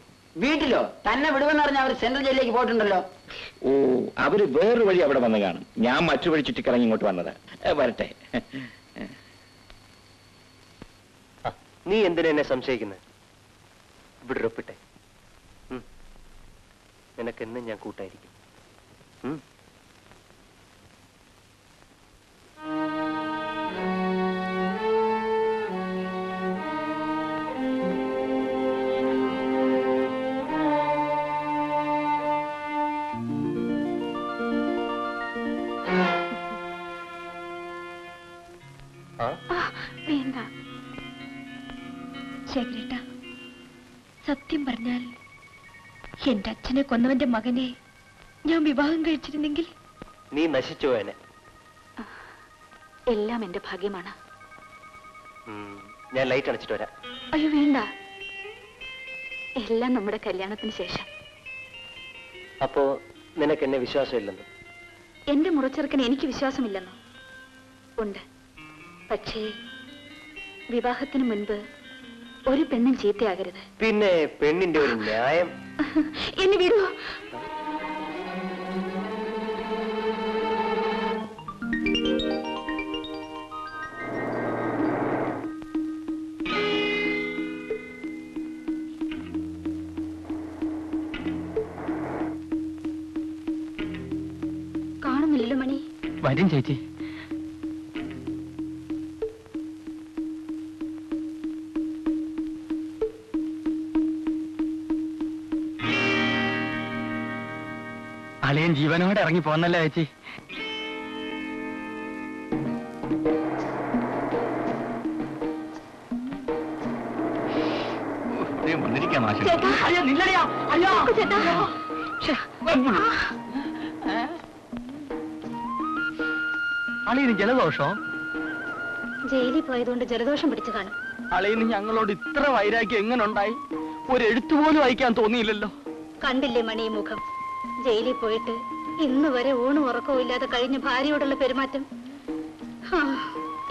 वीटलो ते विवर सेंट्रल जेलो ओ वे वह अवे वन या मत वी चुटिंग वरटे नी ए संशय विटे निनकूटाई सत्यम पर अच्छने मगने या विवाह कहचि नी नशिचो എല്ലാം എൻ്റെ ഭാഗ്യമാണ്. ഞാൻ ലൈറ്റ് അണച്ചിട്ട് വരാം. അയ്യോ വേണ്ട. എല്ലാം നമ്മുടെ കല്യാണത്തിന് ശേഷം. അപ്പോൾ നിനക്ക് എന്നെ വിശ്വാസമില്ലെന്നോ? എൻ്റെ മുറച്ചെറുക്കനെ എനിക്ക് വിശ്വാസമില്ലെന്നോ? ഉണ്ട്. പക്ഷേ വിവാഹത്തിന് മുൻപ് ഒരു പെണ്ണും ചീത്തയാകരുത്. പിന്നെ പെണ്ണിന്റെ ഒരു ന്യായം. എന്നെ വിടൂ. വരും ചേച്ചി. അളിയൻ ജീവനോടെ ഇറങ്ങി പോന്നല്ലേ ചേച്ചി? വന്നിരിക്കാം അളിയന് ജലദോഷം. ജയിലിൽ പോയതുകൊണ്ട് ജലദോഷം പിടിച്ചു കാണും. അളിയന് ഞങ്ങളോട് ഇത്ര വൈരാഗ്യം എങ്ങനെ ഉണ്ടായി? ഒരു എഴുത്തുപോലും വായിക്കാൻ തോന്നിയില്ലല്ലോ. കണ്ടില്ലേ മണി മുഖം? ജയിലിൽ പോയിട്ട് ഇന്ന് വരെ ഊണും ഉറക്കവും ഇല്ലാതെ കഴിഞ്ഞ ഭാര്യയോടുള്ള പെരുമാറ്റം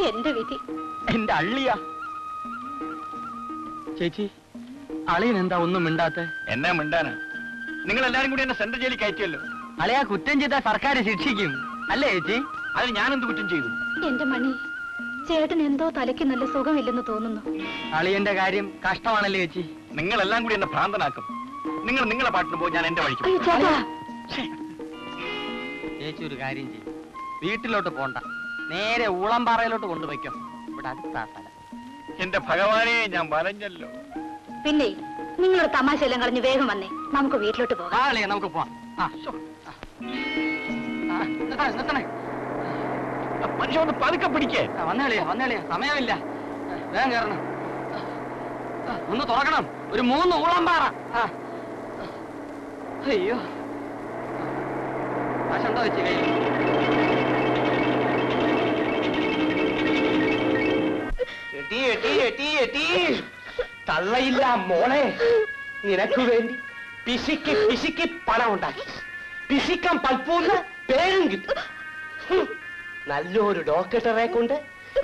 എന്റെ വിധി. എന്റെ അള്ളിയാ ചേച്ചി. അളിയൻ എന്താ ഒന്നും മിണ്ടാത്ത? എന്നാ മിണ്ടാനാ? നിങ്ങൾ എല്ലാരും കൂടി എന്നെ സെൻട്രൽ ജയിലിൽ കയറ്റിയല്ലോ. അളിയാ കുറ്റം ചെയ്താൽ സർക്കാർ ശിക്ഷിക്കും അല്ലേ ചേച്ചി? അത് ഞാനെന്ത് കുറ്റം ചെയ്തു? എന്റെ മണി ചേട്ടൻ എന്തോ തലയ്ക്ക് നല്ല സുഖമില്ലെന്ന് തോന്നുന്നു. അളിയന്റെ കാര്യം കഷ്ടമാണല്ലേ ചേച്ചി? നിങ്ങളെല്ലാം കൂടി എന്നെ ഭ്രാന്തനാക്കും. നിങ്ങൾ നിങ്ങളെ പാട്ടിന് പോയി, ഞാൻ എന്റെ വഴിക്ക് ചേച്ചി. ഒരു കാര്യം ചെയ്യും, വീട്ടിലോട്ട് പോണ്ട, നേരെ ഊളംപാറയിലോട്ട് കൊണ്ടുവയ്ക്കും. ഇവിടെ അടുത്താ സ്ഥലം. എന്റെ ഭഗവാനെ, ഞാൻ വരഞ്ഞല്ലോ. പിന്നെ നിങ്ങളൊരു തമാശ എല്ലാം കളഞ്ഞ് വേഗം വന്നേ, നമുക്ക് വീട്ടിലോട്ട് പോകാം. അളിയ നമുക്ക് പോവാം. മനുഷ്യൻ പതുക്കെ പിടിക്കേ. വന്നേളിയാ വന്നേളിയാ, സമയമില്ല, വേഗം കയറണം. ഒന്ന് തുറക്കണം. ഒരു 3 ഊളംപാറ. അയ്യോ ആശണ്ടോ വെച്ച് കഴിഞ്ഞു. തള്ളയില്ല മോളെ, നിനക്ക് വേണ്ടി पिशुक्की पणम पिशुक्कन पलपूर्ण പേരും കിട്ടും നല്ലൊരു ഡോക്ടറെ കൊണ്ട്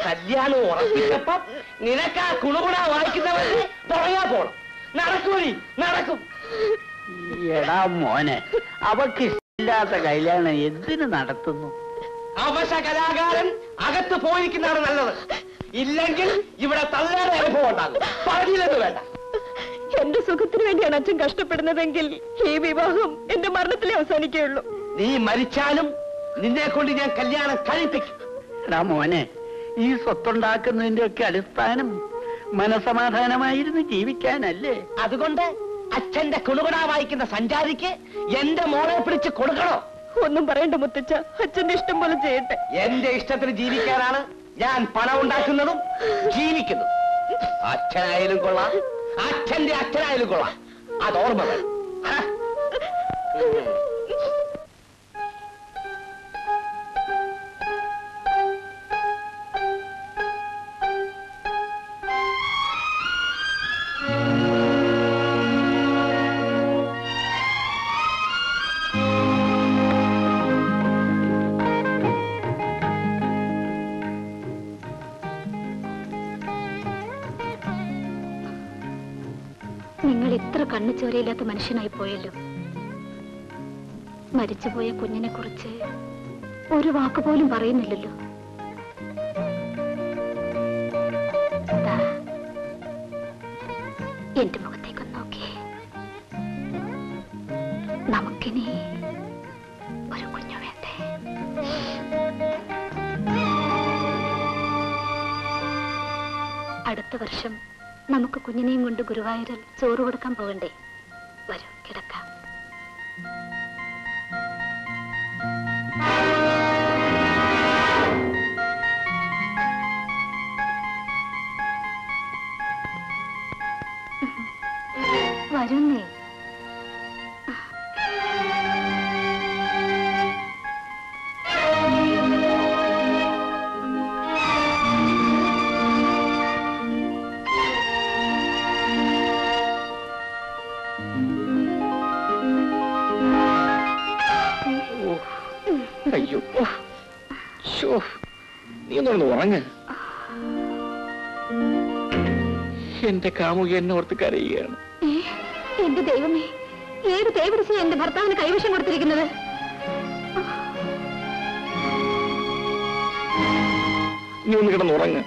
കല്യാണം ഉറപ്പിച്ചപ്പോൾ നിനക്കാ കുണുകുണ വായിക്കുന്നവനെ പറയാ പോണം നടക്കൂലി നടക്കും എടാ മോനെ അവക്ക് ഇല്ലാത്ത കല്യാണം എന്തിനു നടത്തുന്നു അവശ കലാകാരൻ അകത്ത് പോയിരിക്കുന്നതാണ് നല്ലത് ഇല്ലെങ്കിൽ ഇവിടെ തള്ളേറെ അനുഭവം ഉണ്ടാകും പറഞ്ഞില്ലെന്ന് വേണ്ട എന്റെ സുഖത്തിന് വേണ്ടിയാണ് അച്ഛൻ കഷ്ടപ്പെടുന്നതെങ്കിൽ ഈ വിവാഹം എന്റെ മരണത്തിലേ അവസാനിക്കുകയുള്ളൂ നീ മരിച്ചാലും നിന്നെ കൊണ്ട് ഞാൻ കല്യാണം കഴിപ്പിക്കും എടാ മോനെ ഈ സ്വത്തുണ്ടാക്കുന്നതിന്റെ ഒക്കെ അടിസ്ഥാനം മനസമാധാനമായിരുന്നു ജീവിക്കാനല്ലേ അതുകൊണ്ട് അച്ഛന്റെ കുണുകുണ വായിക്കുന്ന സഞ്ചാരിക്ക് എന്റെ മോളെ പിടിച്ച് കൊടുക്കണോ ഒന്നും പറയണ്ട മുത്തച്ഛ അച്ഛന്റെ ഇഷ്ടം പോലെ ചെയ്യട്ടെ എന്റെ ഇഷ്ടത്തിന് ജീവിക്കാനാണ് ഞാൻ പണം ഉണ്ടാക്കുന്നതും ജീവിക്കുന്നു അച്ഛനായാലും കൊള്ളാം അച്ഛന്റെ അച്ഛനായാലും കൊള്ളാം അതോർമ്മ വേണം കണ്ണുചോരയില്ലാത്ത മനുഷ്യനായി പോയല്ലോ മരിച്ചുപോയ കുഞ്ഞിനെ കുറിച്ച് ഒരു വാക്കുപോലും പറയുന്നില്ലല്ലോ എന്റെ മുഖത്തേക്ക് നോക്കി നമുക്കിനി ഒരു കുഞ്ഞു വേണ്ടേ അടുത്ത വർഷം നമുക്ക് കുഞ്ഞിനെയും കൊണ്ട് ഗുരുവായൂരിൽ ചോറ് കൊടുക്കാൻ പോകണ്ടേ വരൂ കിടക്കാം വരുന്നേ എന്റെ കാമുകി എന്നോർത്ത് കരയുകയാണ് എന്റെ ദൈവമേ ഏത് ദൈവദശ എന്റെ ഭർത്താവിന് കൈവശം കൊടുത്തിരിക്കുന്നത് നീ ഒന്ന് കിടന്നുറങ്ങ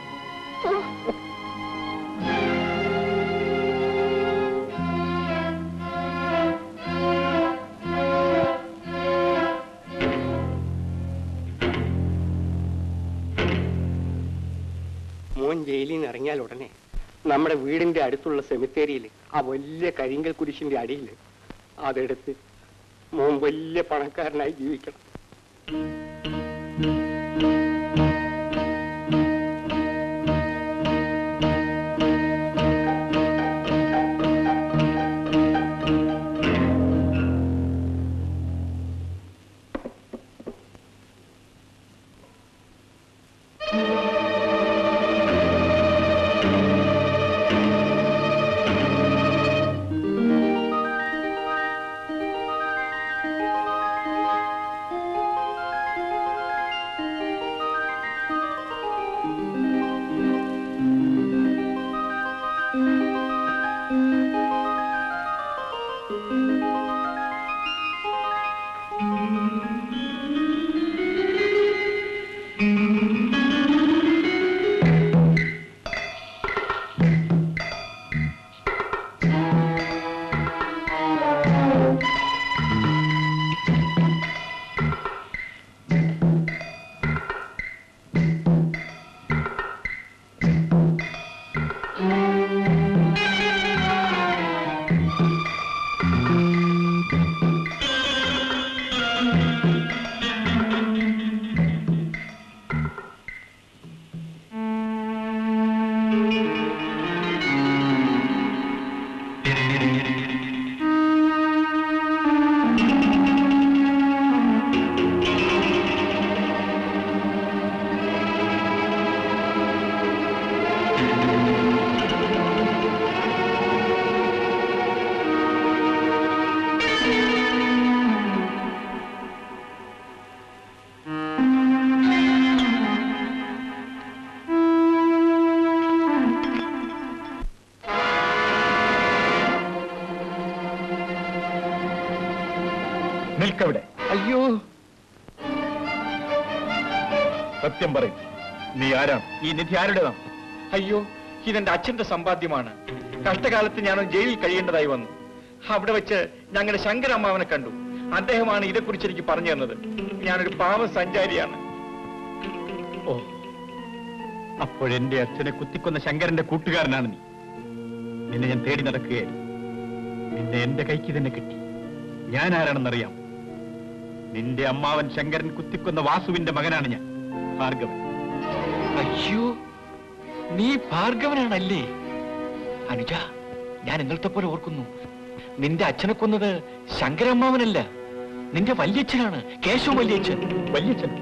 ജയിലിൽ ഇറങ്ങിയാൽ ഉടനെ നമ്മുടെ വീടിന്റെ അടുത്തുള്ള സെമിത്തേരിയിൽ ആ വലിയ കരിങ്കൽ കുരിശിന്റെ അടിയിൽ അതെടുത്ത് മോൻ വലിയ പണക്കാരനായി ജീവിക്കണം നിൽക്കവിടെ. അയ്യോ സത്യം പറയും, നീ ആരാണ്? ഈ നിധി ആരുടേതാണ്? അയ്യോ, ഇതെന്റെ അച്ഛന്റെ സമ്പാദ്യമാണ്. കഷ്ടകാലത്ത് ഞാൻ ജയിലിൽ കഴിയേണ്ടതായി വന്നു. അവിടെ വെച്ച് ഞങ്ങളുടെ ശങ്കരമ്മാവനെ കണ്ടു. അദ്ദേഹമാണ് ഇതേക്കുറിച്ച് എനിക്ക് പറഞ്ഞു തന്നത്. ഞാനൊരു പാവ സഞ്ചാരിയാണ്. ഓ, അപ്പോഴെന്റെ അച്ഛനെ കുത്തിക്കൊന്ന ശങ്കരന്റെ കൂട്ടുകാരനാണ് നീ. നിന്നെ ഞാൻ തേടി നടക്കുകയായിരുന്നു. നിന്നെ എന്റെ കൈക്ക് തന്നെ കിട്ടി. ഞാൻ ആരാണെന്നറിയാം. നിന്റെ അമ്മാവൻ ശങ്കരൻ കുത്തിക്കൊന്ന വാസുവിന്റെ മകനാണ് ഞാൻ, ഭാർഗവൻ. അയ്യോ, നീ ഭാർഗവനാണല്ലേ? അനുജ, ഞാൻ ഇന്നത്തെ പോലെ ഓർക്കുന്നു, നിന്റെ അച്ഛനെ കൊന്നത് ശങ്കരമ്മാവനല്ല, നിന്റെ വല്യച്ഛനാണ്, കേശവൻ വല്യച്ഛൻ. വല്യച്ഛൻ?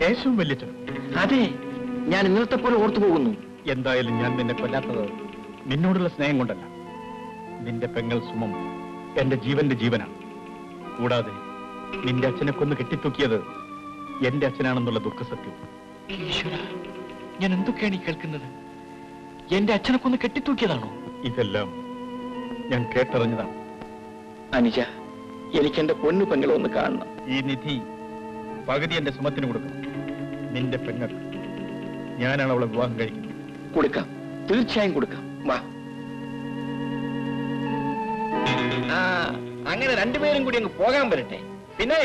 കേശവൻ വല്യച്ഛൻ? അതെ, ഞാൻ ഇന്നത്തെ പോലെ ഓർത്തു പോകുന്നു. എന്തായാലും ഞാൻ നിന്നെ കൊല്ലാത്തത് നിന്നോടുള്ള സ്നേഹം കൊണ്ടല്ല. നിന്റെ പെങ്ങൾ സുമം എന്റെ ജീവന്റെ ജീവനാണ്. കൂടാതെ നിന്റെ അച്ഛനെ കൊന്ന് കെട്ടിത്തൂക്കിയത് എന്റെ അച്ഛനാണെന്നുള്ള ദുഃഖസത്യം. ഈശ്വര, ഞാൻ എന്തൊക്കെയാണ് ഈ കേൾക്കുന്നത്? എന്റെ അച്ഛനെ കൊന്ന് കെട്ടിത്തൂക്കിയതാണോ? ഇതെല്ലാം ഞാൻ കേട്ടറിഞ്ഞതാണ്. അനുജ, എനിക്ക് എന്റെ പൊന്നു പെങ്ങളെ ഒന്ന് കാണണം. ഈ നിധി പകുതി എന്റെ സുമത്തിന് കൊടുക്കണം. നിന്റെ പെങ്ങൾ ഞാനാണ് അവളെ വിവാഹം കഴിക്കുന്നത്. കൊടുക്കാം, തീർച്ചയായും കൊടുക്കാം. വാ. അങ്ങനെ രണ്ടുപേരും കൂടി അങ്ങ് പോകാൻ വരട്ടെ. പിന്നെ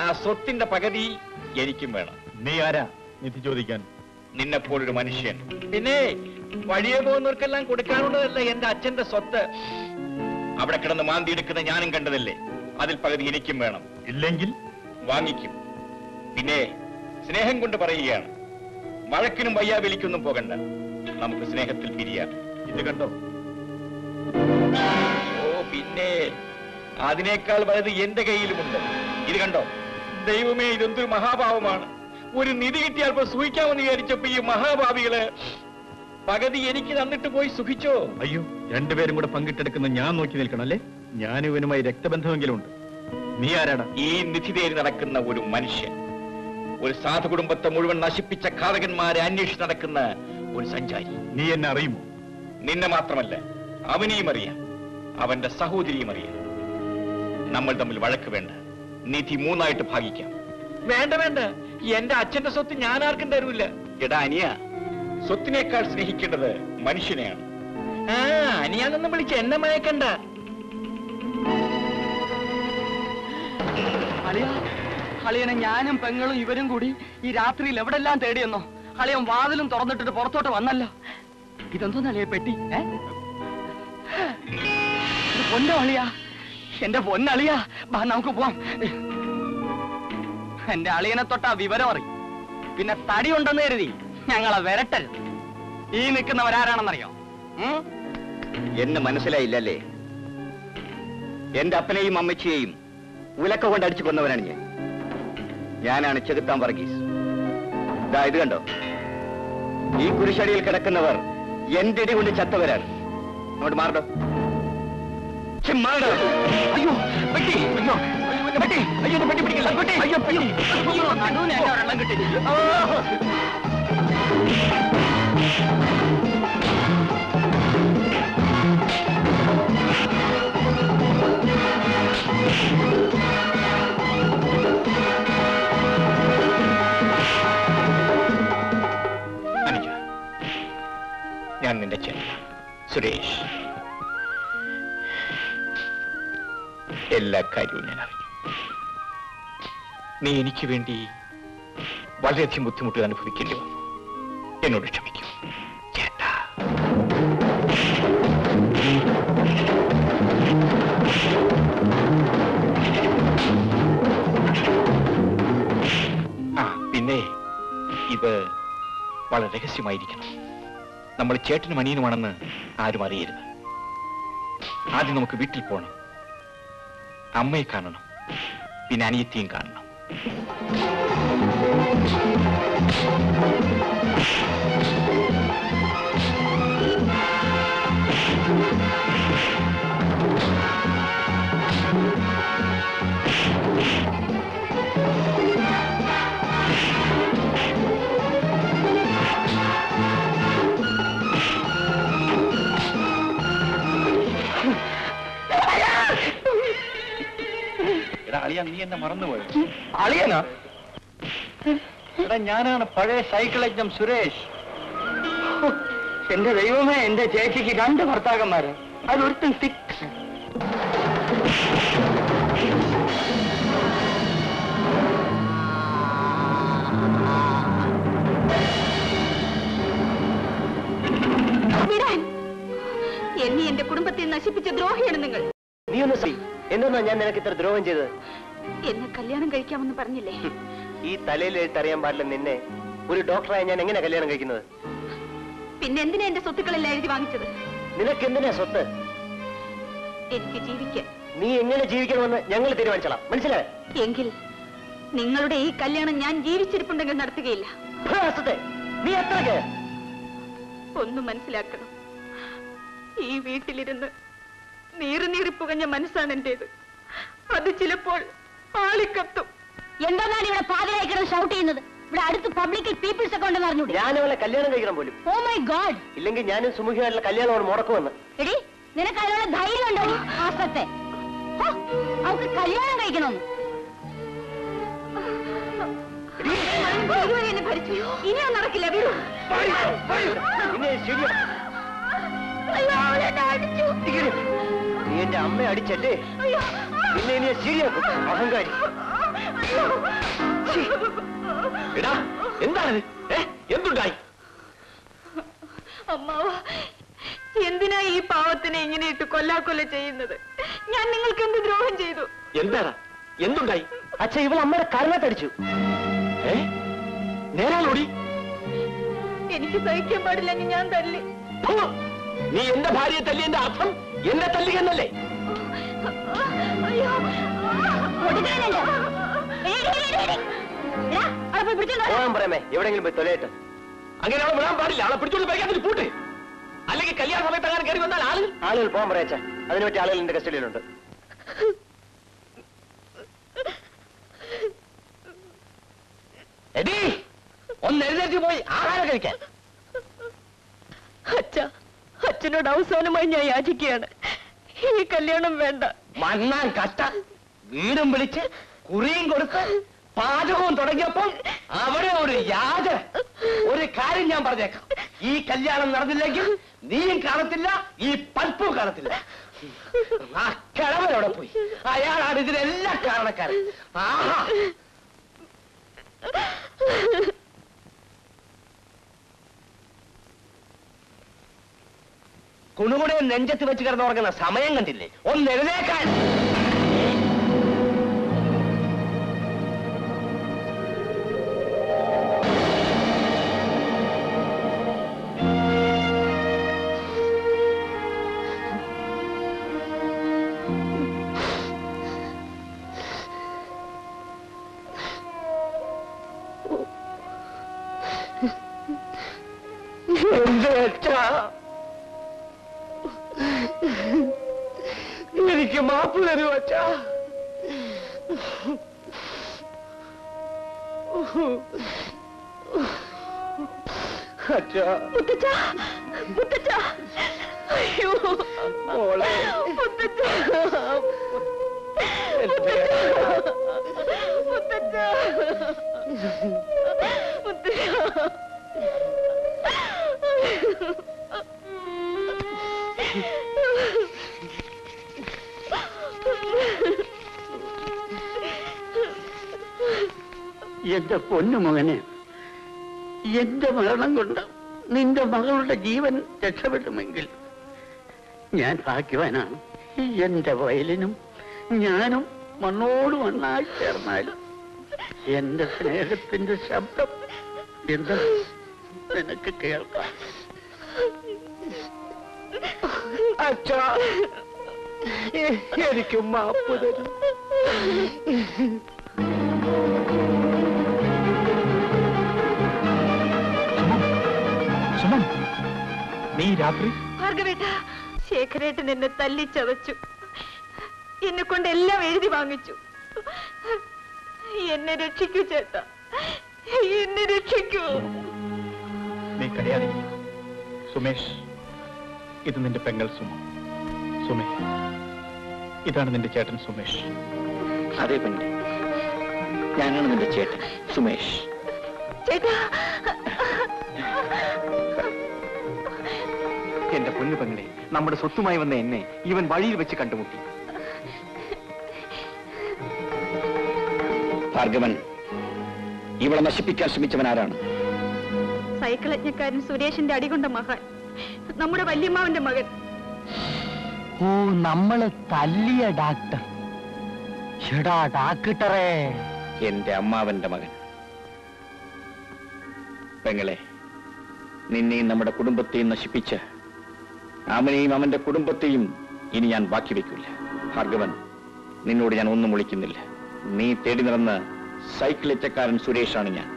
ആ സ്വത്തിന്റെ പകുതി എനിക്കും വേണം. നീ ആരാ നിധി ചോദിക്കാൻ? നിന്നെപ്പോലൊരു മനുഷ്യൻ. പിന്നെ വഴിയെ പോകുന്നവർക്കെല്ലാം കൊടുക്കാനുള്ളതല്ല എന്റെ അച്ഛന്റെ സ്വത്ത്. അവിടെ കിടന്ന് മാന്തിയെടുക്കുന്ന ഞാനും കണ്ടതല്ലേ. അതിൽ പകുതി എനിക്കും വേണം. ഇല്ലെങ്കിൽ വാങ്ങിക്കും. പിന്നെ സ്നേഹം കൊണ്ട് പറയുകയാണ്, വഴക്കിനും വയ്യാവലിക്കൊന്നും പോകണ്ട. നമുക്ക് സ്നേഹത്തിൽ പിരിയാം. ഇത് കണ്ടോ? ഓ, പിന്നെ അതിനേക്കാൾ വലുത് എന്റെ കയ്യിലുമുണ്ട്. ഇത് കണ്ടോ? ദൈവമേ, ഇതെന്തൊരു മഹാഭാവമാണ്! ഒരു നിധി കിട്ടിയാൽ സൂഹിക്കാമെന്ന് വിചാരിച്ചപ്പോ ഈ മഹാഭാവികള് പകുതി എനിക്ക് തന്നിട്ട് പോയി സുഖിച്ചോ. അയ്യോ, രണ്ടുപേരും കൂടെ പങ്കിട്ടെടുക്കുന്ന ഞാൻ നോക്കി നിൽക്കണം അല്ലേ? ഞാൻ ഇവനുമായി രക്തബന്ധമെങ്കിലും ഉണ്ട്. നീ ആരാണ്? ഈ നിധി തേടി നടക്കുന്ന ഒരു മനുഷ്യൻ, ഒരു സാധു കുടുംബത്തെ മുഴുവൻ നശിപ്പിച്ച ഘാതകന്മാരെ അന്വേഷിച്ച് നടക്കുന്ന ഒരു സഞ്ചാരി. നീ എന്നെ അറിയുമോ? നിന്നെ മാത്രമല്ല, അവനെയും അറിയാം, അവന്റെ സഹോദരിയും അറിയാം. നമ്മൾ തമ്മിൽ വഴക്ക് വേണ്ട. നിധി മൂന്നായിട്ട് ഭാഗിക്കാം. വേണ്ട വേണ്ട, എന്റെ അച്ഛന്റെ സ്വത്ത് ഞാൻ ആർക്കും തരൂല്ല. എടാ അനിയ, സ്വത്തിനേക്കാൾ സ്നേഹിക്കേണ്ടത് മനുഷ്യനെയാണ്. ആ, അനിയാന്നൊന്നും വിളിച്ച് എന്നെ മയക്കണ്ട. അളിയനെ ഞാനും പെങ്ങളും ഇവരും കൂടി ഈ രാത്രിയിൽ എവിടെല്ലാം തേടിയെന്നോ? അളിയൻ വാതിലും തുറന്നിട്ടിട്ട് പുറത്തോട്ട് വന്നല്ലോ. ഇതെന്തോന്ന് അളിയ പെട്ടി? പൊന്നോ അളിയാ, എന്റെ പൊന്നളിയാ, നമുക്ക് പോവാം. എന്റെ അളിയനെ തൊട്ടാ വിവരം അറിയും. പിന്നെ തടി ഉണ്ടെന്ന് കരുതി ഞങ്ങളെ വരട്ടരുത്. ഈ നിൽക്കുന്നവരാരാണെന്നറിയോ? എന്ന് മനസ്സിലായില്ലല്ലേ? എന്റെ അപ്പനെയും അമ്മച്ചിയെയും ഉലക്ക കൊണ്ട് അടിച്ചു കൊന്നവനാണ് ഞാൻ. ഞാനാണ് ചെകുത്താൻ വർഗീസ്. ഇത് കണ്ടോ? ഈ കുരിശടിയിൽ കിടക്കുന്നവർ എന്റെ ഇടി കൊണ്ട് ചത്തവരാണ്. അങ്ങോട്ട് മാറടോ. അയ്യോ പെട്ടി, അയ്യോ പെട്ടി, അയ്യോ പെട്ടി പിടിക്കില്ല, അയ്യോ പെട്ടി, അയ്യോ നടുവിന് എന്നെ ഒരെണ്ണം കിട്ടി. അനുജ, ഞാൻ നിന്റെ ചേട്ടൻ സുരേഷ്. എല്ലാ കാര്യവും ഞാൻ അറിഞ്ഞു. നീ എനിക്ക് വേണ്ടി വളരെയധികം ബുദ്ധിമുട്ട് അനുഭവിക്കേണ്ടി വന്നു. എന്നോട് ക്ഷമിക്കും ചേട്ടാ. ആ, പിന്നെ ഇത് വളരെ രഹസ്യമായിരിക്കണം. നമ്മൾ ചേട്ടനും അനിയനുമാണെന്ന് ആരും അറിയരുത്. ആദ്യം നമുക്ക് വീട്ടിൽ പോകണം. അമ്മയെ കാണണം, പിന്നെ അനിയത്തിയും കാണണം. नशिप्रोहिया द्रोहम कल्याण मनस नीर नीर पुगंज मनसाने अब चल कत्तु अम्मे अड़े अहंकारी पावते द्रोहम अच्छा इव अम्मे कड़ी सहिक पाला नी ए भार्य तल अर्थम अच्छा अच्छनोട് അവസാനമായി ഞാൻ യാചിക്കുകയാണ് ഈ കല്യാണം വേണ്ട മണ്ണാൻ കട്ട വീടും വിളിച്ച് കുറിയും കൊടുത്ത് പാദവും തുടങ്ങിയപ്പോൾ അവരെ ഒരു യാച ഒരു കാര്യം ഞാൻ പറഞ്ഞേക്കാം ഈ കല്യാണം നടന്നില്ലെങ്കിൽ നീയും കാണത്തില്ല ഈ പൽപ്പു കാണത്തില്ല ആ കടവരോടെ പോയി അയാളാണ് ഇതിനെല്ലാം കാരണക്കാരൻ ആഹാ कुणुगुड़े नेंजत्ति वच्च किडन्नु समयम कंडिल्ले मगने मरण नि मगल जीवन रक्षपेमें या भाग्यवान वयलिन या मणोड़ मणाई चेर ए शब्द चेटन सुमेश अदे पंडे ഞാനാണ് നിന്റെ ചേട്ടൻ സുമേഷ് ചേട്ടാ എന്റെ പൊന്നു പെങ്ങളെ നമ്മുടെ സ്വത്തുമായി വന്ന എന്നെ ഇവൻ വഴിയിൽ വെച്ച് കണ്ടുമുട്ടി ഭാർഗവൻ ഇവളെ നശിപ്പിക്കാൻ ശ്രമിച്ചവൻ ആരാണ് സൈക്കിൾ യജ്ഞക്കാരൻ സുരേഷിന്റെ അടികൊണ്ട മകൻ നമ്മുടെ വല്യമ്മാവന്റെ മകൻ ഓ നമ്മളെ തല്ലിയ ഡാക്ടർ എടാ ഡാക്ടറെ എന്റെ അമ്മാവന്റെ മകൻ പെങ്ങളെ നിന്നെയും നമ്മുടെ കുടുംബത്തെയും നശിപ്പിച്ച് അവനെയും അവന്റെ കുടുംബത്തെയും ഇനി ഞാൻ ബാക്കി വെക്കില്ല ഭാർഗവൻ നിന്നോട് ഞാൻ ഒന്നും വിളിക്കുന്നില്ല നീ തേടി നടന്ന സൈക്കിൾ യജ്ഞക്കാരൻ സുരേഷാണ് ഞാൻ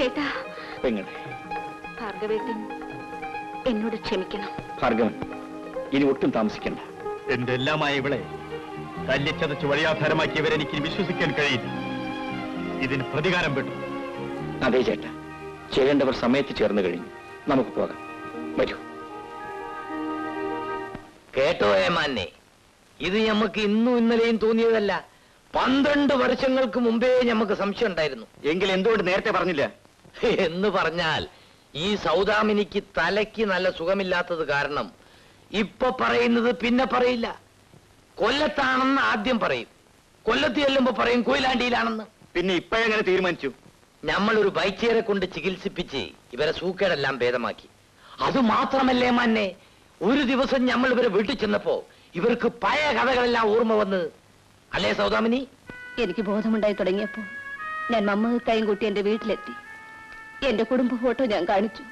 ചേട്ടാ പെങ്ങളെ ഭാർഗവേട്ടൻ എന്നോട് ക്ഷമിക്കണം ഭാർഗവൻ ഇനി ഒട്ടും താമസിക്കണ്ട എന്തെല്ലാമായ ഇവളെ തല്ലിച്ചതച്ച് വഴിയാധാരമാക്കിയവരെ എനിക്ക് വിശ്വസിക്കാൻ കഴിയില്ല ഇതിന് പ്രതികാരം വേണം അതെ ചേട്ടാ ചെയ്യേണ്ടവർ സമയത്ത് ചേർന്ന് കഴിഞ്ഞു നമുക്ക് പോകാം വരൂ കേട്ടോ ഏമാനെ ഇത് ഞമ്മക്ക് ഇന്നും ഇന്നലെയും തോന്നിയതല്ല 12 വർഷങ്ങൾക്ക് മുമ്പേ ഞമ്മക്ക് സംശയം ഉണ്ടായിരുന്നു എങ്കിൽ എന്തുകൊണ്ട് നേരത്തെ പറഞ്ഞില്ല എന്ന് പറഞ്ഞാൽ ഈ സൗദാമിനിക്ക് തലയ്ക്ക് നല്ല സുഖമില്ലാത്തത് കാരണം ഇപ്പൊ പറയുന്നത് പിന്നെ പറയില്ല കൊല്ലത്താണെന്ന് ആദ്യം പറയും കൊല്ലത്ത് ചെല്ലുമ്പോ പറയും കൊയിലാണ്ടിയിലാണെന്ന് പിന്നെ ഇപ്പഴെങ്ങനെ തീരുമാനിച്ചു നമ്മളൊരു വൈദ്യരെ കൊണ്ട് ചികിത്സിപ്പിച്ച് ഇവരെ സൂക്കേടെല്ലാം ഭേദമാക്കി അത് മാത്രമല്ലേ മാന്നെ ഒരു ദിവസം നമ്മൾ ഇവരെ വീട്ടിൽ ചെന്നപ്പോ ഇവർക്ക് പഴയ കഥകളെല്ലാം ഓർമ്മ വന്ന് അല്ലേ സൗദാമിനി എനിക്ക് ബോധമുണ്ടായി തുടങ്ങിയപ്പോ ഞാൻ മമ്മക്കായും കൂട്ടി എന്റെ വീട്ടിലെത്തി എന്റെ കുടുംബ ഫോട്ടോ ഞാൻ കാണിച്ചു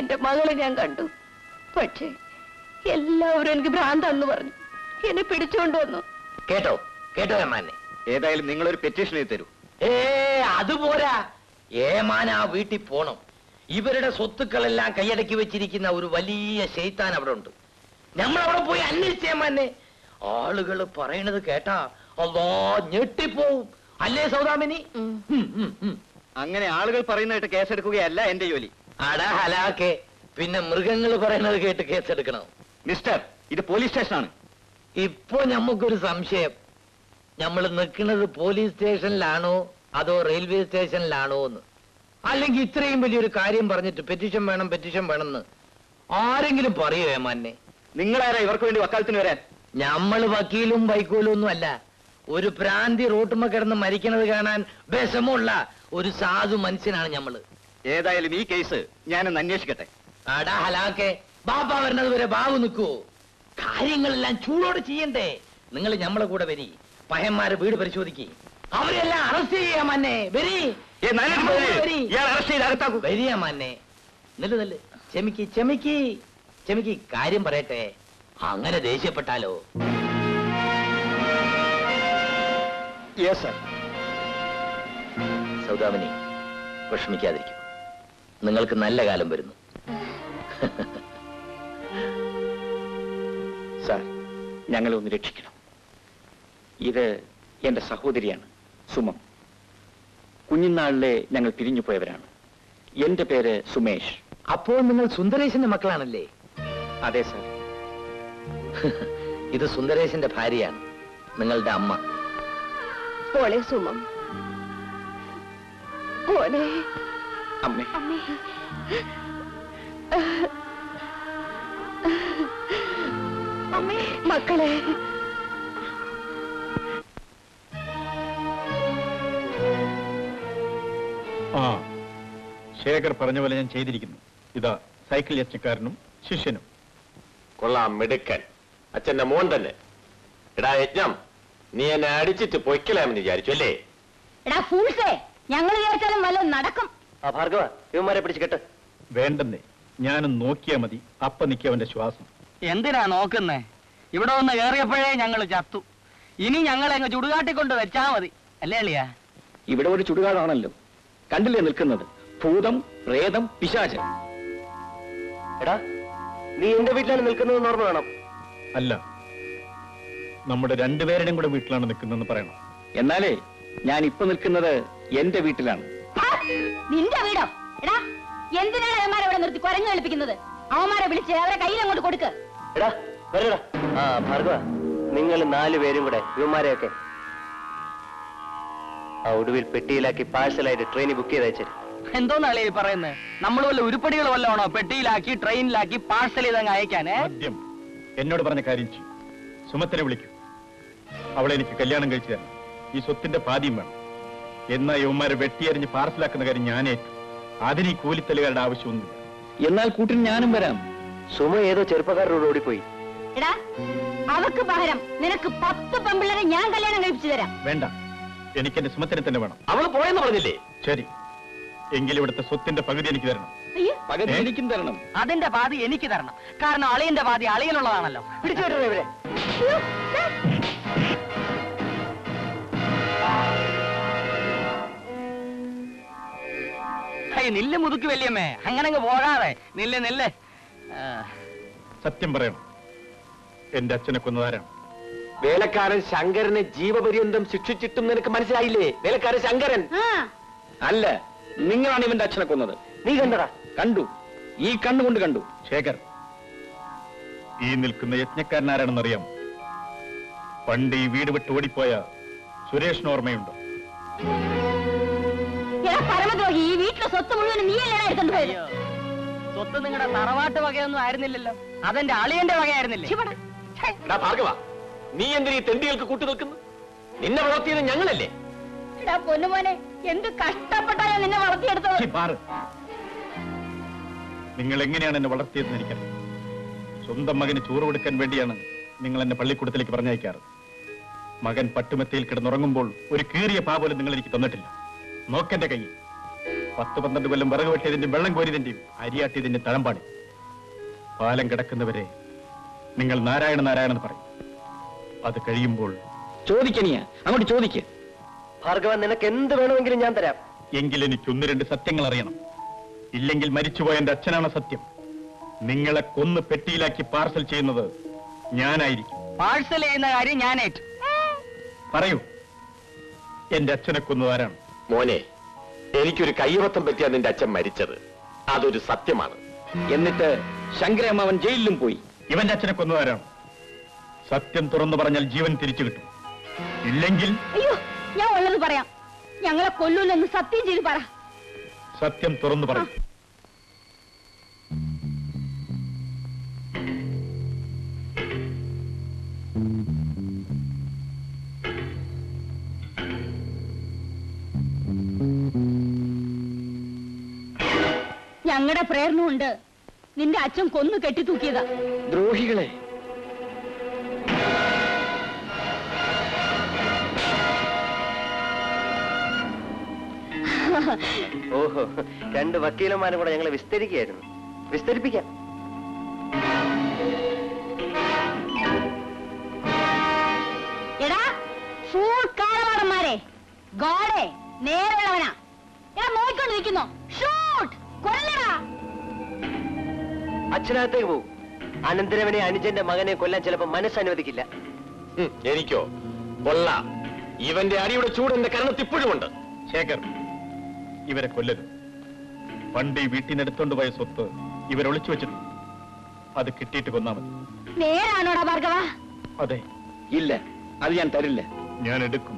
എന്റെ മകളെ ഞാൻ കണ്ടു പക്ഷേ എല്ലാവരും എനിക്ക് ഭ്രാന്താണെന്ന് പറഞ്ഞു എന്നെ പിടിച്ചോണ്ട് വന്നു കേട്ടോ കേട്ടോ ഏമാനെ ഏതായാലും നിങ്ങളൊരു പെറ്റീഷൻ എഴുതി തരൂ ഏ അതുപോരാ ഏമാൻ ആ വീട്ടിൽ പോണം ഇവരുടെ സ്വത്തുക്കളെല്ലാം കൈയടക്കി വെച്ചിരിക്കുന്ന ഒരു വലിയ ശൈത്താൻ അവിടെ ഉണ്ട് നമ്മളവിടെ പോയി അന്വേഷിച്ച ഏമാനെ ആളുകൾ പറയണത് കേട്ടാ അള്ളാ ഞെട്ടിപ്പോവും അല്ലേ സൗദാമിനി അങ്ങനെ ആളുകൾ പറയുന്നതായിട്ട് കേസെടുക്കുകയല്ല എന്റെ ജോലി അടാ ഹലാക്കെ പിന്നെ മൃഗങ്ങൾ പറയുന്നത് കേട്ട് കേസെടുക്കണോ മിസ്റ്റർ ഇത് പോലീസ് സ്റ്റേഷനാണ് ഇപ്പൊ ഞമ്മക്കൊരു സംശയം നമ്മൾ നിൽക്കുന്നത് പോലീസ് സ്റ്റേഷനിലാണോ അതോ റെയിൽവേ സ്റ്റേഷനിലാണോ എന്ന് അല്ലെങ്കിൽ ഇത്രയും വലിയൊരു കാര്യം പറഞ്ഞിട്ട് പെറ്റീഷൻ വേണം പെറ്റീഷൻ വേണമെന്ന് ആരെങ്കിലും പറയോ ഏമാനെ നിങ്ങളാരാ ഇവർക്ക് വേണ്ടി വക്കാലത്തിന് വരാൻ ഞമ്മൾ വക്കീലും വൈക്കോലും ഒന്നും അല്ല ഒരു പ്രാന്തി റോട്ടുമ്മ കിടന്ന് മരിക്കണത് കാണാൻ വിഷമമുള്ള ഒരു സാധു മനുഷ്യനാണ് ഞമ്മള് ഏതായാലും ഈ കേസ് ഞാനൊന്ന് അന്വേഷിക്കട്ടെ അടാ ഹലാക്കെ ബാപ്പ വരുന്നത് വരെ ബാബു നിൽക്കുവോ കാര്യങ്ങളെല്ലാം ചൂടോടെ ചെയ്യണ്ടേ നിങ്ങൾ ഞമ്മളെ കൂടെ വരി പഹന്മാര് വീട് പരിശോധിക്ക് അവരെല്ലാം അറസ്റ്റ് ചെയ്യാൻ മന്നെ വരി വരിയാ മന്നെ നല്ല നല്ല ക്ഷമിക്ക് ക്ഷമിക്ക് ക്ഷമിക്ക് കാര്യം പറയട്ടെ അങ്ങനെ ദേഷ്യപ്പെട്ടാലോ സൗദാമിനി വിഷമിക്കാതിരിക്കും നിങ്ങൾക്ക് നല്ല കാലം വരുന്നു സാർ ഞങ്ങളെ ഒന്ന് രക്ഷിക്കണം ഇത് എന്റെ സഹോദരിയാണ് സുമം കുഞ്ഞിനാളിലെ ഞങ്ങൾ പിരിഞ്ഞു പോയവരാണ് എന്റെ പേര് സുമേഷ് അപ്പോൾ നിങ്ങൾ സുന്ദരേശന്റെ മക്കളാണല്ലേ അതെ സാർ ഇത് സുന്ദരേശന്റെ ഭാര്യയാണ് നിങ്ങളുടെ അമ്മ പോളെ സുമം പോളെ അമ്മേ അമ്മേ അമ്മേ മക്കളെ ആ ശേഖർ പറഞ്ഞ പോലെ ഞാൻ ചെയ്തിരിക്കുന്നു ഇതാ സൈക്കിൾ യജ്ഞക്കാരനും ശിഷ്യനും കൊള്ളാം മിടുക്കൻ അച്ഛന്റെ മോൻ തന്നെ എടാ യജ്ഞം നീ എന്നെ അടിച്ചിട്ട് പൊയ്ക്കലാമെന്ന് വിചാരിച്ചു അല്ലേ എടാ ഫൂൾസേ ഞങ്ങൾ വിചാരിച്ചാലും വല്ലതും നടക്കും ആ ഭാർഗവ ഇവന്മാരെ പിടിച്ചു കെട്ട് വേണ്ടെന്നേ ഞാനും നോക്കിയാ മതി അപ്പ നിക്കവന്റെ ശ്വാസം എന്തിനാ നോക്കുന്നേ ഇവിടെ ഒന്ന് കയറിയപ്പോഴേ ഞങ്ങൾ ചത്തു ഇനി ഞങ്ങൾ അങ്ങ് ചുടുകാട്ടിക്കൊണ്ട് വെച്ചാ മതി അല്ലേ അളിയാ ഇവിടെ ഒരു ചുടുകാടാണല്ലോ കണ്ടില്ലേ നിൽക്കുന്നത് ഭൂതം പ്രേതം പിശാച് എടാ നീ എന്റെ വീട്ടിലാണ് നിൽക്കുന്നത് ഓർമ്മ വേണം അല്ല നമ്മുടെ രണ്ടുപേരുടെയും കൂടെ വീട്ടിലാണ് നിൽക്കുന്നതെന്ന് പറയണം എന്നാലേ ഞാൻ ഇപ്പൊ നിൽക്കുന്നത് എന്റെ വീട്ടിലാണ് നിന്റെ വീടോ कल्याण कहूँ യുവമാരെ വെട്ടിയെറിഞ്ഞ് പാർസലാക്കുന്ന കാര്യം ഞാനേറ്റു. അതിന് കൂലിത്തലുകളുടെ ആവശ്യമൊന്നുമില്ല. എന്നാൽ കൂട്ടിന് ഞാനും വരാം. സുമ ഏതോ ചെറുപ്പക്കാരനോട് ഓടിപ്പോയി. എടാ അവക്ക് പകരം നിനക്ക് 10 പെമ്പിള്ളേരെ ഞാൻ കല്യാണം കഴിപ്പിച്ചു തരാം. വേണ്ട, എനിക്ക് എന്നെ സുമത്തിനെ തന്നെ വേണം. അവൾ പോയെന്ന് പറഞ്ഞില്ലേ? ശരി, എങ്കിലും ഇവിടുത്തെ സ്വത്തിന്റെ പകുതി എനിക്ക് തരണം. അയ്യോ, പകുതി എനിക്ക് തരണം. അതിന്റെ പാതി എനിക്ക് തരണം. കാരണം അളിയന്റെ പാതി അളിയനുള്ളതാണല്ലോ. പിടിച്ചു വെട്ടോ ഇവരെ. നില്ല് മുതുക്ക് വല്യമ്മേ, അങ്ങനെ പോകാതെ നില്ല് നില്ല്. സത്യം പറയണം, എന്റെ അച്ഛനെ കൊന്നതാരാണ്? വേലക്കാരൻ ശങ്കരനെ ജീവപര്യന്തം ശിക്ഷിച്ചിട്ടും നിനക്ക് മനസ്സിലായില്ലേ? വേലക്കാരൻ ശങ്കരൻ അല്ല, നിങ്ങളാണ് ഇവന്റെ അച്ഛനെ കൊന്നത്. നീ കണ്ടടാ? കണ്ടു, ഈ കണ്ണുകൊണ്ട് കണ്ടു. ശേഖർ, ഈ നിൽക്കുന്ന യജ്ഞക്കാരനാരാണെന്നറിയാം. പണ്ട് ഈ വീട് വിട്ട് ഓടിപ്പോയ സുരേഷിന് ഓർമ്മയുണ്ടോ? പരമദ്രോഹി, ഈ വീട്ടിലെ സ്വത്ത് മുഴുവൻ നീയല്ലേ? സ്വത്ത് നിങ്ങളുടെ തറവാട്ട് വകയൊന്നും ആയിരുന്നില്ലല്ലോ, അതെന്റെ അളിയന്റെ വകയായിരുന്നില്ലേ? ഭാർഗവ, നീ എന്തിനീ തെണ്ടികൾക്ക് കൂട്ടു നിൽക്കുന്നു? നിന്നെ വളർത്തിയത് ഞങ്ങളല്ലേ? പൊന്നുമോനെ, എന്ത് കഷ്ടപ്പെട്ടാലോ നിന്നെ വളർത്തിയെടുത്തത്. നിങ്ങൾ എങ്ങനെയാണ് എന്നെ വളർത്തിയതെന്ന് എനിക്കറിയാം. സ്വന്തം മകന് ചോറ് കൊടുക്കാൻ വേണ്ടിയാണ് നിങ്ങൾ എന്നെ പള്ളിക്കൂടത്തിലേക്ക് പറഞ്ഞയക്കാറ്. മകൻ പട്ടുമെത്തയിൽ കിടന്നുറങ്ങുമ്പോൾ ഒരു കീറിയ പാ പോലും നിങ്ങൾ എനിക്ക് തന്നിട്ടില്ല. നോക്കെന്റെ കൈ 10-12 കൊല്ലം വിറക് വെട്ടിയതിന്റെയും വെള്ളം കോരിയതിന്റെയും അരിയാട്ടിയതിന്റെ തഴമ്പാണി. പാലം കിടക്കുന്നവരെ നിങ്ങൾ നാരായണ നാരായണ എന്ന് പറയും. അത് കഴിയുമ്പോൾ ചോദിക്കണിയാ, അങ്ങോട്ട് ചോദിക്ക. ഭാർഗവ, നിനക്ക് എന്ത് വേണമെങ്കിലും ഞാൻ തരാം. എങ്കിലും എനിക്ക് 1-2 സത്യങ്ങൾ അറിയണം. ഇല്ലെങ്കിൽ മരിച്ചുപോയ എന്റെ അച്ഛനാണ് സത്യം. നിങ്ങളെ കൊന്ന് പെട്ടിയിലാക്കി പാർസൽ ചെയ്യുന്നത് ഞാനായിരിക്കും. പാർസൽ ചെയ്യുന്ന കാര്യം ഞാനേറ്റു. പറയൂ, എന്റെ അച്ഛനെ കൊന്നതാരാണ്? മോനെ, എനിക്കൊരു കയ്യബദ്ധം പറ്റിയാ നിന്റെ അച്ഛൻ മരിച്ചത്. അതൊരു സത്യമാണ്. എന്നിട്ട് ശങ്കരമാവൻ ജയിലിലും പോയി. ഇവന്റെ അച്ഛനെ കൊന്നതാരാണ്? സത്യം തുറന്നു പറഞ്ഞാൽ ജീവൻ തിരിച്ചു കിട്ടും. ഇല്ലെങ്കിൽ അയ്യോ, ഞാൻ ഉള്ളത് പറയാം. ഞങ്ങളെ കൊല്ലൂലെന്ന് സത്യം ചെയ്ത് പറ. സത്യം തുറന്നു പറ. ഞങ്ങളുടെ പ്രേരണമുണ്ട്. നിന്റെ അച്ഛൻ കൊന്നു കെട്ടിത്തൂക്കിയതാ. ദ്രോഹികളെ ഓഹോ, 2 വക്കീലന്മാരും കൂടെ ഞങ്ങളെ വിസ്തരിക്കുകയായിരുന്നു. വിസ്തരിപ്പിക്കാം. എടാ കാലവാടന്മാരെ, ഗോഡെ നേരെയുള്ളവനാ. എടാ നോക്കിക്കൊണ്ടിരിക്കുന്നു. അച്ഛനകത്തേക്ക് പോകും. അനന്തരവനെ അനുജന്റെ മകനെ കൊല്ലാൻ ചിലപ്പോ മനസ്സനുവദിക്കില്ല. എനിക്കോ കൊള്ളാം. ഇവന്റെ അടിയുടെ ചൂട് എന്റെ കരണത്തിൽ ഇപ്പോഴും ഉണ്ട്. ശേഖർ, ഇവരെ കൊല്ലരുത്. പണ്ട് ഈ വീട്ടിൽ നിന്ന് എടുത്തോണ്ട് പോയ സ്വത്ത് ഇവരൊളിച്ചു വെച്ചിട്ടുണ്ട്. അത് കിട്ടിയിട്ട് കൊന്നാ മതി. നേരാണോടാ ഭാർഗവ? അതെ. ഇല്ല, അത് ഞാൻ തരില്ല. ഞാൻ എടുക്കും.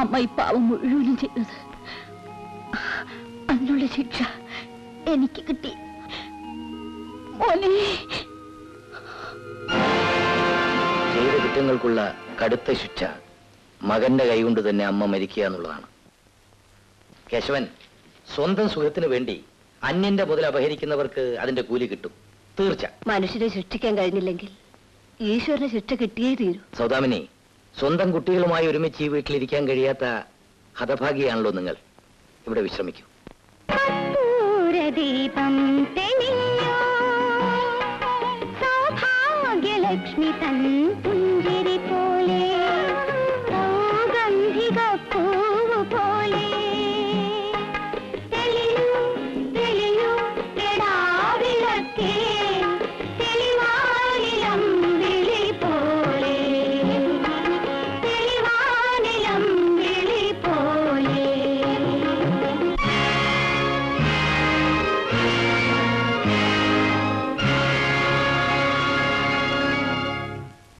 अम्मा पाव मुझे अल शिक्ष कटी कुछ शिक्ष മകന്റെ കൈകൊണ്ട് തന്നെ അമ്മ മരിക്കുക എന്നുള്ളതാണ്. കേശവൻ സ്വന്തം സുഖത്തിനു വേണ്ടി അന്യന്റെ മുതൽ അപഹരിക്കുന്നവർക്ക് അതിന്റെ കൂലി കിട്ടും തീർച്ച. മനുഷ്യരെ ശിക്ഷിക്കാൻ കഴിഞ്ഞില്ലെങ്കിൽ ഈശ്വരനെ ശിക്ഷ കിട്ടിയേ തീരൂ. സൗദാമിനി, സ്വന്തം കുട്ടികളുമായി ഒരുമിച്ച് ഈ വീട്ടിലിരിക്കാൻ കഴിയാത്ത ഹതഭാഗ്യയാണല്ലോ നിങ്ങൾ. ഇവിടെ വിശ്രമിക്കൂ. പൂരദീപം തെളിയോ സൗഭാഗ്യലക്ഷ്മി തൻ